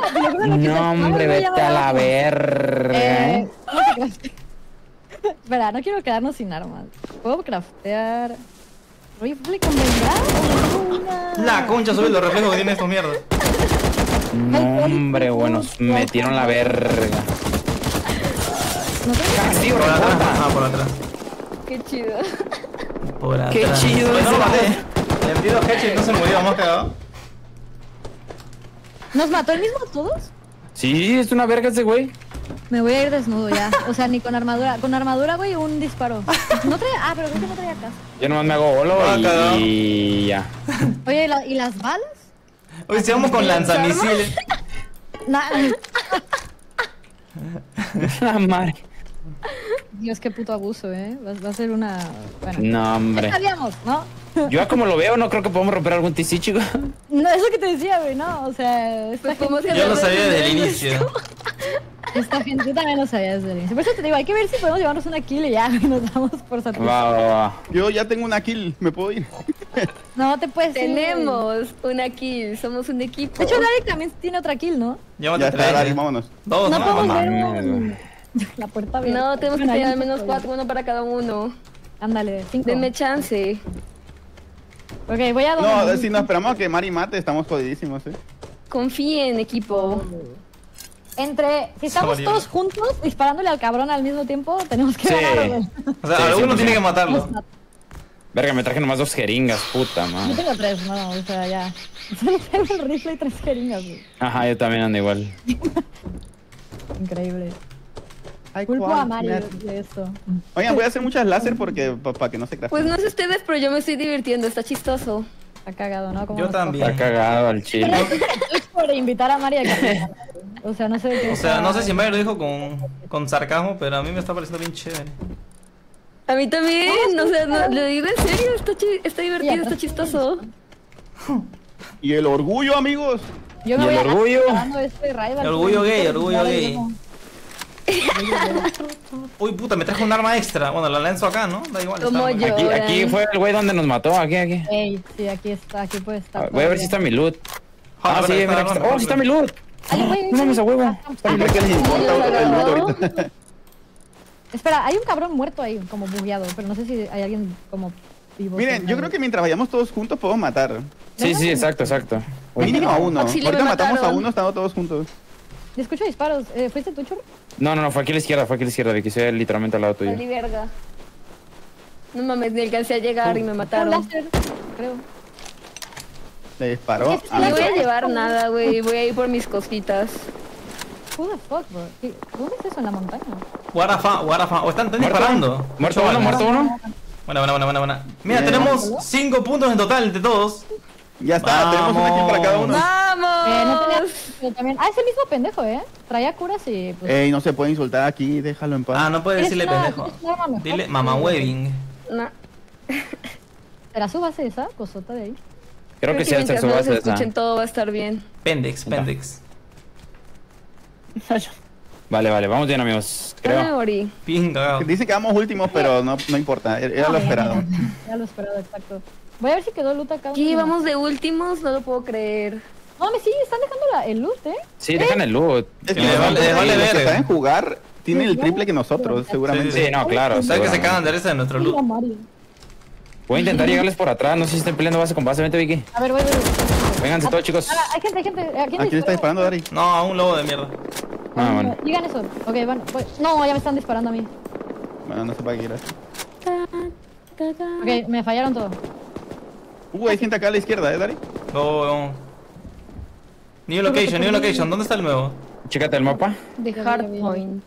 No, hombre, vete a la verga. Eh, Espera, no quiero quedarnos sin armas. ¿Puedo craftear? Rifle con bengala. La concha sobre los reflejos que tiene estos mierdas. No, hombre, bueno, metieron la verga. Tío, por atrás. Ah, por atrás. Qué chido. Por atrás. Qué chido. Pues no lo maté. Le envió dos headshots y no se murió, hemos cagado. ¿Nos mató el mismo a todos? Sí, es una verga ese güey. Me voy a ir desnudo ya. O sea, ni con armadura. Con armadura, güey, un disparo. No trae... Ah, pero creo que no traía acá. Yo nomás me hago bolo ah, y... y ya. Oye, ¿y, la... ¿y las balas? Oye, si vamos con lanzamisiles. Nada. La madre. Dios, qué puto abuso, eh. Va a ser una... Bueno, no, hombre. Sabíamos, ¿no? Yo como lo veo, no creo que podamos romper algún T C, chico. No, eso que te decía, güey, no. O sea... Esta pues gente... Yo lo sabía desde el inicio. Esta gente, yo también lo sabía desde el inicio. Por eso te digo, hay que ver si podemos llevarnos una kill y ya nos damos por satisfacción. Yo ya tengo una kill, me puedo ir. No, te puedes ir. Tenemos una kill, somos un equipo. De hecho, Daarick también tiene otra kill, ¿no? Ya está, Daarick, vámonos. Todos, no, no podemos ver un... La puerta abierta. No, tenemos que tener al menos cuatro, uno para cada uno. Ándale, cinco. Denme chance. Ok, voy a... No, si nos esperamos a que Mari mate, estamos jodidísimos, eh. Confíen, equipo. Entre... Si estamos Sorry. todos juntos disparándole al cabrón al mismo tiempo, tenemos que sí. ganarlo. O sea, sí, alguno sí, tiene que matarlo. Verga, me traje nomás dos jeringas, puta madre. Yo tengo tres, no, o sea, ya. Tengo el rifle y tres jeringas, güey. Ajá, yo también ando igual. Increíble. Ay, culpo cual, a Mario de esto. Oigan, voy a hacer muchas láser porque para pa que no se craften. Pues no sé ustedes, pero yo me estoy divirtiendo, está chistoso. Está cagado, ¿no? Como yo también. Está cagado al chile. Es por invitar a Mario a que... O sea, no sé de qué... O sea, no sé si Mario lo dijo con, con sarcasmo, pero a mí me está pareciendo bien chévere. A mí también, no, no sé, no, lo digo en serio, está, chi está divertido, yeah, está chistoso. Y el orgullo, amigos. Yo me ¿Y voy el orgullo. Este rival, el orgullo gay, orgullo gay. Como... Uy, puta, me trajo un arma extra. Bueno, la lanzo acá, ¿no? Da igual. Como yo, aquí, aquí fue el güey donde nos mató. Aquí, aquí. Ey, sí, aquí está, aquí puede estar. A ver, voy a ver si está mi loot. Ah, ah sí, mira, está. Oh, sí está mi loot. Ay, güey, no mames a huevo. Está mi loot. ¿Qué les importa el loot ahorita? Espera, hay un cabrón muerto ahí, como bugueado. Pero no sé si hay alguien como vivo. Miren, yo creo que mientras vayamos todos juntos podemos matar. Sí, sí, exacto, exacto. Mínimo a uno. Ahorita matamos a uno estando todos juntos. Escucho disparos. Eh, ¿Fuiste tú, Churro? No, no, no, fue aquí a la izquierda, fue aquí a la izquierda, de que sea literalmente al lado tuyo. Vale, verga. No mames, ni alcancé a llegar oh. y me mataron. Un láser, creo. Le disparó. Es que ah, no voy a llevar ¿Cómo? nada, güey. Voy a ir por mis cositas. Who the fuck, bro? ¿Dónde es eso? ¿En la montaña? What a fuck, what a fuck. ¿O están, están disparando? ¿Muerto uno, muerto uno? Buena, buena, buena, buena, buena. Mira, Bien. tenemos cinco puntos en total de todos. Ya está, Vamos. tenemos una aquí para cada uno. ¡Vamos! Eh, no tenía... Yo también... Ah, es el mismo pendejo, ¿eh? Traía curas y... Pues... Ey, no se puede insultar aquí, déjalo en paz. Ah, no puede decirle una... pendejo. Dile mamá waving. No. ¿Será su base esa cosota de ahí? Creo, Creo que, que sí, al ser su base esa. Escuchen todo, va a estar bien. Pendex, pendex. Vale, vale, vamos bien, amigos. Creo. Me morí. Pinga. Dice que vamos últimos, pero no, no importa. Era no, lo esperado. Era, era lo esperado, exacto. Voy a ver si quedó loot acá. Sí, vamos de últimos, no lo puedo creer. No, me sí, están dejando la, el loot, ¿eh? Sí, ¿Eh? dejan el loot. Es que le vale, le vale ver. Saben jugar, tienen el triple que nosotros, seguramente. Sí, sí, no, claro. Sabes que se cagan de risa de nuestro loot. Voy a intentar llegarles por atrás, no sé si estén peleando base con base. Vente, Vicky. A ver, voy, voy, voy. Vénganse todos, chicos. Hay gente, hay gente. ¿A quién le está disparando, Dari? No, a un lobo de mierda. Ah, bueno. Digan eso. Ok, bueno. No, ya me están disparando a mí. Bueno, no sé para qué ir. Ok, me fallaron todo. Uh, hay gente acá a la izquierda, ¿eh, Dari? No, no. New location, new location. ¿Dónde está el nuevo? Chécate el mapa. The hardpoint.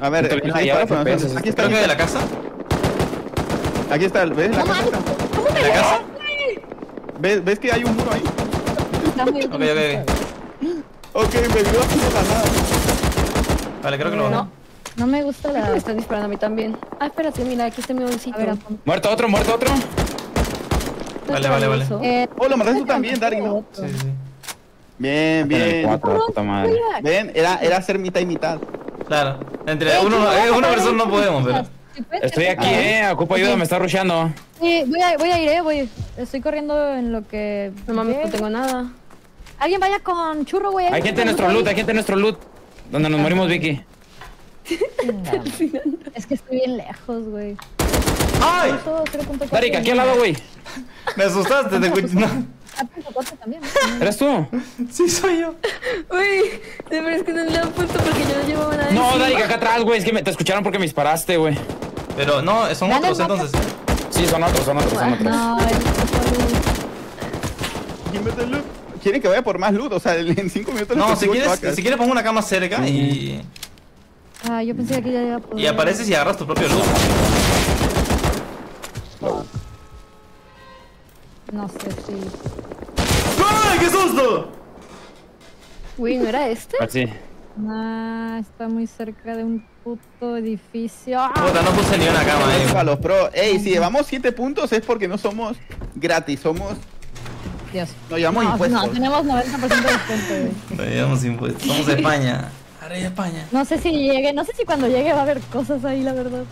A ver, aquí está el de la casa. Aquí está el, ¿ves? La casa. ¿La casa? ¿Ves, ¿Ves que hay un muro ahí? Ok, ok, ok. me dio la nada. Vale, creo que lo no. No me gusta la... Me están disparando a mí también. Ah, espérate, mira, aquí está mi bolsito. Muerto otro, muerto otro. Vale, vale, vale. Eh, oh, lo mataste tú también, Darío, ¿no? Sí, sí. Bien, bien. Cuatro, puta madre. Ven, era, era hacer mitad y mitad. Claro. Entre uno, una persona no podemos, pero... Estoy aquí, eh. Ocupo ayuda, me está rusheando. Sí, voy a, voy a ir, eh. Voy. Estoy corriendo en lo que... No mames, no tengo nada. Alguien vaya con Churro, güey. Hay gente en nuestro loot, hay gente en nuestro loot. Donde nos morimos, Vicky. Es que estoy bien lejos, güey. ¡Ay! Darío, aquí al lado, güey. Me asustaste, te escuché. No. Ah, punto corto también. ¿Eres tú? Sí, soy yo. Uy, de verdad es que no le dan punto porque yo no llevaba nada. No, Daarick, acá atrás, güey. Es que me, te escucharon porque me disparaste, güey. Pero no, son otros entonces. Sí, son otros, son otros, son otros. No, el... ¿Quieren que vaya por más loot? O sea, en cinco minutos. No, si quieres, si quieres pongo una cama cerca y... Ah, yo pensé que aquí ya iba a poder... Y apareces y agarras tu propio loot. Oh. No sé si... ¡Ay, qué susto! Uy, ¿no era este? Ah, sí. Nah, está muy cerca de un puto edificio. Puta, no puse ni una cama ahí. A los pro. Ey, si llevamos siete puntos es porque no somos gratis, somos... Dios. Nos llevamos no, impuestos. No, tenemos noventa por ciento de descuento. Nos llevamos impuestos. Somos de España. Arriba España. No sé si llegue, no sé si cuando llegue va a haber cosas ahí, la verdad.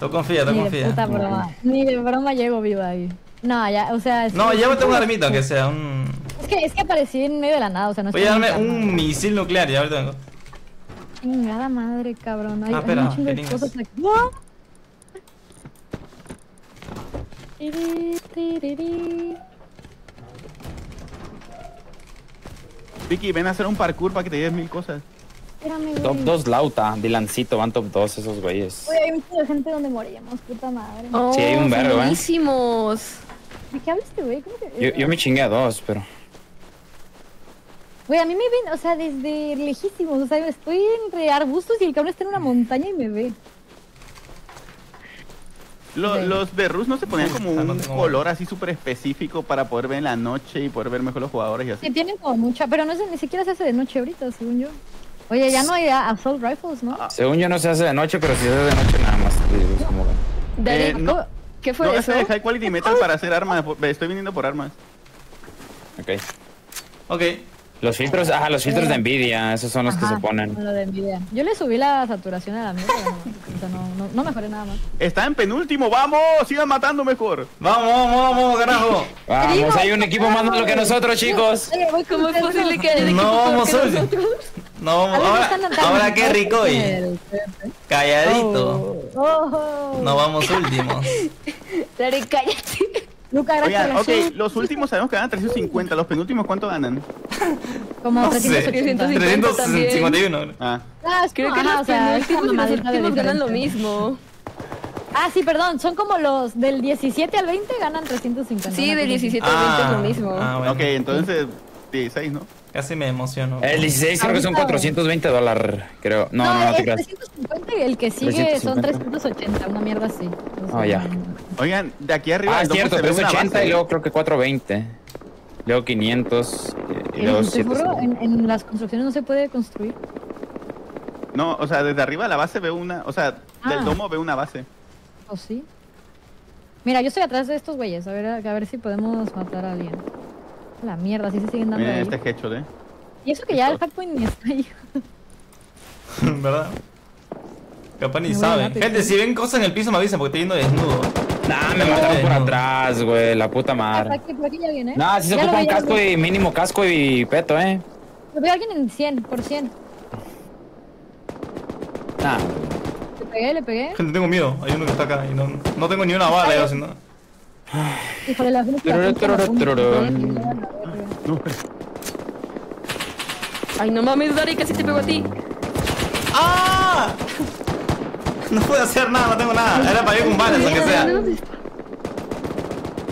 Tú confía, tú confía. Ni de puta broma. Ni de broma llego viva ahí. No, ya, o sea... No, llévate una armita, aunque sea un... Es que, es que aparecí en medio de la nada, o sea, no... Voy a darme un misil nuclear, ya ahorita vengo. Chingada madre, cabrón. Hay, ah, espera, hay un chingo de cosas aquí. ¡No! Vicky, ven a hacer un parkour para que te lleves mil cosas. Espérame, güey. Top dos Lauta, Dilancito, van top dos esos güeyes. Uy, hay mucha gente donde moríamos, puta madre. Oh, sí, hay un verbo, ¿eh? Buenísimos. ¿De qué hablas este güey? ¿Cómo te...? Yo, yo me chingué a dos, pero... Güey, a mí me ven, o sea, desde lejísimos. O sea, estoy entre arbustos y el cabrón está en una montaña y me ve. Lo, sí. Los de Rust no se ponían como un no, no color así súper específico para poder ver en la noche y poder ver mejor los jugadores y así. Sí, tienen como mucha, pero no sé, ni siquiera se hace de noche ahorita, según yo. Oye, ya no hay assault rifles, ¿no? Ah, según yo no se hace de noche, pero si se hace de noche nada más. No. Como... Daarick, eh, no, ¿qué fue no eso? No, es high quality metal para hacer armas, estoy viniendo por armas. Ok. Ok. Los filtros, ajá, los filtros eh. de Nvidia, esos son los ajá, que se ponen. Los de Nvidia. Yo le subí la saturación a la mierda, o sea, no, no, no mejoré nada más. Está en penúltimo, vamos, sigan matando mejor. Vamos, vamos, carajo. Vamos, hay un equipo más malo que nosotros, chicos. ¿Cómo es posible que haya un equipo más malo que nosotros? No, ahora, ahora que rico y calladito. Oh, oh. No vamos últimos. Dale, cállate. Lucas, oigan, ok, show. Los últimos sabemos que ganan trescientos cincuenta, los penúltimos ¿cuánto ganan? Como no trescientos cincuenta, trescientos cincuenta y uno. Ah, ah creo no, que ajá, los penúltimos sea, y los últimos ganan lo mismo. Ah, sí, perdón, son como los del diecisiete al veinte ganan trescientos cincuenta. Sí, del diecisiete al veinte es lo mismo. Ah, bueno. Ok, entonces dieciséis, ¿no? Casi me emociono. El dieciséis creo que son cuatrocientos veinte dólares, creo. No, no, no, no te creas. trescientos cincuenta y el que sigue son trescientos ochenta, una mierda así. Oh, ya. Oigan, de aquí arriba... Ah, es cierto, trescientos ochenta y luego creo que cuatrocientos veinte. Luego quinientos y luego setecientos. En, en las construcciones no se puede construir. No, o sea, desde arriba la base veo una... O sea, ah. del domo veo una base. ¿O sí? Mira, yo estoy atrás de estos güeyes, a ver, a ver si podemos matar a alguien. La mierda, si se siguen dando. Miren, ahí. Este headshot, eh. Y eso que ya el hackpoint ni está ahí. ¿Verdad? Capaz ni saben. Gente, si ven cosas en el piso me avisen porque estoy yendo desnudo. Nah, me mataron por atrás, güey, la puta madre. Por aquí ya viene, ¿eh? Nah, si se ocupa un casco y mínimo casco y peto, eh. Lo veo a alguien en cien por cien. Nah. Le pegué, le pegué. Gente, tengo miedo. Hay uno que está acá y no, no tengo ni una bala, yo sin nada. Híjole, la gente no. Ay, no mames, Daarick, casi te pegó a ti. ¡Ah! No puedo hacer nada, no tengo nada. Era para ir con balas, aunque sea.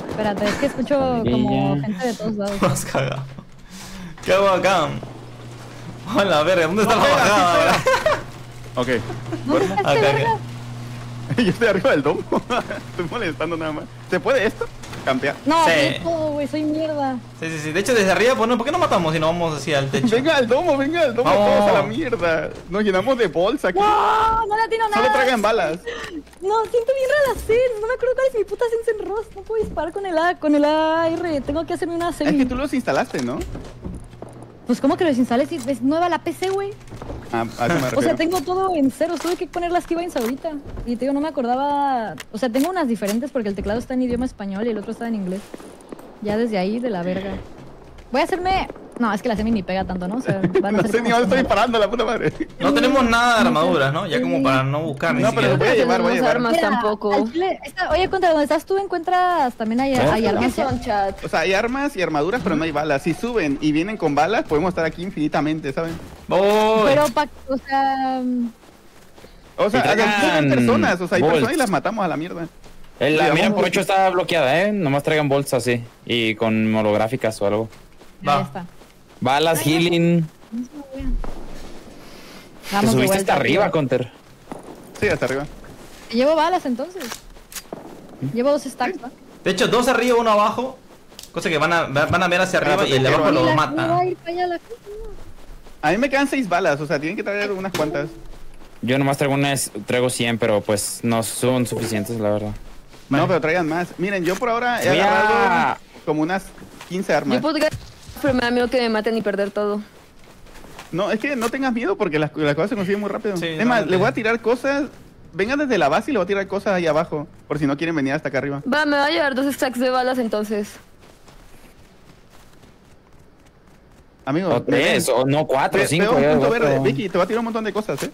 Espérate, es que escucho como gente de todos lados. Más cagado. ¿Qué hago acá? Hola, verga, ¿dónde está la bajada? Ok. Acá. Yo estoy arriba del domo, estoy molestando nada más. ¿Se puede esto? Campear. No, sí. Todo, güey, soy mierda. Sí, sí, sí. De hecho, desde arriba, pues no, ¿por qué no matamos si no vamos hacia el techo? Venga al domo, venga al domo, vamos. Todos a la mierda. Nos llenamos de bolsa aquí. No, no le atino nada. Solo tragan balas. No, siento bien rara sense, no me acuerdo cuál es mi puta sense en Rust. No puedo disparar con el A, con el A R, tengo que hacerme una semi. Es que tú los instalaste, ¿no? Pues ¿cómo que los instales si es nueva la P C, güey? Ah, ¿a qué me refiero? O sea, tengo todo en cero, tuve que poner las keybinds ahorita. Y te digo, no me acordaba... O sea, tengo unas diferentes porque el teclado está en idioma español y el otro está en inglés. Ya desde ahí, de la verga. Voy a hacerme No, es que la semi ni pega tanto, ¿no? O sea, van a no sé ni dónde estoy disparando, la puta madre. No tenemos nada de armaduras, ¿no? Ya como para no buscar ni siquiera. No, pero voy a llevar, voy a llevar. No tenemos armas tampoco. Oye, contra donde estás tú encuentras también hay armas. O sea, hay armas y armaduras, pero no hay balas. Si suben y vienen con balas, podemos estar aquí infinitamente, ¿saben? Pero, o sea... O sea, hay personas, o sea, hay personas y las matamos a la mierda. La mira por hecho está bloqueada, ¿eh? Nomás traigan bolsas así y con holográficas o algo. Ya está. Balas, ay, healing. Te subiste hasta arriba, Counter. Sí, hasta arriba. Llevo balas entonces. Llevo dos stacks, ¿no? De hecho, dos arriba, uno abajo. Cosa que van a, van a ver hacia arriba, claro, y el de abajo lo mata. A mí me quedan seis balas, o sea, tienen que traer unas cuantas. Yo nomás traigo unas, traigo cien, pero pues no son suficientes, la verdad. No, vale, pero traigan más. Miren, yo por ahora he agarrado como unas quince armas. Yo puedo quedar, pero me da miedo que me maten y perder todo. No, es que no tengas miedo porque las, las cosas se consiguen muy rápido. Sí, es más, no, les voy a tirar cosas. Vengan desde la base y les voy a tirar cosas ahí abajo, por si no quieren venir hasta acá arriba. Va, me va a llevar dos stacks de balas entonces. Amigo, o tres, o no, cuatro, te, cinco. Te punto verde. Vicky, te va a tirar un montón de cosas, ¿eh?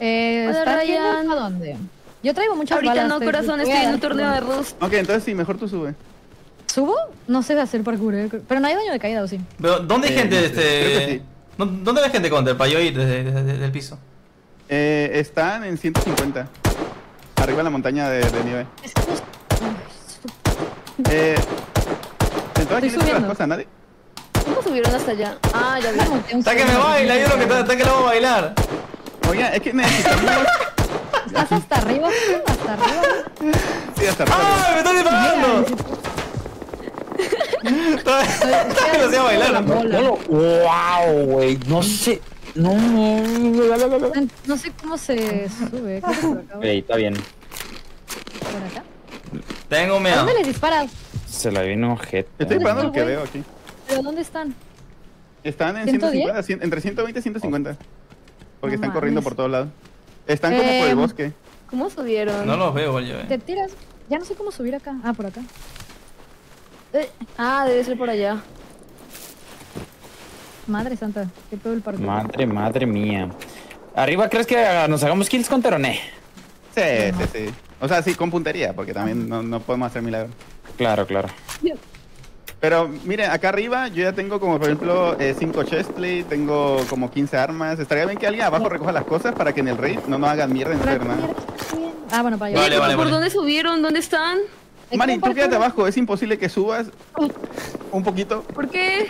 Eh, ¿está yendo a dónde? Yo traigo muchas ahorita balas. Ahorita no, corazón, estoy en un torneo de Rust. Ok, entonces sí, mejor tú sube. ¿Subo? No sé hacer parkour, eh. Pero no hay daño de caída, ¿o sí? Pero, ¿dónde hay eh, gente no sé, este...? Sí. ¿Dónde hay gente, Counter, para yo ir desde, desde, desde el piso? Eh, están en ciento cincuenta. Arriba en la montaña de, de nieve. Eh... Entonces, ¿quién hizo las cosas? ¿Nadie? ¿Cómo subieron hasta allá? Ah, ya vi. ¡Sáquenme baila! Yo lo que está, que lo vamos a bailar. Oiga, es que necesitamos... ¿Estás hasta arriba? ¿Hasta arriba? Sí, hasta arriba. ¡Ah, me estás disparando! Todavía lo hacía bailar. ¡Wow, güey! No sé... No, no sé cómo se sube. Ey, está bien. ¿Por acá? Tengo miedo. ¿A dónde les disparas? Se la vino ojete. Estoy disparando lo que veo aquí. ¿Pero dónde están? Están en ciento cincuenta, entre ciento veinte y ciento cincuenta. Porque están corriendo por todos lados. Están como eh, por el bosque. ¿Cómo subieron? No los veo, yo, eh. Te tiras. Ya no sé cómo subir acá. Ah, por acá. Eh. Ah, debe ser por allá. Madre santa, qué pedo el parkour. Madre, madre mía. ¿Arriba crees que nos hagamos kills con Teroné? Sí, no, sí, sí. O sea, sí, con puntería, porque también no, no podemos hacer milagros. Claro, claro. Dios. Pero miren, acá arriba yo ya tengo como por ejemplo cinco eh, chestplate, tengo como quince armas. Estaría bien que alguien abajo recoja las cosas para que en el raid no nos hagan mierda en hacer nada. Ah, bueno, para allá. Vale, vale, ¿por vale. dónde subieron? ¿Dónde están? Mari, tú quédate abajo, es imposible que subas un poquito. ¿Por qué?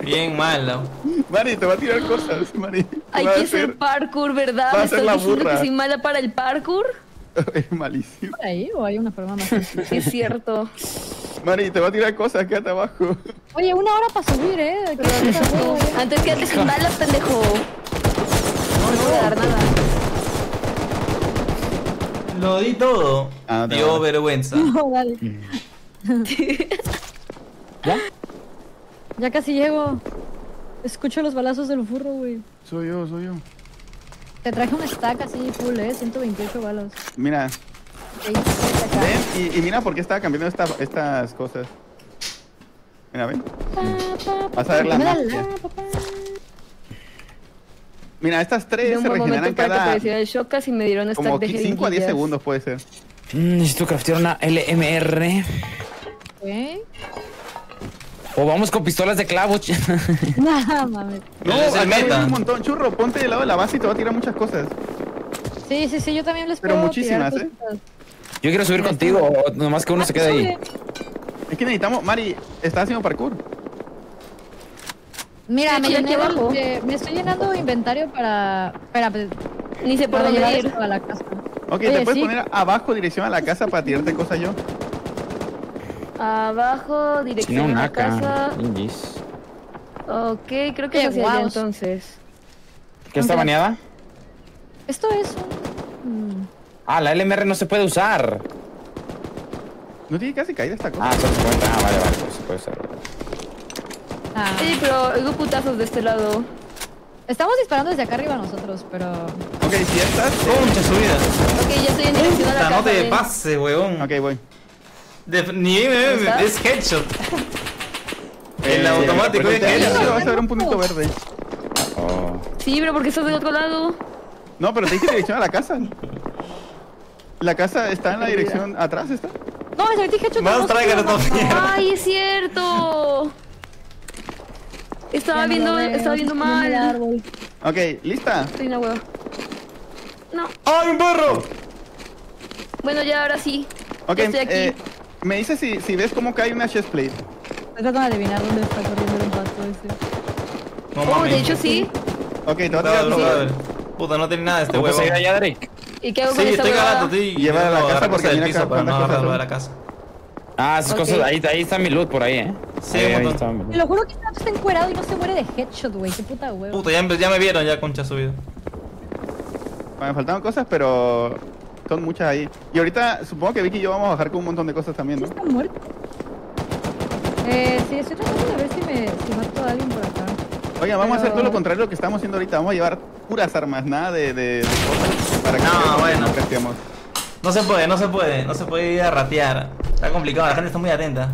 Bien malo. Mari, te va a tirar cosas, Mari. Hay que hacer parkour, ¿verdad? Va a hacer la burra. ¿Me estás diciendo que soy mala para el parkour? Es malísimo. ¿Por ahí o hay una forma más? Es cierto. Mari, te va a tirar cosas, quédate abajo. Oye, una hora para subir, eh. Antes quédate sin balas, pendejo. No, no voy a dar nada. Lo di todo. Ah, no, dio vergüenza. No, dale. ¿Ya? Ya casi llego. Escucho los balazos del furro, güey. Soy yo, soy yo. Te traje un stack así full, eh, ciento veintiocho balas. Mira. Ven, y, y mira por qué estaba cambiando esta, estas cosas. Mira, ven. Vas a ver la magia. Mira, estas tres se regeneran cada... como cinco a diez segundos puede ser. Mm, necesito craftear una L M R. ¿Qué? O vamos con pistolas de clavos. No, mames. No, acá hay un montón. Churro, ponte del lado de la base y te va a tirar muchas cosas. Sí, sí, sí, yo también les puedo. Pero muchísimas, tirar, ¿eh? Cosas. Yo quiero subir contigo, o nomás que uno ah, se quede sube. Ahí. Es que necesitamos... Mari, ¿estás haciendo parkour? Mira, me, llené abajo. De, me estoy llenando de inventario para... Espera, ni se puede llegar ir a la casa. Ok, oye, te puedes sí. poner abajo, dirección a la casa para tirarte cosas yo. Abajo, dirección a la casa. Indies. Ok, creo que es wow. entonces. ¿Qué está baneada? Esto es un... Ah, la L M R no se puede usar. No tiene casi caída esta cosa. Ah, se puede usar. Ah, vale, vale, se puede usar. Ah. Sí, pero hubo putazos de este lado. Estamos disparando desde acá arriba nosotros, pero... Ok, si ya estás... Oh, muchas subidas. Ok, ya estoy en dirección a la casa. No te pases, huevón. Ok, voy. De... Ni me... Es headshot. El automático, es que vas a ver un puntito verde. Oh. Sí, pero porque estás de otro lado. No, pero te dije dirección a la casa. La casa está en la dirección atrás, ¿está? No, me dije hecho más tráigalo todavía. Ay, es cierto. Estaba viendo, estaba viendo mal. Ok, ¿lista? Estoy en la hueva. No. ¡Ay, un perro! Bueno, ya ahora sí. Ok, estoy aquí. Eh, me dice si, si ves cómo cae una chestplate. Me toca adivinar dónde está corriendo el pato ese. No, oh, mami. De hecho sí. Ok, te voy a tirar todo. Puta, no tiene nada este huevo. ¿Cómo se allá, Daarick? ¿Y qué hago con esta huevada? Sí, estoy galando. Lleva a la casa porque viene acá. Para no agarrar la casa. Ah, esas cosas, ahí, ahí está mi loot por ahí, eh. Sí, ahí está mi loot. Te lo juro que este gato está encuerado y no se muere de headshot, güey. Qué puta huevo. Puta, ya, ya me vieron ya, concha subido. Me faltaban cosas, pero son muchas ahí. Y ahorita supongo que Vicky y yo vamos a bajar con un montón de cosas también, ¿no? ¿Están muertos? Eh, sí, estoy tratando de ver si me si mato a alguien por acá. Oigan, vamos pero... a hacer todo lo contrario de lo que estamos haciendo ahorita. Vamos a llevar puras armas, nada de, de, de cosas para que no, bueno. Nos no se puede, no se puede, no se puede ir a ratear. Está complicado, la gente está muy atenta.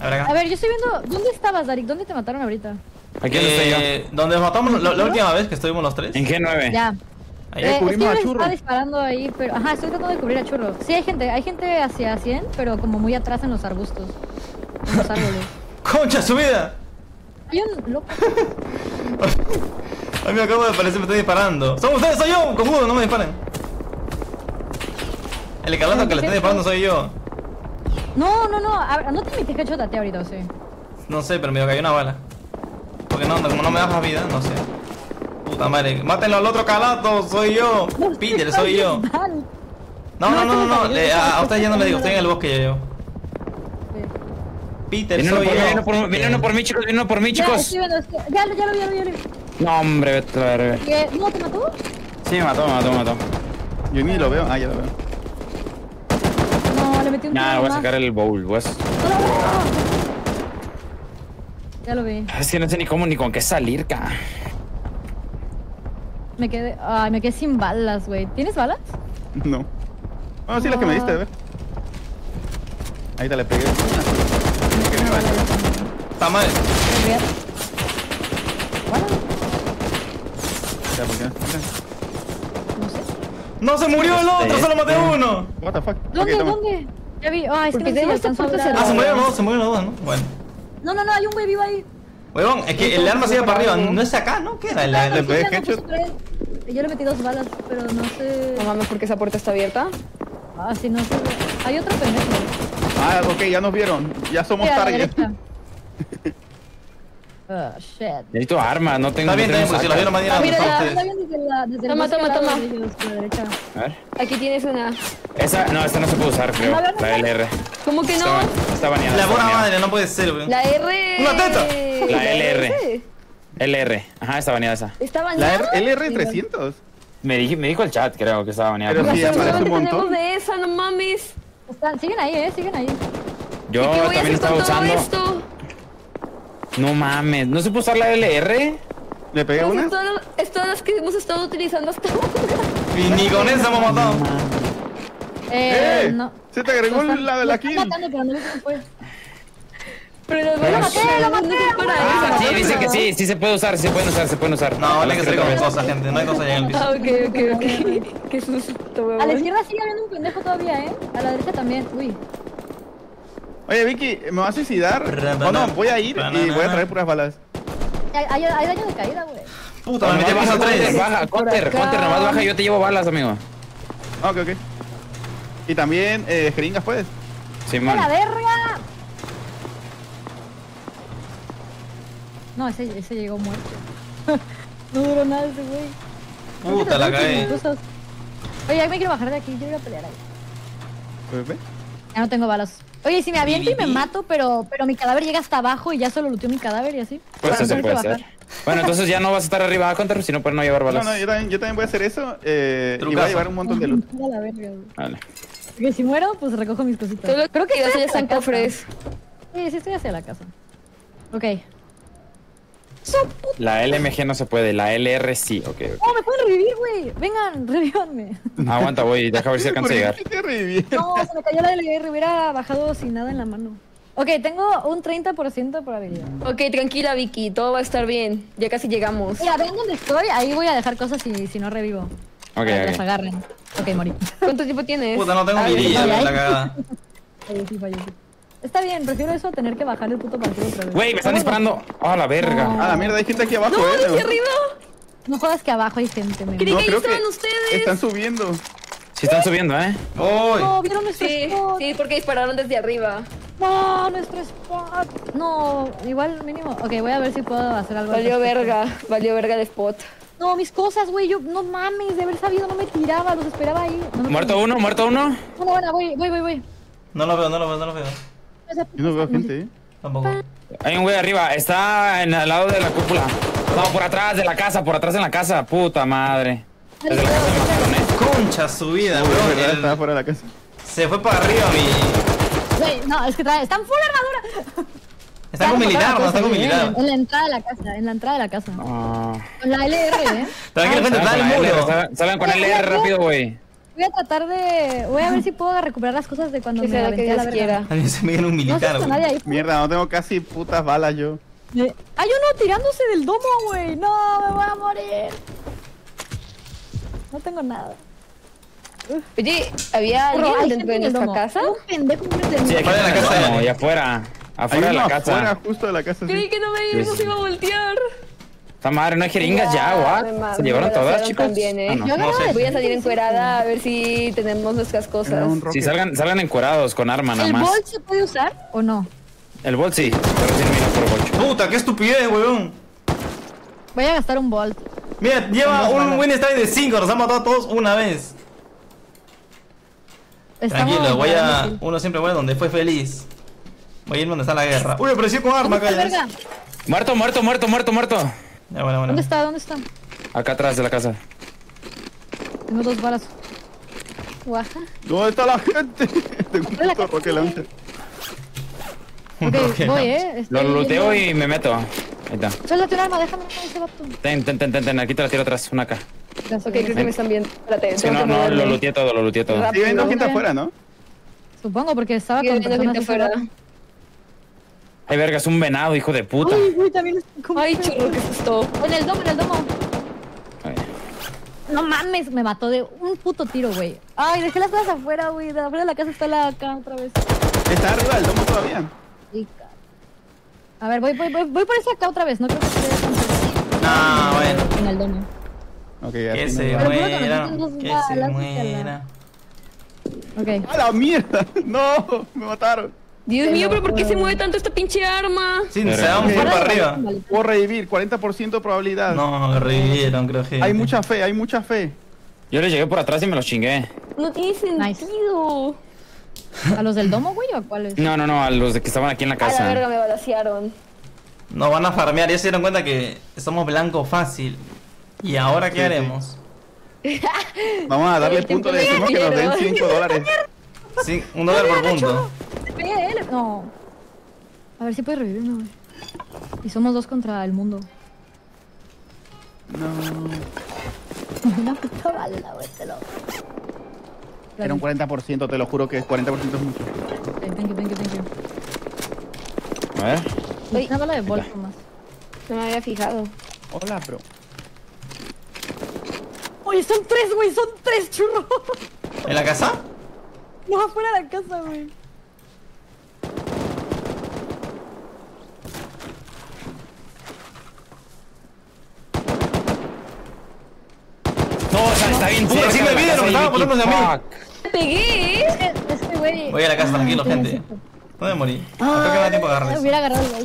A ver, acá. A ver, yo estoy viendo... ¿Dónde estabas, Daarick? ¿Dónde te mataron ahorita? Aquí eh, donde nos matamos la, la última vez que estuvimos los tres. En G nueve. Ya. Eh, es que yo les estaba disparando ahí, pero... Ajá, estoy tratando de cubrir a Churro. Sí, hay gente, hay gente hacia cien, pero como muy atrás en los arbustos. En los árboles. ¡Concha subida! Hay un loco. A mí me acabo de aparecer, me estoy disparando. ¡Son ustedes, soy yo! ¡Cojudo, no me disparen! El escalando que le estoy disparando soy yo. No, no, no, a ver, no te metes cachota ahorita, sí. No sé, pero me cayó una bala. Porque no, no, como no me das más vida, no sé. Puta madre, mátenlo al otro calato, soy yo. No, Peter, soy yo. Mal. No, no, no, no, no, no. Le, a, a ustedes ya no les digo, estoy en el bosque ya yo. Sí. Peter, viene soy uno yo. Mí, por, Peter. Viene uno por mí, chicos, viene uno por mí, chicos. Ya, ya, ya, ya lo vi, ya lo vi, ya lo vi. No, hombre, vete a ver. ¿Qué? ¿No te mató? Sí, me mató, me mató, me mató. Yo ni lo veo, ah, ya lo veo. No, le metí un nah, tiro. Nah, voy a sacar el bowl, voy a... No, no, no, no. Ya lo vi. Es que no sé ni cómo ni con qué salir, ca. Me quedé, ay, me quedé sin balas, güey. ¿Tienes balas? No. Bueno, sí, ah. las que me diste, a ver. Ahí te le pegué. Está mal. Bueno. Ya, ¿por qué? No sé. ¡No se murió el otro! ¡Solo maté uno! What the fuck. ¿Dónde? Okay, ¿dónde? Ya vi. Ah, es que no está cerrada. Ah, se murieron los dos, se murieron los dos, ¿no? Bueno. No, no, no, hay un güey vivo ahí. Huevón, es que el arma se iba para arriba, no es acá, ¿no? ¿Qué era? El, el, el, el, el headshot. Yo le metí dos balas, pero no sé... No mames, porque esa puerta está abierta. Ah, sí, no sé. Hay otro pendejo. Ah, ok, ya nos vieron. Ya somos target. Oh, shit. Necesito arma, no tengo... Está bien, bien, porque si la vieron mañana... Está bien desde la... Desde toma, toma, toma. A ver. Aquí tienes una. Esa, no, esta no se puede usar, creo. La L R. ¿Cómo que no? Está baneada. La buena madre, no puede ser, bro. La R... ¡Una teta! La L R. L R. Ajá, está baneada esa. ¿Está baneada? La L R trescientos. Me dijo, me dijo el chat, creo, que estaba baneada. Pero si ya aparece un montón. De esa, no mames. Está, siguen ahí, eh, siguen ahí. Yo también estaba usando... Esto? No mames, ¿no se puede usar la L R? ¿Le pegué una? Es todas, es todas las que hemos estado utilizando hasta ahora. Y ni con esa hemos matado. Eh, eh, no. Se te agregó no, la de la kill. Matando, pero no me fue. Pero lo maté, lo maté. Ah, sí, dice que sí, sí se puede usar, sí se pueden usar, se pueden usar. No, vale que se come cosas, gente, no hay cosas allá en el piso. Ah, ok, ok, ok. Qué susto, weón. A la izquierda sigue habiendo un pendejo todavía, eh. A la derecha también, uy. Oye, Vicky, me va a suicidar. O no, voy a ir y voy a traer puras balas. Hay, hay, hay daño de caída, güey. Puta, me metí a tres. Baja, Cotter, Cotter, nomás baja y yo te llevo balas, amigo. Ok, ok. Y también, eh, jeringas, puedes. Sí, man. ¡La verga! No, ese, ese llegó muerto. No duró nada ese güey. Puta, la caí. Oye, me quiero bajar de aquí, yo voy a pelear ahí. ¿Ve? Ya no tengo balas. Oye, si me aviento y me mato, pero, pero mi cadáver llega hasta abajo y ya solo looteó mi cadáver y así. Pues eso puede ser. Bueno, entonces ya no vas a estar arriba a contar, sino para no llevar balas. No, no, yo también, yo también voy a hacer eso eh, y voy a llevar un montón de loot. Vale. Porque si muero, pues recojo mis cositas. Solo creo que ya estoy en cofres. Sí, sí estoy hacia la casa. Ok. La L M G no se puede, la L R sí, ok. okay. ¡Oh, me pueden revivir, güey! Vengan, revivanme. Aguanta, voy, deja ver si alcanzo a llegar. No, se me cayó la L R, hubiera bajado sin nada en la mano. Ok, tengo un treinta por ciento de probabilidad. Ok, tranquila, Vicky, todo va a estar bien. Ya casi llegamos. Mira, ven donde estoy, ahí voy a dejar cosas si, si no revivo. Ok, okay. Que las agarren. Ok, morí. ¿Cuánto tiempo tienes? Puta, no tengo ni idea, la cagada. Está bien, prefiero eso a tener que bajar el puto partido otra vez. Wey, me están disparando. Ah, la verga. Ah, la mierda, hay gente aquí abajo. No, eh, hacia arriba. No jodas que abajo hay gente, me. Creí que ahí estaban ustedes. Están subiendo. Sí, están subiendo, eh. No, vieron nuestro spot. Sí, porque dispararon desde arriba. No, nuestro spot. No, igual mínimo. Ok, voy a ver si puedo hacer algo. Valió verga, valió verga de spot. No, mis cosas, güey, yo no mames, de haber sabido, no me tiraba, los esperaba ahí. No me muerto uno, muerto uno. No, bueno, voy, voy, voy, voy. No lo veo, no lo veo, no lo veo. Yo no veo gente, eh. Tampoco. Hay un güey arriba, está en al lado de la cúpula. No, por atrás de la casa, por atrás de la casa, puta madre. Desde la casa me mataron. Concha su vida, güey. No, el... Estaba fuera de la casa. Se fue para arriba, mi. Güey, no, es que trae, están full armadura. Están con militar, no están con militar. En la entrada de la casa, en la entrada de la casa. Oh. Con la L R, eh. Tranquilo, ah, el muro. Salgan con L R rápido, güey. Voy a tratar de... Voy a ver si puedo recuperar las cosas de cuando me la aventé a la verga. A mí se me viene un militar, güey. No, mierda, no tengo casi putas balas yo. Eh, hay uno tirándose del domo, güey. No, me voy a morir. No tengo nada. Uf. Oye, ¿había alguien dentro de nuestra casa? Un pendejo, un pendejo. Sí, afuera de la casa. No, y afuera. Afuera de la casa. Afuera, justo de la casa. Creí que no me iba, sí, iba a voltear. Esta madre, no hay jeringas ya, guau. Se llevaron todas, chicos. También, ¿eh? Ah, no. Yo no, no sé. Voy a salir encuerada a ver si tenemos nuestras cosas. Si sí, salgan, salgan encuerados con arma nada más. ¿El bolt se puede usar o no? El bolt sí, pero sin minas por bolt. Puta, qué estupidez, weón. Voy a gastar un bolt. Mira, lleva un win style de cinco, nos han matado a todos una vez. Estamos tranquilo, voy a... Uno siempre va donde fue feliz. Voy a ir donde está la guerra. Uy, apareció con arma, calla. Muerto, muerto, muerto, muerto, muerto. Ya, bueno, bueno. ¿Dónde está? ¿Dónde está? Acá atrás de la casa. Tengo dos balas. Guaja. ¿Dónde está la gente? Tengo un puto roque launcher. Ok, voy, eh. Lo looteo y me meto. Ahí está. Suéltate un arma, déjame ese vato. Ten, ten, ten, ten, aquí te la tiro atrás, una acá. Ok, creo que me están viendo. Espérate. Sí, no, no, lo looteé todo, lo looteé todo. Estoy viendo gente afuera, ¿no? Supongo, porque estaba con gente afuera. Ay, verga, es un venado, hijo de puta. Ay, güey, también es como... Ay, churro, qué susto. En el domo, en el domo. Ay. No mames, me mató de un puto tiro, güey. Ay, dejé las cosas afuera, güey. De afuera de la casa está la acá otra vez. Está arriba del domo todavía. Sí, car... A ver, voy, voy, voy, voy por esa acá otra vez. No creo que esté... No, bueno. En el domo. Ok, ya. Que se muera, que se muera. Ok. ¡A la mierda! No, me mataron. Dios mío, pero ¿por qué se mueve tanto esta pinche arma? Sí, se da un poco para arriba. Puedo revivir, cuarenta por ciento de probabilidad. No, revivieron, creo que... Hay mucha fe, hay mucha fe. Yo le llegué por atrás y me los chingué. No tiene sentido. ¿A los del domo, güey, o a cuáles? No, no, no, a los de que estaban aquí en la casa. A la verga, me balacearon. No van a farmear, ya se dieron cuenta que somos blanco fácil. ¿Y ahora qué haremos? Vamos a darle punto, le decimos que nos den cinco dólares. Sí, un dólar por punto. No. A ver si puede revivirme, güey. Y somos dos contra el mundo. No. Una puta bala, güey, te lo... Era un cuarenta por ciento, te lo juro que es cuarenta por ciento es mucho. Okay, thank you, thank you, thank you. A ver. Uy, una bala de bolso más. No me había fijado. Hola, bro. Oye, son tres, güey, son tres, churro. ¿En la casa? No, afuera de la casa, güey. Está bien, puta, sí me vieron, estaba poniéndose a mí. Me pegué, es que, es que, güey. Voy a la casa, tranquilo, gente. No me morí. No creo que me da tiempo a agarrarles. Hubiera agarrado el gol.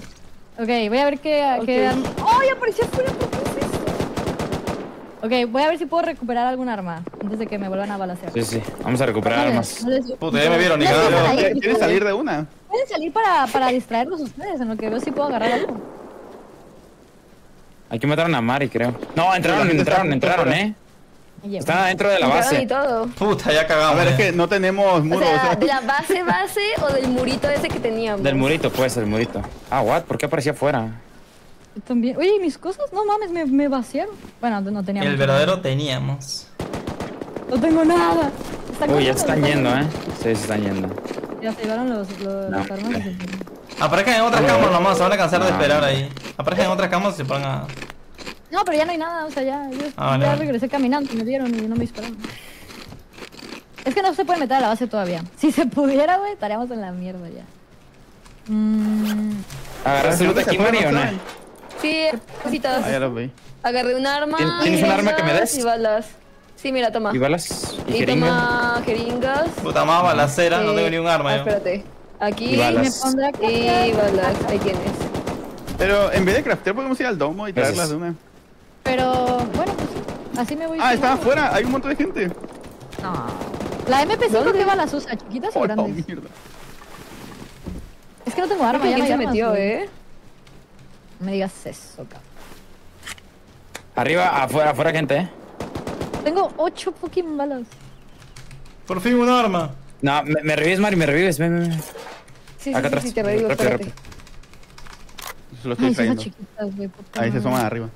Ok, voy a ver qué. qué... ¡Ay, apareció fuera! ¿Por qué es eso? Ok, voy a ver si puedo recuperar algún arma antes de que me vuelvan a balacear. Sí, sí, vamos a recuperar armas. Puta, ya me vieron, ni cagado. ¿Quieren salir de una? Pueden salir para, para distraerlos ustedes, en lo que veo si puedo agarrar algo. Aquí mataron a Mari, creo. No, entraron, entraron, entraron, eh. Están adentro de la base. Puta, ya cagamos. A ver, es que no tenemos muro. O sea, o sea, ¿de la base base o del murito ese que teníamos? Del murito, pues, el murito. Ah, what? ¿Por qué aparecía afuera? También. Oye, ¿y mis cosas? No mames, me, me vaciaron. Bueno, no teníamos. El verdadero teníamos. No tengo nada. Uy, ya están yendo, eh. Sí, se están yendo. Ya se llevaron los, los, no, las armas. Okay. Aparezcan en otras camas nomás, se van a cansar de esperar ahí. Aparezcan en otras camas y se ponen a... No, pero ya no hay nada, o sea, ya... Yo ah, vale, ya vale. regresé caminando, me vieron y no me dispararon. Es que no se puede meter a la base todavía. Si se pudiera, güey, estaríamos en la mierda ya. Mm. ¿Agarraste el de Mario o no? Sí, cositas. Ah, ya lo vi. Agarré un arma. ¿Tienes un arma que me des? Y balas. Sí, mira, toma. ¿Y balas? ¿Y, y jeringas? Toma jeringas. Puta madre, balacera, sí. No tengo ni un arma. Ah, espérate. Aquí y balas. Me pondré y balas, ahí tienes. Pero en vez de craftear podemos ir al domo y traerlas de una. Pero bueno, pues sí. Así me voy. Ah, están afuera, hay un montón de gente. No. La M P cinco que balas usa, chiquitas o grandes. Es que no tengo arma, ya me se metió, eh. No me digas eso, cabrón. Arriba, afuera, afuera, gente, eh. Tengo ocho fucking balas. Por fin un arma. No, me, me revives, Mari, me revives. Ven, ven, ven. Sí, acá sí, atrás. Sí, te revivo, rápido, rápido. Lo estoy cayendo. Ahí se suman arriba.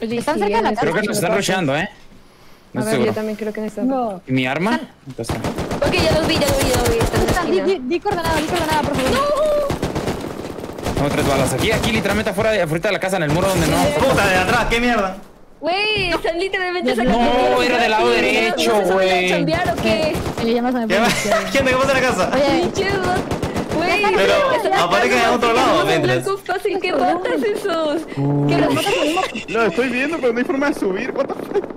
Oye, están sí, cerca de la casa. Creo que nos están rusheando, eh. No a ver, seguro. Yo también creo que me están. No. ¿Y mi arma? Entonces... Ok, ya los vi, ya los vi, ya los vi. Están en la esquina. Di coordenada, di coordenada, por favor. ¡No! Tengo tres balas. Aquí, aquí, literalmente afuera de, afuera de la casa, en el muro donde no. ¡Puta, de atrás! ¡Qué mierda! Wey, están literalmente sacando. No, era del lado derecho, güey. ¿Quién te quemó de la casa? Oye, pero aparecen en otro lado, mientras. ¿Qué ratas esos? ¿Qué los matas al mismo? Lo estoy viendo, pero no hay forma de subir.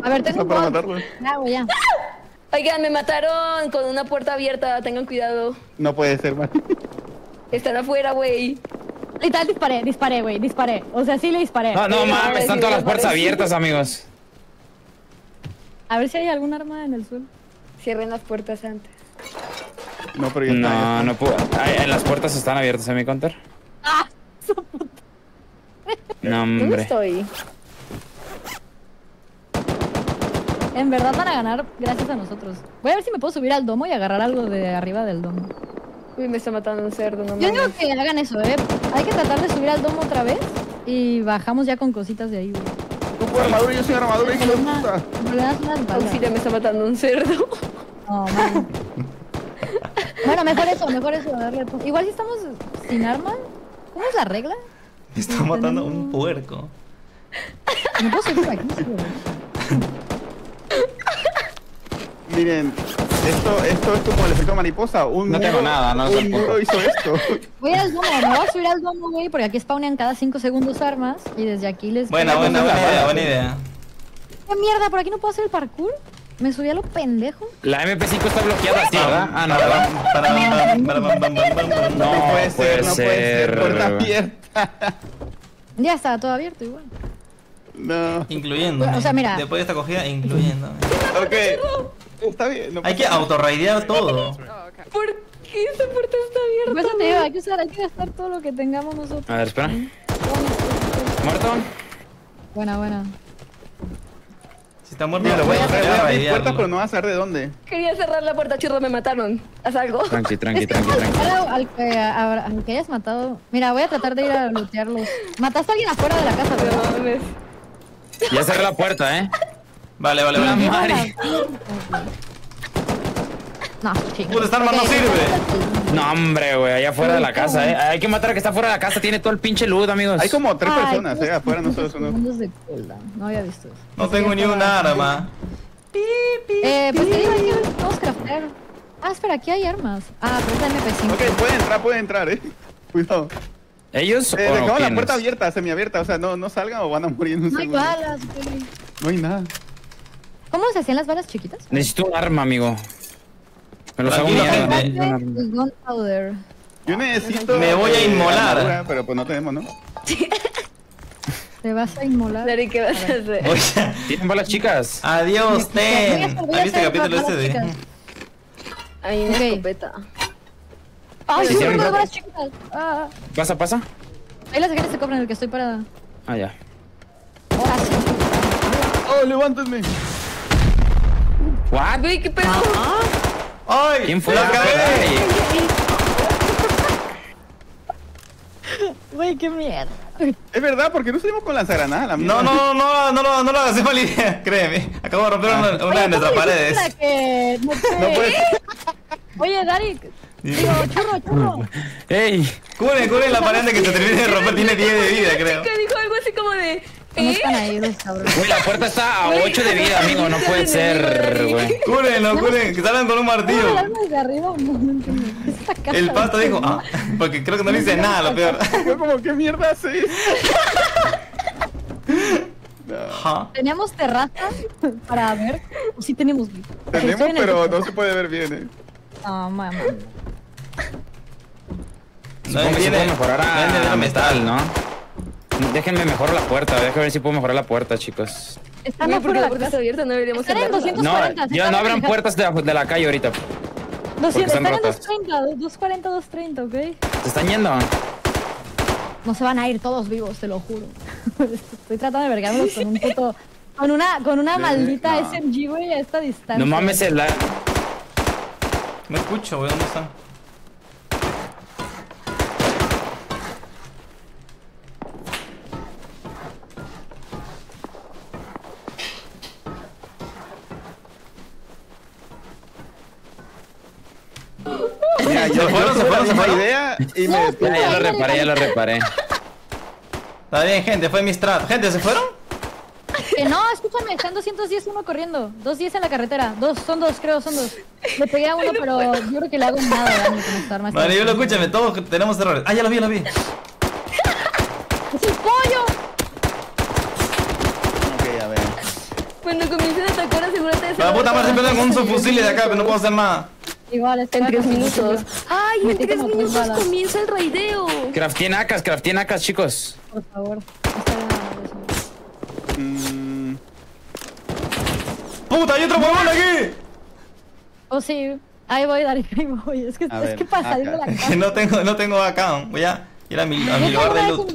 A ver, tengo para matarlos. Oigan, me mataron con una puerta abierta. Tengan cuidado. No puede ser, man. Están afuera, güey. Literal disparé, disparé, güey, disparé. O sea, sí le disparé. No, no mames, están todas las puertas abiertas, amigos. A ver si hay algún arma en el suelo. Cierren las puertas antes. No, pero yo no, no puedo. Ay, las puertas están abiertas, ¿eh, mi counter? Ah, su puta. No, hombre. ¿Dónde estoy? En verdad van a ganar gracias a nosotros. Voy a ver si me puedo subir al domo y agarrar algo de arriba del domo. Uy, me está matando un cerdo, no mames. Yo digo que hagan eso, eh. Hay que tratar de subir al domo otra vez y bajamos ya con cositas de ahí, güey. Tú por armadura, yo soy armadura, hijo de puta. Me das unas balas. Auxilia, me está matando un cerdo. No, man. Bueno, mejor eso, mejor eso. Darle a... Igual si estamos sin arma, ¿cómo es la regla? Me está ¿Tenemos... matando un puerco. No puedo subir aquí, güey. Miren. Esto, esto es como el efecto mariposa. Un no muro, tengo nada, no un muro hizo esto. Voy al domo, me voy a subir al domo, güey, porque aquí spawnan cada cinco segundos armas y desde aquí les... Buena, buena, buena idea, buena idea. ¿Qué mierda? ¿Por aquí no puedo hacer el parkour? ¿Me subí a lo pendejo? La M P cinco está bloqueada, sí, ¿verdad? Ah, no, ¿verdad? No puede ser, no puede ser. Puerta abierta. Ya está, todo abierto igual. No. Incluyéndome. O sea, mira. Después de esta cogida, incluyéndome. Ok. Está bien, no hay que autorraidear todo. ¿Por qué esta puerta está abierta? Pues eso te digo, hay que usar, hay que gastar todo lo que tengamos nosotros. A ver, espera. ¿Muerto? Buena, buena. Si está muerto, no, lo voy a hacer puertas, pero no vas a saber de dónde. Quería cerrar la puerta, chirro, me mataron. Haz algo. Tranqui, tranqui, es que tranqui, tranqui. Al que, al que hayas matado. Mira, voy a tratar de ir a lootearlos. Mataste a alguien afuera de la casa, pero. Ya cerré la puerta, eh. Vale, vale, vale. La Mari. No, chico. Puta, esta arma no sirve. No, hombre, güey. Allá afuera de la casa, eh. Hay que matar al que está fuera de la casa. Tiene todo el pinche loot, amigos. Hay como tres personas, eh. Afuera no solo son de cola. No había visto eso. No tengo ni un arma. Eh, pues te digo, hay que podemos craftear. Ah, espera, aquí hay armas. Ah, pero esta M P cinco. Ok, puede entrar, puede entrar, eh. Cuidado. Ellos. Eh, dejamos la puerta abierta, semiabierta. O sea, no, no salgan o van a morir en un segundo. No hay balas, güey. No hay nada. ¿Cómo se hacían las balas chiquitas? Necesito un arma, amigo. Me los hago un powder. Yo necesito... Me voy a inmolar. Armadura, pero pues no tenemos, ¿no? Te vas a inmolar. Daarick, ¿qué vas a hacer? Oye, ¿tienen balas chicas? Adiós, ten. ¿Has visto el capítulo este de...? Hay una escopeta. ¡Ay, yo tengo balas chicas! Pasa, pasa. Ahí las mujeres se compran, el que estoy parada. Ah, ya. Ahora sí. ¡Oh, levántenme! ¿What? Güey, ¿qué pedo? ¿Ah? ¡Ay! ¿Quién fue? ¡La cagué! Güey, qué mierda. Es verdad, porque no salimos con lanzagranadas, la mierda. No, no, no, no, no, no lo hacemos la idea, créeme. Acabo de romper una, una Oye, de nuestras paredes. Que... No, sé. no puedes. Oye, Daarick. Digo, churro, churro. Ey, cure, cure la pared que se termine de romper. Tiene diez de vida, creo. Dijo algo así como de... ¿Eh? Están ahí, uy, la puerta está a ocho de vida, amigo, no puede ser, güey. Cúrenlo, cúrenlo, que salen con un martillo. El pasto dijo, ah, porque creo que no le dice nada, lo peor. Yo como, ¿qué mierda haces? No. Teníamos terraza para ver, o sí tenemos... Tenemos, pero no se puede ver bien, eh. No, mamá. No, viene a mejorar a metal, ¿no? Déjenme mejorar la puerta, déjenme ver si puedo mejorar la puerta, chicos. Están no, la puerta está abierta, no deberíamos estar en doscientos cuarenta. No, ya no abran puertas de, de la calle ahorita. doscientos, están en doscientos cuarenta, doscientos cuarenta, doscientos treinta, ¿ok? ¿Se están yendo? No se van a ir todos vivos, te lo juro. Estoy tratando de vergarlos con un puto... Con una, con una maldita no. S M G, güey, a esta distancia. No mames el... La... No escucho, güey, ¿dónde están? Se fueron, se fueron, se fueron. Idea y me... Ya lo reparé, ya lo reparé. Está bien, gente, fue mi strat. Gente, ¿se fueron? Que no, escúchame, están doscientos diez, uno corriendo. doscientos diez en la carretera. Dos, son dos, creo, son dos. Le pegué a uno, pero yo creo que le hago un nada, Dani, con esta arma. Vale, yo lo escúchame, todos tenemos errores. Ah, ya lo vi, lo vi. ¡Es el pollo! Ok, a ver. Cuando comiencen a atacar, asegúrate de ser... La puta madre se pelea con un subfusil de acá, pero no puedo hacer nada. Igual, está en tres minutos. ¡Ay, en tres minutos comienza el raideo! Crafteen acas, crafteen acas, chicos. Por favor. Mm. ¡Puta, hay otro huevón aquí! Oh, sí. Ahí voy, Daarick, ahí voy. Es que, es ver, que pasa, digo la cara. No tengo, no tengo acá. Voy a ir a mi, a mi lugar de loot.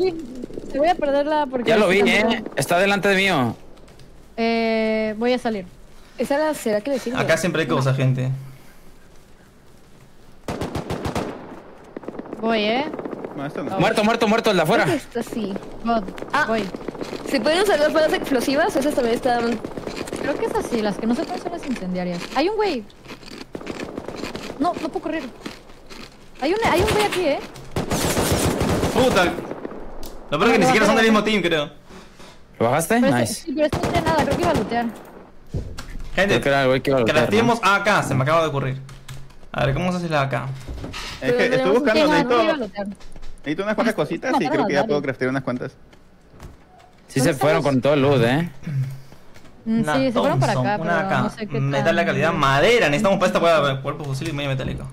Te voy a perderla porque... Ya lo vi, ¿eh? Mirada. Está delante de mío. Eh, voy a salir. ¿Esa la, será que le sirve? Acá siempre hay cosas, gente. Voy, eh. No, esto no. Muerto, muerto, muerto, el de afuera. Esto sí. God. Ah, voy. ¿Se pueden usar las balas explosivas? Esas también están. Creo que esas sí, las que no se pueden son las incendiarias. Hay un güey. No, no puedo correr. Hay un, hay un güey aquí, eh. Puta. Lo peor es que ni siquiera son del mismo team, creo. ¿Lo bajaste? Pero nice. Sí, pero no tiene nada, creo que iba a lootear. Gente, creo que iba a lootear, crafteemos ¿no? acá, se me acaba de ocurrir. A ver, ¿cómo se hace la acá? Es que estoy buscando, necesito, necesito unas cuantas cositas y creo que ya puedo craftear unas cuantas. Sí se fueron con todo el loot, eh. Sí, se fueron para acá, pero no sé qué tal. Metal de calidad, madera, necesitamos para esta hueá, cuerpo fusil y medio metálico.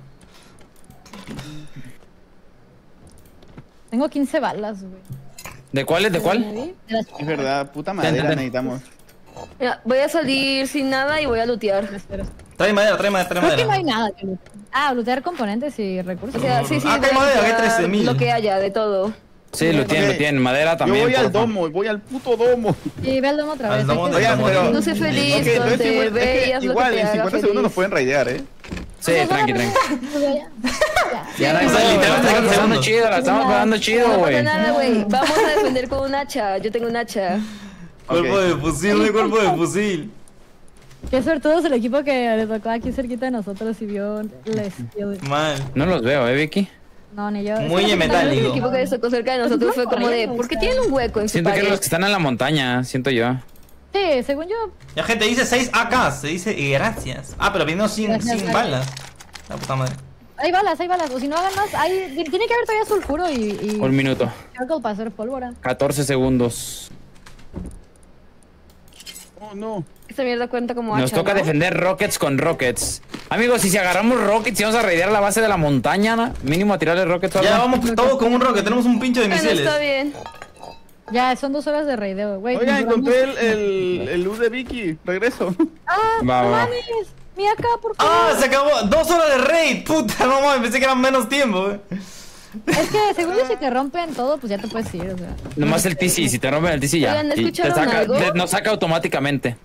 Tengo quince balas, güey. ¿De cuáles? ¿De cuál? Es verdad, puta madera necesitamos. Mira, voy a salir sin nada y voy a lootear. Trae madera, trae madera, trae madera. Creo que no hay nada que lootear. Ah, lootear componentes y recursos. O sea, sí, sí, ah, hay madera, hay trece mil. Lo que haya, de todo. Sí, lo tienen, okay. Lo tienen. Madera también. Yo voy al domo, voy al puto domo. Sí, ve al domo otra vez. Domo, oigan, domo, pero... No sé feliz, okay, entonces, entonces, veías es que igual, en cincuenta segundos feliz. Nos pueden raidear, eh. Sí, pues tranqui, tranqui. Ya no estamos pegando chido, la estamos pegando chido, güey. No pasa nada, güey. Vamos a defender con un hacha. Yo tengo un hacha. Cuerpo okay. de fusil, no cuerpo de fusil. Qué suertudo es el equipo que le tocó aquí cerquita de nosotros y vio el... Mal. No los veo, ¿eh, Vicky? No, ni yo. Muy metálico. El equipo que les tocó cerca de nosotros fue como de... ¿Por qué tienen un hueco en su pared? Siento que los que están en la montaña, siento yo. Sí, según yo... La gente dice seis A K, se dice gracias. Ah, pero vino sin, sin balas. La puta madre. Hay balas, hay balas. O si no hagan más, hay... Tiene que haber todavía sulfuro y... y... Un minuto. Para hacer pólvora. catorce segundos. Oh, no. Esta mierda cuenta como hacha. Nos toca ¿no? defender rockets con rockets. Amigos, si, si agarramos rockets y vamos a raidear la base de la montaña, ¿no? Mínimo a tirarle rockets. Ya algo. Vamos todos con un rocket, tenemos un pincho de bueno, misiles. Está bien. Ya, son dos horas de raideo, güey. Oiga, encontré el, el, el luz de Vicky. Regreso. Ah, va, no va. Mames. Mira acá, por favor. Ah, se acabó. Dos horas de raid. Puta, no mames, pensé que eran menos tiempo, güey. Es que según yo, si te rompen todo, pues ya te puedes ir, o sea. Nomás el T C, si te rompen el T C ya. Oigan, ¿no escucharon algo? Te saca, te, nos saca automáticamente.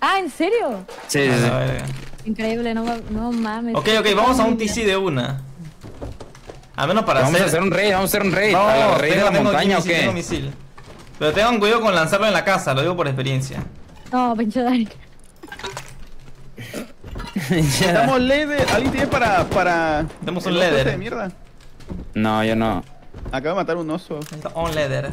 Ah, ¿en serio? Sí, sí, sí. Increíble, no, no mames. Ok, ok, vamos a un T C de una. Al menos para hacer... Vamos a hacer un raid, vamos a hacer un raid. No, ¿raid de la montaña o qué? Pero tengan cuidado con lanzarlo en la casa, lo digo por experiencia. No, pinche Daarick. Necesitamos leather. ¿Alguien tiene para, para... Damos un leather de mierda? No, yo no. Acabo de matar un oso. Un leather.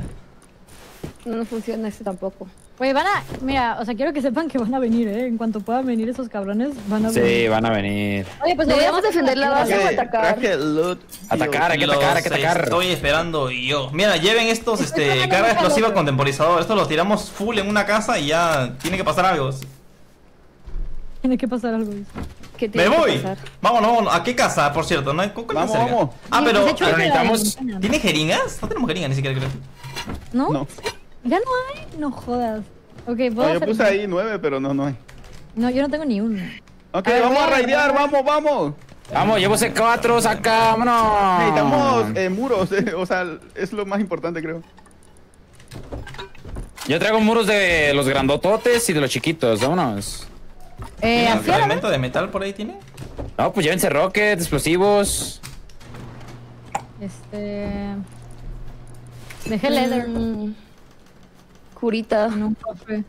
No, no funciona este tampoco. Oye, van a... Mira, o sea, quiero que sepan que van a venir, ¿eh? En cuanto puedan venir esos cabrones, van a venir. Sí, van a venir. Oye, pues deberíamos defender la base o atacar. Atacar, hay que atacar, hay que atacar. Estoy esperando yo. Mira, lleven estos, este, carga explosiva con temporizador. Estos los tiramos full en una casa y ya tiene que pasar algo. Tiene que pasar algo. ¿Qué tiene? ¡Me voy! Que pasar. Vámonos, vámonos. ¿A qué casa, por cierto? ¿No? ¿Con cuál? Vamos, vamos. Ah, pero... pero necesitamos... ¿Tiene jeringas? No tenemos jeringas, ni siquiera creo. ¿No? No. Ya no hay, no jodas. Ok, ¿puedo? No, yo puse ahí nueve, pero no, no hay. No, yo no tengo ni uno. Ok, a vamos a raidear, vamos, vamos. Vamos, yo puse cuatro, saca, vámonos. Necesitamos eh, muros, eh, o sea, es lo más importante, creo. Yo traigo muros de los grandototes y de los chiquitos, vámonos. Eh, ¿Tiene elemento de metal por ahí tiene? No, pues llévense rockets, explosivos. Este... Dejé leather. Curita. No, profe.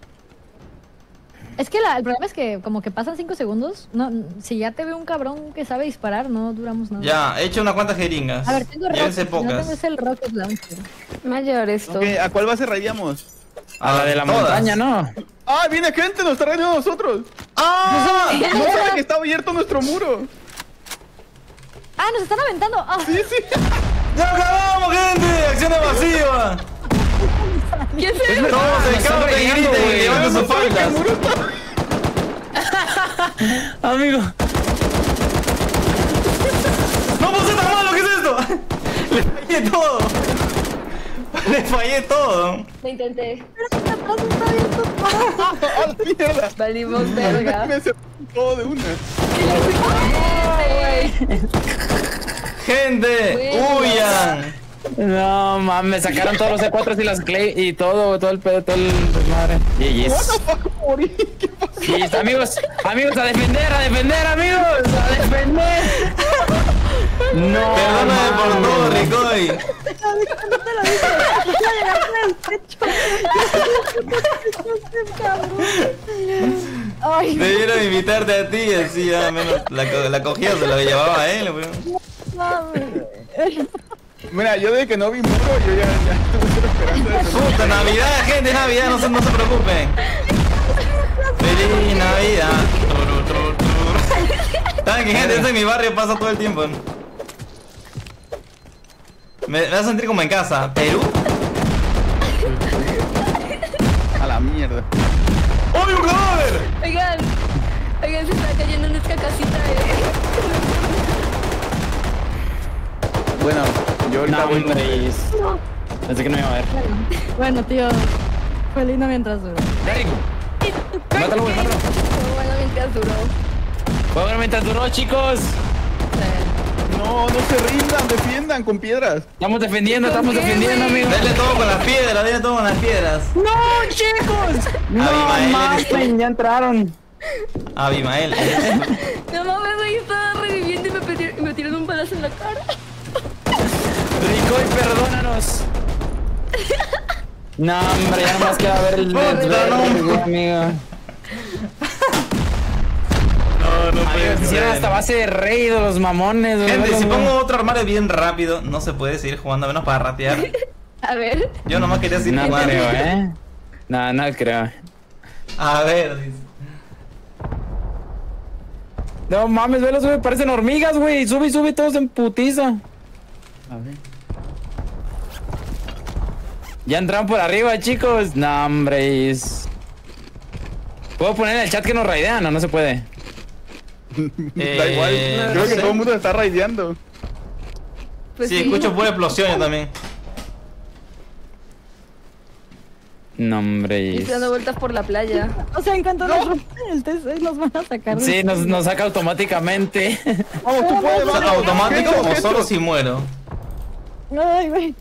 Es que la, el problema es que como que pasan cinco segundos. No, si ya te ve un cabrón que sabe disparar, no duramos nada. Ya, he hecho unas cuantas jeringas. A ver, tengo rockets, pocas. No tengo el rocket launcher. Mayor esto. Okay, ¿a cuál base raideamos? A la de la Todas. montaña, ¿no? ¡Ah, viene gente! ¡Nos está raideando a nosotros! ¡Ah! ¡No sabe que está abierto nuestro muro! ¡Ah, nos están aventando! Oh. ¡Sí, sí! ¡Ya acabamos, gente! ¡Acción evasiva! ¿Quién se ve? Todos dedicados a que griten y llevando sus faldas. Amigo. ¡No puse tan malo! ¿Qué es esto? Le fallé todo. Le fallé todo. Lo intenté. Pero esta plaza está abierto. ¡A la mierda! Valimos verga. Me se todo de una. ¡Gente! ¡Huyan! No mames, sacaron todos los C cuatro y las clay y todo, todo el pedo, todo el madre. Y yes. ¿Qué pasó? Yes, amigos, amigos, a defender, a defender, amigos, a defender. No, perdóname por todo, Ricoy. No te lo dije, no te lo debieron invitarte a ti, así al menos la, la cogía, se la llevaba, eh. Mira, yo desde que no vi muro, yo ya, ya estoy esperando eso. Puta Navidad, gente, Navidad, no se, no se preocupen. ¡Feliz Navidad! ¿Saben qué, gente? Eso en mi barrio pasa todo el tiempo. Me, me vas a sentir como en casa. ¿Perú? A la mierda. ¡Oh, mi cadáver! Oigan, oigan, se está cayendo nuestra casita, eh. Bueno. Yo ahorita no, voy con ellos. No. Pensé que no iba a ver. Bueno, tío. Fue lindo mientras duró. Mátalo, güey, mátalo. Fue bueno mientras duró. Fue bueno mientras duró, chicos. Sí. No, no se rindan, defiendan con piedras. Estamos defendiendo, estamos qué, defendiendo, wey? Amigos. Dale todo con las piedras, dale todo con las piedras. ¡No, chicos! No, mames, ya entraron. Abimael. No mames, güey, estaba reviviendo y me, petir, me tiraron un balazo en la cara. Ricoy, perdónanos. No, hombre, ya nomás queda ver el amigo. No, no puede. Hicieron hasta base de rey de los mamones. Gente, si pongo otro armario bien rápido, no se puede seguir jugando, menos para ratear. A ver. Yo nomás quería decir nada. No creo, eh. No, no creo. A ver. No mames, velo, sube, parecen hormigas, güey. Sube, sube, todos en putiza. A ver. Ya entraron por arriba, chicos. No, hombre. ¿Puedo poner en el chat que nos raidean o no se puede? Eh, da igual. Creo no que sé. Todo el mundo está raideando. Pues sí, sí, escucho pura explosiones también. No, hombre. Estoy dando vueltas por la playa. O sea, en cuanto nos rompen el T seis, nos van a sacar. Sí, nos, nos saca automáticamente. Oh, ¿tú puedes? ¿Nos saca automático o solo si muero? Ay, güey.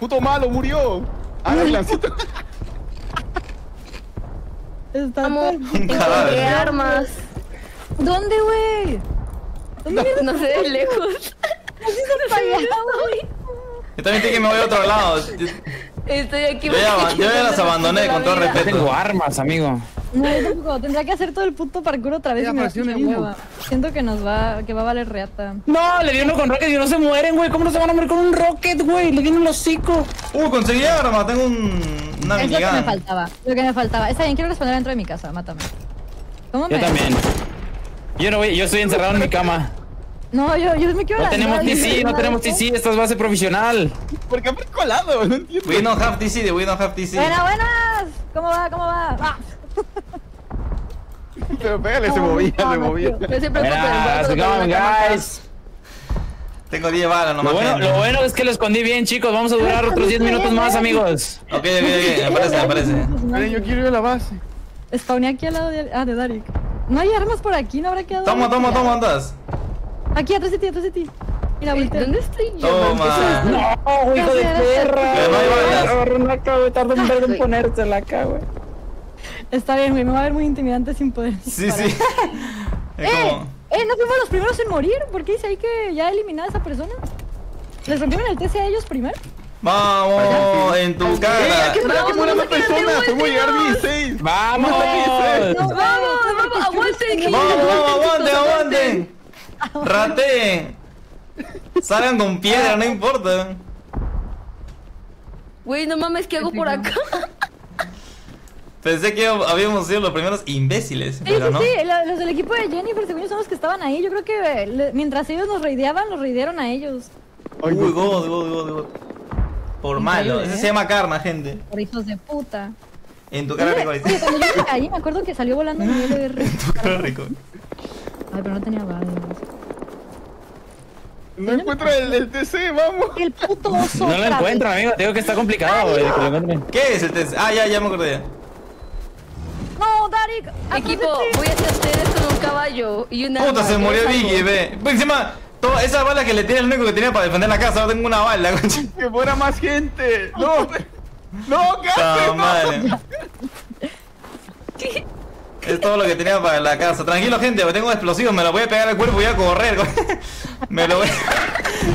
Puto malo, murió. Ah, el lancito. Estamos. Encontré armas. ¿Dónde, güey? No, no sé, de lejos. Así se pagaba, güey. Yo también tengo que me voy a otro lado. Estoy aquí. Yo ya, yo ya las abandoné, con todo respeto. Tengo armas, amigo. No, yo tampoco. Tendrá que hacer todo el puto parkour otra vez. Y me hueva. Siento que nos va, que va a valer reata. No, le di uno con rocket y no se mueren, güey. ¿Cómo no se van a morir con un rocket, güey? Le di un hocico. Uh, conseguí arma. Tengo un... una minigun. Es lo que me faltaba. Lo que me faltaba. Está bien, quiero responder dentro de mi casa. Mátame. ¿Cómo me...? Yo también. Yo no voy. Yo estoy encerrado en mi cama. No, yo, yo me quiero... No tenemos T C, no tenemos T C, esta es base profesional. ¿Por qué me he colado? No entiendo. We don't have T C, we don't have T C. Buenas, buenas. ¿Cómo va? ¿Cómo va? Ah. Pero pégale, no, se movía, no, se movía. Yo siempre buenas, come on, guys. Tengo diez balas, no me acuerdo. Lo bueno es que lo escondí bien, chicos. Vamos a durar otros diez minutos más, amigos. Ok, ok, ok, me parece, me parece. Miren, yo quiero ir a la base. Spawné aquí al lado de... Ah, de Daarick. No hay armas por aquí, no habrá quedado. Toma, toma, toma, andas. Aquí, atrás de ti, atrás de ti. Mira, voltea. ¿Dónde estoy yo? Toma. No, hijo de perra. No, no, no, tarda un verbo en ponérsela, güey. Está bien, güey, me va a ver muy intimidante sin poder disparar. Sí, sí. eh, eh, no fuimos los primeros en morir. ¿Por qué dice ahí que ya eliminada a esa persona? ¿Les rompieron el T C a ellos primero? Vamos, en tu cara. ¿Qué tal que muera más personas? ¿Cómo llegar dieciséis? Vamos, vamos, vamos, aguanten. Vamos, vamos, aguanten, aguanten. Rate, salgan con piedra, no importa. Güey, no mames, ¿qué hago por acá? Pensé que habíamos sido los primeros imbéciles. Sí, pero sí, no. Sí, los del equipo de Jennifer, según yo, son los que estaban ahí. Yo creo que mientras ellos nos raideaban, los raidearon a ellos. Uy, god, god, god, god. Por malo, eso se llama karma, gente. Por hijos de puta. En tu cara, rico. Oye, cuando yo me caí, me acuerdo que salió volando mi L R. En tu cara, rico. Ay, pero no tenía balas. No encuentro el, el T C, vamos. El puto oso. No lo encuentro, amigo. Te digo que está complicado, güey. ¿Qué es el T C? Ah, ya, ya me acordé. Ya. No, Daarick. Equipo, voy a hacer esto con un caballo y una... Puta, se murió Vicky, ve. Encima, toda esa bala que le tiene el único que tenía para defender la casa. Ahora tengo una bala, concha. Que fuera más gente. No, no, casi, no. ¿Qué? Es todo lo que tenía para la casa. Tranquilo, gente, tengo explosivos, me lo voy a pegar al cuerpo y voy a correr. Me lo voy a,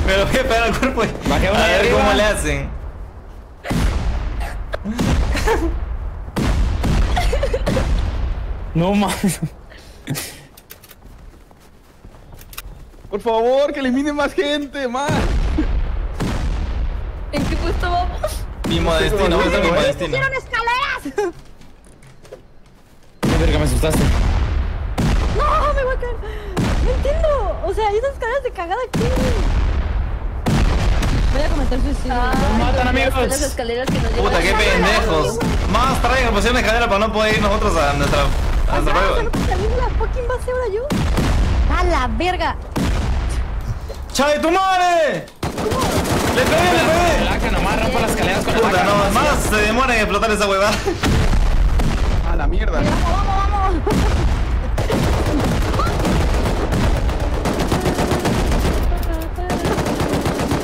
me lo voy a pegar al cuerpo y a ver cómo le hacen. No mames. Por favor, que elimine más gente, más. ¿En qué puesto vamos? Mismo destino, vamos a mismo destino. ¡Hicieron escaleras! Verga, me asustaste. No, me voy a caer. No entiendo. O sea, esas caras de cagada aquí. Voy a cometer suicidio. Ah, matan, amigos. Las escaleras que nos llevan. Puta, qué pendejos. Más traigan, pusieron la escalera para no poder ir nosotros a nuestra... A nuestra prueba. No puedo salir de la fucking base ahora yo. A la verga. ¡Chale, tu madre! ¡Le pegué, le pegué! Placa nomás, rompa las escaleras con la placa. Puta, nomás se demora en explotar esa huevada. La mierda. Vamos, vamos,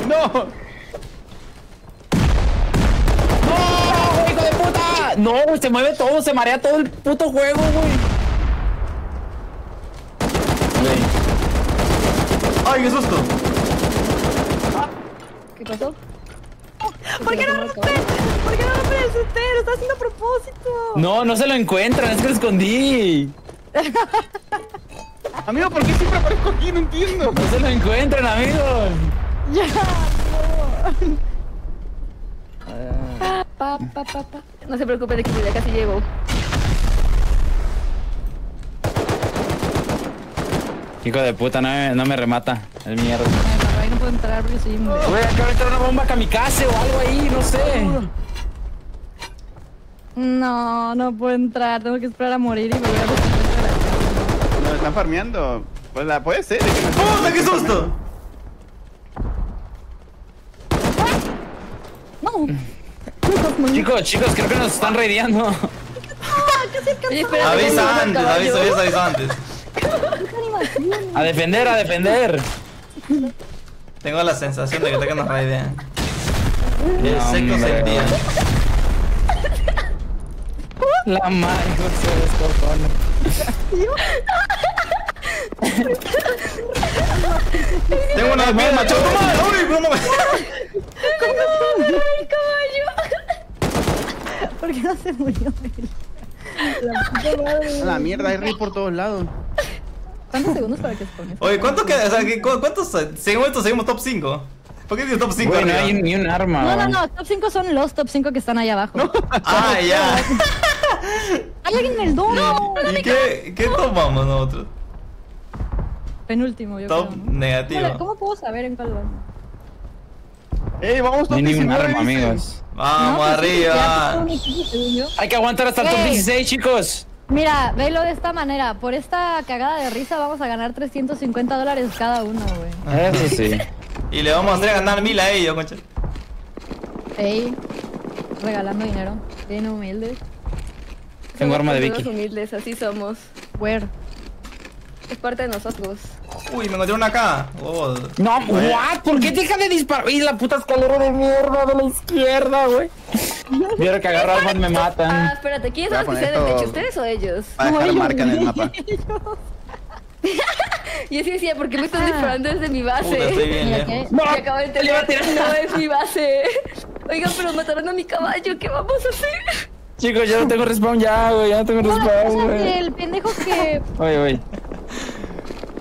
vamos. No. No, hijo de puta. No, güey, se mueve todo, se marea todo el puto juego, güey. Ay, qué susto. ¿Qué pasó? ¿Por qué no rompe? ¿Por qué no rompe el sustero? Está haciendo a propósito. No, no se lo encuentran, es que lo escondí. Amigo, ¿por qué siempre aparezco aquí? No entiendo. No se lo encuentran, amigo. Ya, no. Pa, pa, pa, pa. No se preocupe de que ya casi llego. Hijo de puta, no me, no me remata. El mierda. Ahí no puedo entrar porque soy inmune. Güey, acaba de entrar una bomba kamikaze o algo ahí, no sé. No, no puedo entrar, tengo que esperar a morir y volver a buscar. Nos están farmeando. Pues la puede ser. ¡Puta, qué susto! No. Chicos, chicos, creo que nos están raideando. Avisa antes, avisa, avisa, avisa antes. A defender, a defender. Tengo la sensación de que te nos raidean. El sexto sentido. La madre se descompone. Tengo una bien macho. Uy, no mames. ¿Cómo se murió el caballo? ¿Por qué no se murió él? La puta mierda, hay rey por todos lados. ¿Cuántos segundos para que spawne? Oye, ¿cuántos queda? O sea, ¿cuántos segundos seguimos top cinco? ¿Por qué digo top cinco? Bueno, no hay ni un arma. No, no, no, top cinco son los top cinco que están ahí abajo. No. Ah, ya. Hay alguien en el dos. No, no, ¿y qué, qué tomamos nosotros? Penúltimo, yo top creo. Top negativo. Hola, ¿cómo puedo saber en cuál vamos? Ey, vamos top diecinueve. No hay ningún arma, amigos. Vamos, no, arriba. Hay que aguantar hasta el top dieciséis, chicos. Mira, velo de esta manera. Por esta cagada de risa vamos a ganar trescientos cincuenta dólares cada uno, güey. Eso sí. Y le vamos a hacer a ganar mil a ellos, concha. Ey, regalando dinero. Bien humildes. Tengo arma de Vicky. Humildes, así somos. Where? Es parte de nosotros. Uy, me encontré una acá. Oh. No, what? ¿Por qué deja de disparar? Y la puta escalera de mierda de la izquierda, güey. Vieron que agarro armas, me matan. Ah, espérate, ¿quiénes son los que están en el techo? ¿Ustedes o ellos? Para dejar no, marca en el mapa. Yo sí decía, ¿por qué me están disparando desde mi base? Puta, estoy bien, no, me acabo de entender. No es mi base. Oigan, pero mataron a mi caballo, ¿qué vamos a hacer? Chicos, ya no tengo respawn ya, güey, ya no tengo no, respawn, güey. El pendejo que... Oye, oye.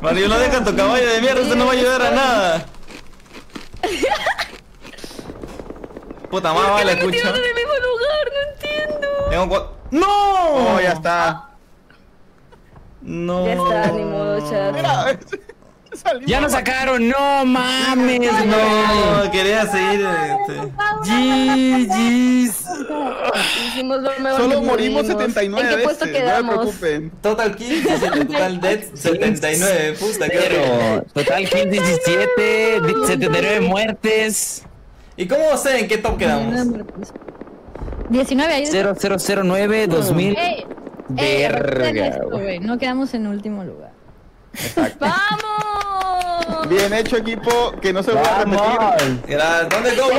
Mario, no deja tu caballo de mierda, eso no va a ayudar a nada. Puta madre, vale, escucha. ¿Por qué me tiraron en el mismo lugar? No entiendo. Tengo cuatro... ¡No! Oh, ya está. No. Ya está, ni modo, chat. Mira, ya nos sacaron, no mames. No, no quería seguir. G G's. Hicimos lo mejor. Solo morimos setenta y nueve veces. ¿En qué puesto quedamos? No se preocupen. Total quince, total death setenta y nueve. Puta, claro. Total quince, diecisiete, setenta y nueve muertes. ¿Y cómo sé en qué top quedamos? diecinueve, cero cero cero nueve, dos mil. Verga. No quedamos en último lugar. Exacto. ¡Vamos! Bien hecho, equipo, que no se vuelva a repetir. ¿Dónde compro?